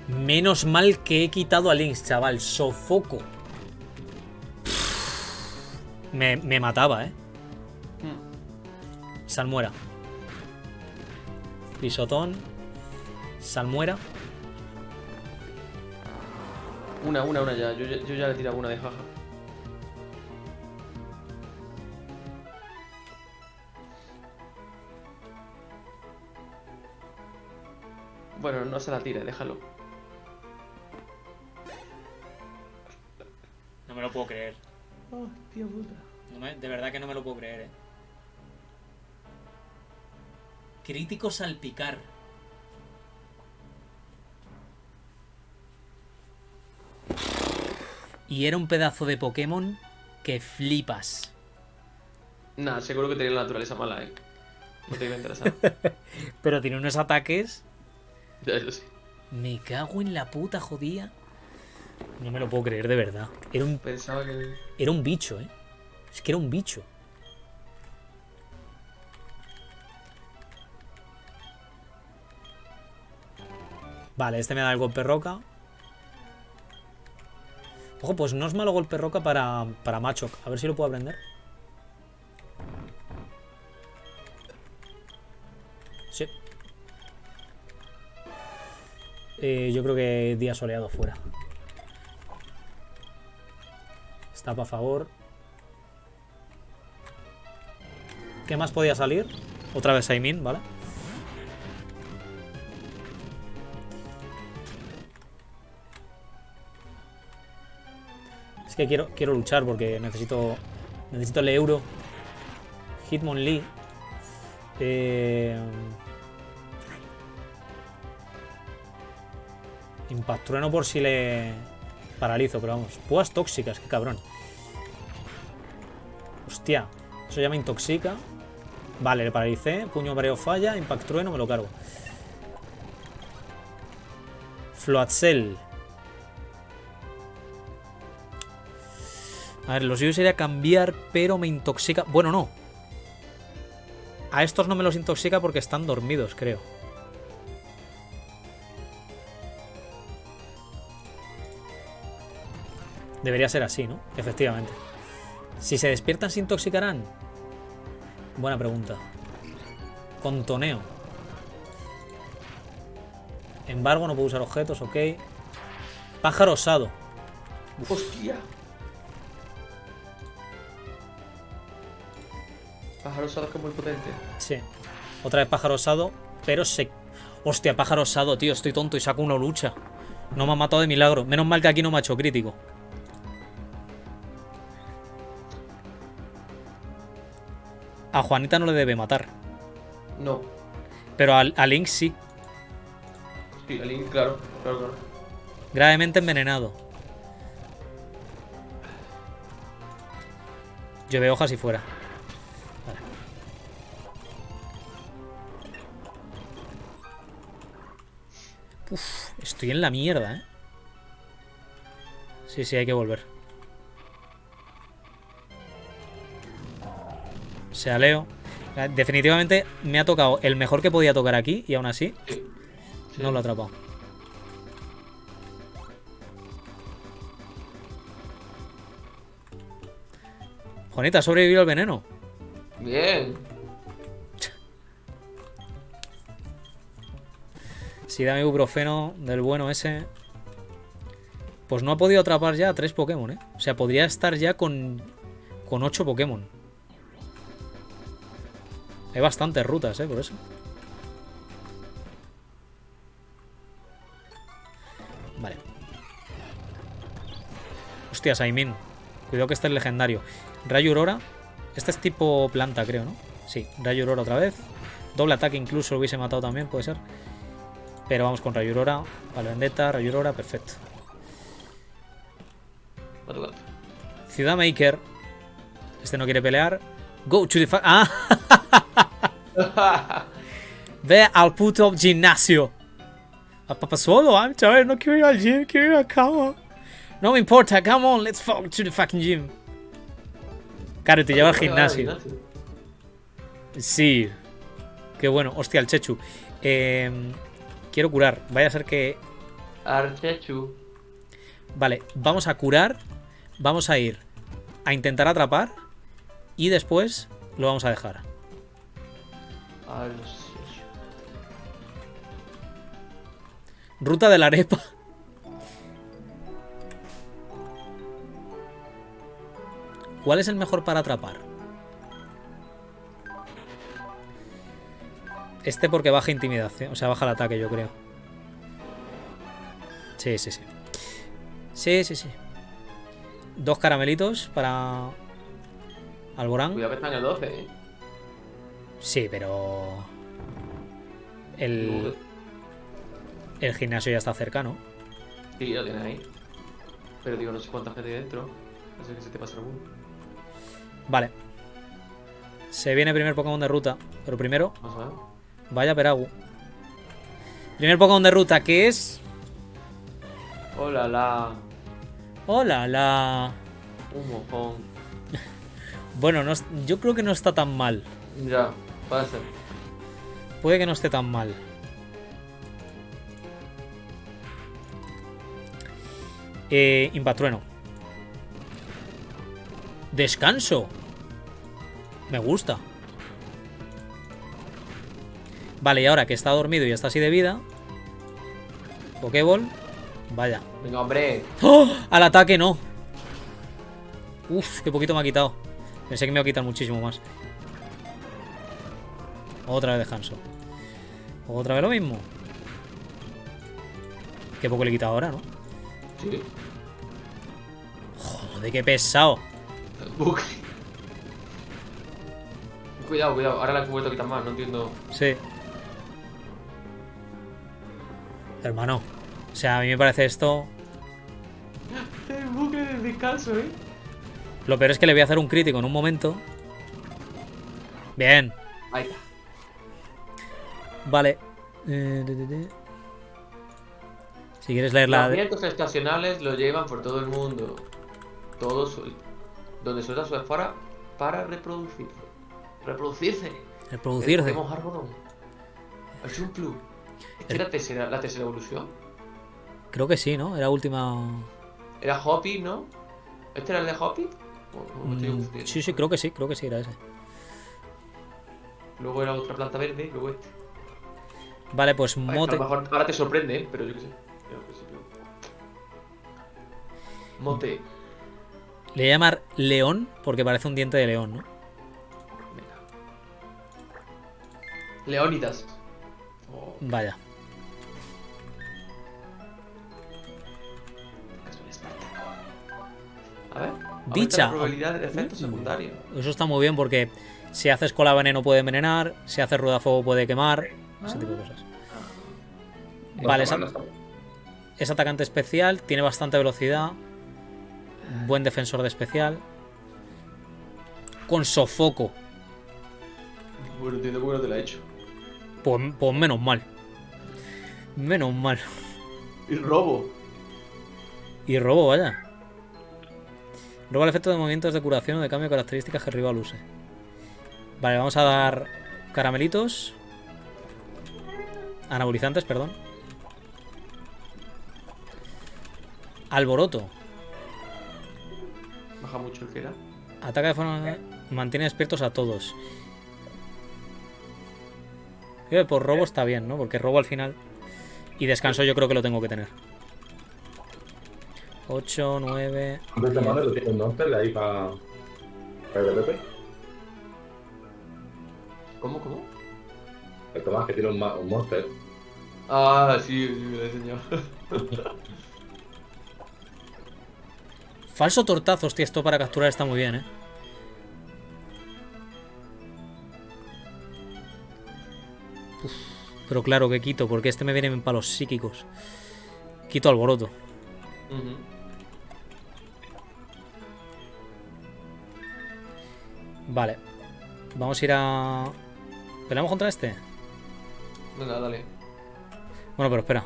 Menos mal que he quitado a Lynx, chaval. Sofoco. Me, me mataba, ¿eh? Hmm. Salmuera. Pisotón. Salmuera. Una, una, una ya. Yo, yo ya le he tirado una de jaja. Bueno, no se la tire, déjalo. No me lo puedo creer. Hostia puta. No me, de verdad que no me lo puedo creer, eh. Crítico salpicar. Y era un pedazo de Pokémon que flipas. Nah, seguro que tenía la naturaleza mala, eh. No te iba a interesar. Pero tiene unos ataques. Ya, eso sí. Me cago en la puta, jodía. No me lo puedo creer, de verdad. Era un... Pensaba que... Era un bicho, eh. Es que era un bicho. Vale, este me da el golpe roca. Ojo, pues no es malo golpe roca para, para Machoke. A ver si lo puedo aprender. Sí. Eh, yo creo que día soleado fuera. Estaba a favor. ¿Qué más podía salir? Otra vez Aimin, ¿vale? Es que quiero, quiero luchar porque necesito necesito el euro. Hitmonlee. Eh... Impactrueno por si le paralizo, pero vamos. Púas tóxicas, qué cabrón. Hostia, eso ya me intoxica. Vale, le paralicé. Puño mareo falla. Impactrueno, me lo cargo. Floatzel. A ver, los yo sería cambiar, pero me intoxica. Bueno, no. A estos no me los intoxica porque están dormidos, creo. Debería ser así, ¿no? Efectivamente. Si se despiertan, ¿se intoxicarán? Buena pregunta. Contoneo. Embargo, no puedo usar objetos, ok. Pájaro osado. Hostia. Pájaro osado es que es muy potente. Sí. Otra vez pájaro osado, pero se... Hostia, pájaro osado, tío. Estoy tonto y saco una lucha. No me ha matado de milagro. Menos mal que aquí no me ha hecho crítico. A Juanita no le debe matar. No. Pero a, a Lynx sí. Sí, a Lynx, claro, claro, claro. Gravemente envenenado. Yo veo hojas y fuera. Vale. Uf, estoy en la mierda, ¿eh? Sí, sí, hay que volver. Se aleo. Definitivamente me ha tocado el mejor que podía tocar aquí y aún así sí. Sí. No lo ha atrapado. Juanita, ¿ha sobrevivido al veneno? Bien. Si dame ibuprofeno del bueno ese. Pues no ha podido atrapar ya a tres Pokémon, ¿eh? O sea, podría estar ya con, con ocho Pokémon. Hay bastantes rutas, eh, por eso. Vale. Hostia, Saimin. Cuidado que este es legendario. Rayo Aurora. Este es tipo planta, creo, ¿no? Sí, Rayo Aurora otra vez. Doble ataque incluso lo hubiese matado también, puede ser. Pero vamos con Rayo Aurora. Vale, Vendetta, Rayo Aurora, perfecto. Ciudad Maker. Este no quiere pelear. Go to the fa- ¡Ah! Ve al puto gimnasio. A papá solo, I'm tired. No quiero ir al gym, quiero ir a cama. No me importa, come on, let's fuck to the fucking gym. Claro, te lleva al gimnasio. Sí. Qué bueno, hostia, el Chechu. Eh, quiero curar, vaya a ser que... Al Chechu. Vale, vamos a curar. Vamos a ir a intentar atrapar. Y después lo vamos a dejar. Ruta de la arepa. ¿Cuál es el mejor para atrapar? Este porque baja intimidación, o sea, baja el ataque, yo creo. Sí, sí, sí. Sí, sí, sí. Dos caramelitos para... Alborán. Cuidado que está en el doce, ¿eh? Sí, pero... El... El gimnasio ya está cerca, ¿no? Sí, lo tienes ahí. Pero digo, no sé cuánta gente hay dentro. No sé que se te pasa alguno. Vale. Se viene el primer Pokémon de ruta. Pero primero... Ajá. Vaya Peragu. Primer Pokémon de ruta, que es... Hola, la... Hola, la... Un mojón. Bueno, no, yo creo que no está tan mal. Ya, pasa. Puede que no esté tan mal. Eh, Impactrueno. Descanso. Me gusta. Vale, y ahora que está dormido y está así de vida. Pokéball. Vaya. Venga, hombre. ¡Oh! Al ataque no. Uf, qué poquito me ha quitado. Pensé que me iba a quitar muchísimo más. Otra vez descanso. Otra vez lo mismo. Qué poco le he quitado ahora, ¿no? Sí. Joder, qué pesado. Cuidado, cuidado. Ahora la he vuelto a quitar más, no entiendo. Sí. Hermano. O sea, a mí me parece esto... El bucle del descanso, ¿eh? Lo peor es que le voy a hacer un crítico en un momento. Bien. Ahí está. Vale. Eh, de, de, de. Si quieres leer la... Los vientos estacionales lo llevan por todo el mundo. Todo su... Donde suelta su esfera para reproducirse. Reproducirse. Reproducirse. Es un plus. ¿Esta era tercera, la tercera evolución? Creo que sí, ¿no? Era última... Era Hoppy, ¿no? ¿Este era el de Hoppy? Mm, sí, sí, creo que sí, creo que sí, era ese. Luego era otra planta verde y luego este. Vale, pues Mote... A lo mejor ahora te sorprende, ¿eh? Pero yo qué sé. Mote. Le voy a llamar León porque parece un diente de león, ¿no? Venga. Leónidas. Oh. Vaya. A ver. Dicha. La probabilidad de efecto secundario. Eso está muy bien porque si haces cola veneno puede envenenar, si haces rueda fuego puede quemar, ese tipo de cosas. Vale, es, es atacante especial, tiene bastante velocidad, buen defensor de especial, con sofoco. Bueno, entiendo cómo no te la he hecho. Pues, pues menos mal. Menos mal. Y robo. Y robo, vaya. Roba el efecto de movimientos de curación o de cambio de características que el rival use. Vale, vamos a dar caramelitos. Anabolizantes, perdón. Alboroto. Baja mucho el que era. Ataca de forma... Mantiene despiertos a todos. Creo que por robo está bien, ¿no? Porque robo al final. Y descanso yo creo que lo tengo que tener. ocho, nueve... ¿Cuántas manos lo tiene un Monster de ahí para... para el P P? ¿Cómo, cómo? El Tomás que tiene un, un Monster. Ah, sí, sí, me lo he enseñado. Falso tortazo, hostia, esto para capturar está muy bien, ¿eh? Uf, pero claro que quito, porque este me viene para los psíquicos. Quito alboroto. Uh-huh. Vale. Vamos a ir a... ¿Peleamos contra este? Venga, dale. Bueno, pero espera.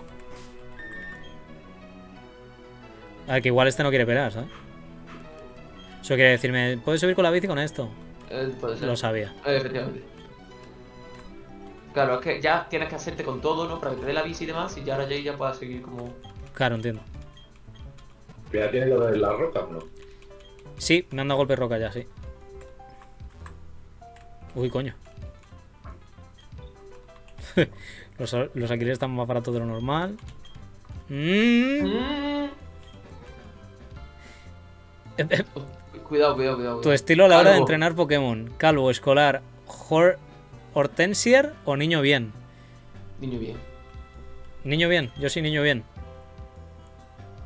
A ver, que igual este no quiere pelear, ¿sabes? Eso quiere decirme, ¿puedes subir con la bici con esto? Eh, puede ser. Lo sabía. Eh, efectivamente. Claro, es que ya tienes que hacerte con todo, ¿no? Para que te dé la bici y demás, y ya ahora ya, ya puedas seguir como... Claro, entiendo. ¿Ya tiene lo de las rocas, no? Sí, me han dado golpe de roca ya, sí. Uy, coño. los, los alquileres están más baratos de lo normal. Mm. Cuidado, cuidado, cuidado. Tu estilo a la Calvo. Hora de entrenar Pokémon. Calvo, escolar, Hor Hortensier o niño bien. Niño bien. Niño bien, yo soy niño bien.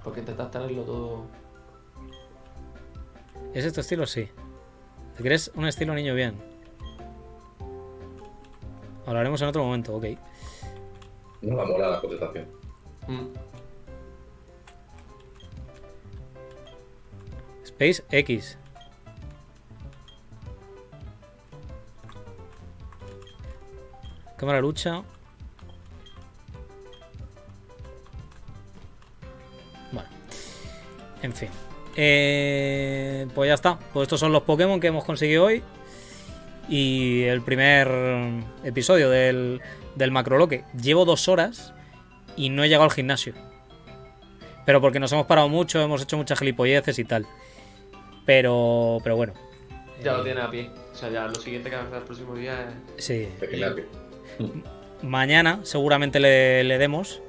Porque intentas tenerlo todo. ¿Es este estilo? Sí. ¿Te crees un estilo niño bien? Hablaremos en otro momento, ok. No me mola la contestación. Mm. Space X. Cámara lucha. Bueno. En fin. Eh, pues ya está. Pues estos son los Pokémon que hemos conseguido hoy. Y el primer episodio del, del Macrolocke. Llevo dos horas y no he llegado al gimnasio. Pero porque nos hemos parado mucho, hemos hecho muchas gilipolleces y tal. Pero, pero bueno. Ya eh, lo tiene a pie. O sea, ya lo siguiente que va a hacer el próximo día es... Sí. Mañana seguramente le, le demos.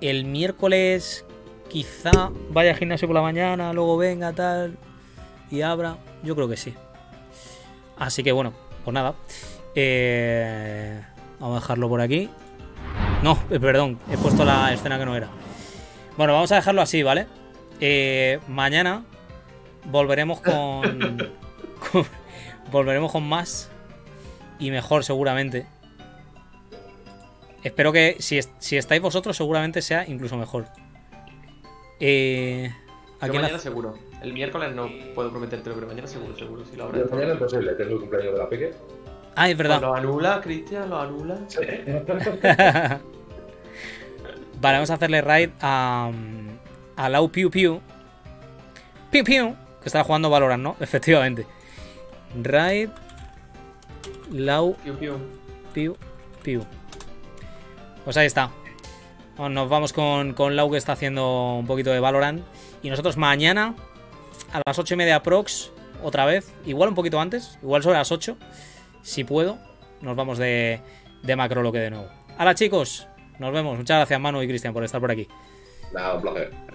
El miércoles quizá vaya al gimnasio por la mañana, luego venga, tal, y abra. Yo creo que sí. Así que bueno, pues nada. Eh, vamos a dejarlo por aquí. No, perdón, he puesto la escena que no era. Bueno, vamos a dejarlo así, ¿vale? Eh, mañana volveremos con, con... Volveremos con más y mejor seguramente. Espero que si, si estáis vosotros seguramente sea incluso mejor. Eh, aquí mañana la... seguro. El miércoles no puedo prometerte, pero mañana seguro, seguro. Si la hora mañana de... es posible, que es el cumpleaños de la peque. Ah, es verdad. Lo anula, Cristian, lo anula. Vale, vamos a hacerle raid a, a Lau Piu Piu. Piu Piu, que estaba jugando Valorant, ¿no? Efectivamente. Raid Lau Piu Piu. Piu Piu. Pues ahí está. Nos vamos con, con Lau, que está haciendo un poquito de Valorant. Y nosotros mañana a las ocho y media prox, otra vez. Igual un poquito antes, igual sobre las ocho. Si puedo, nos vamos de, de Macrolocke de nuevo. ¡Hala, chicos! Nos vemos. Muchas gracias, Manu y Cristian, por estar por aquí. Nada, un placer.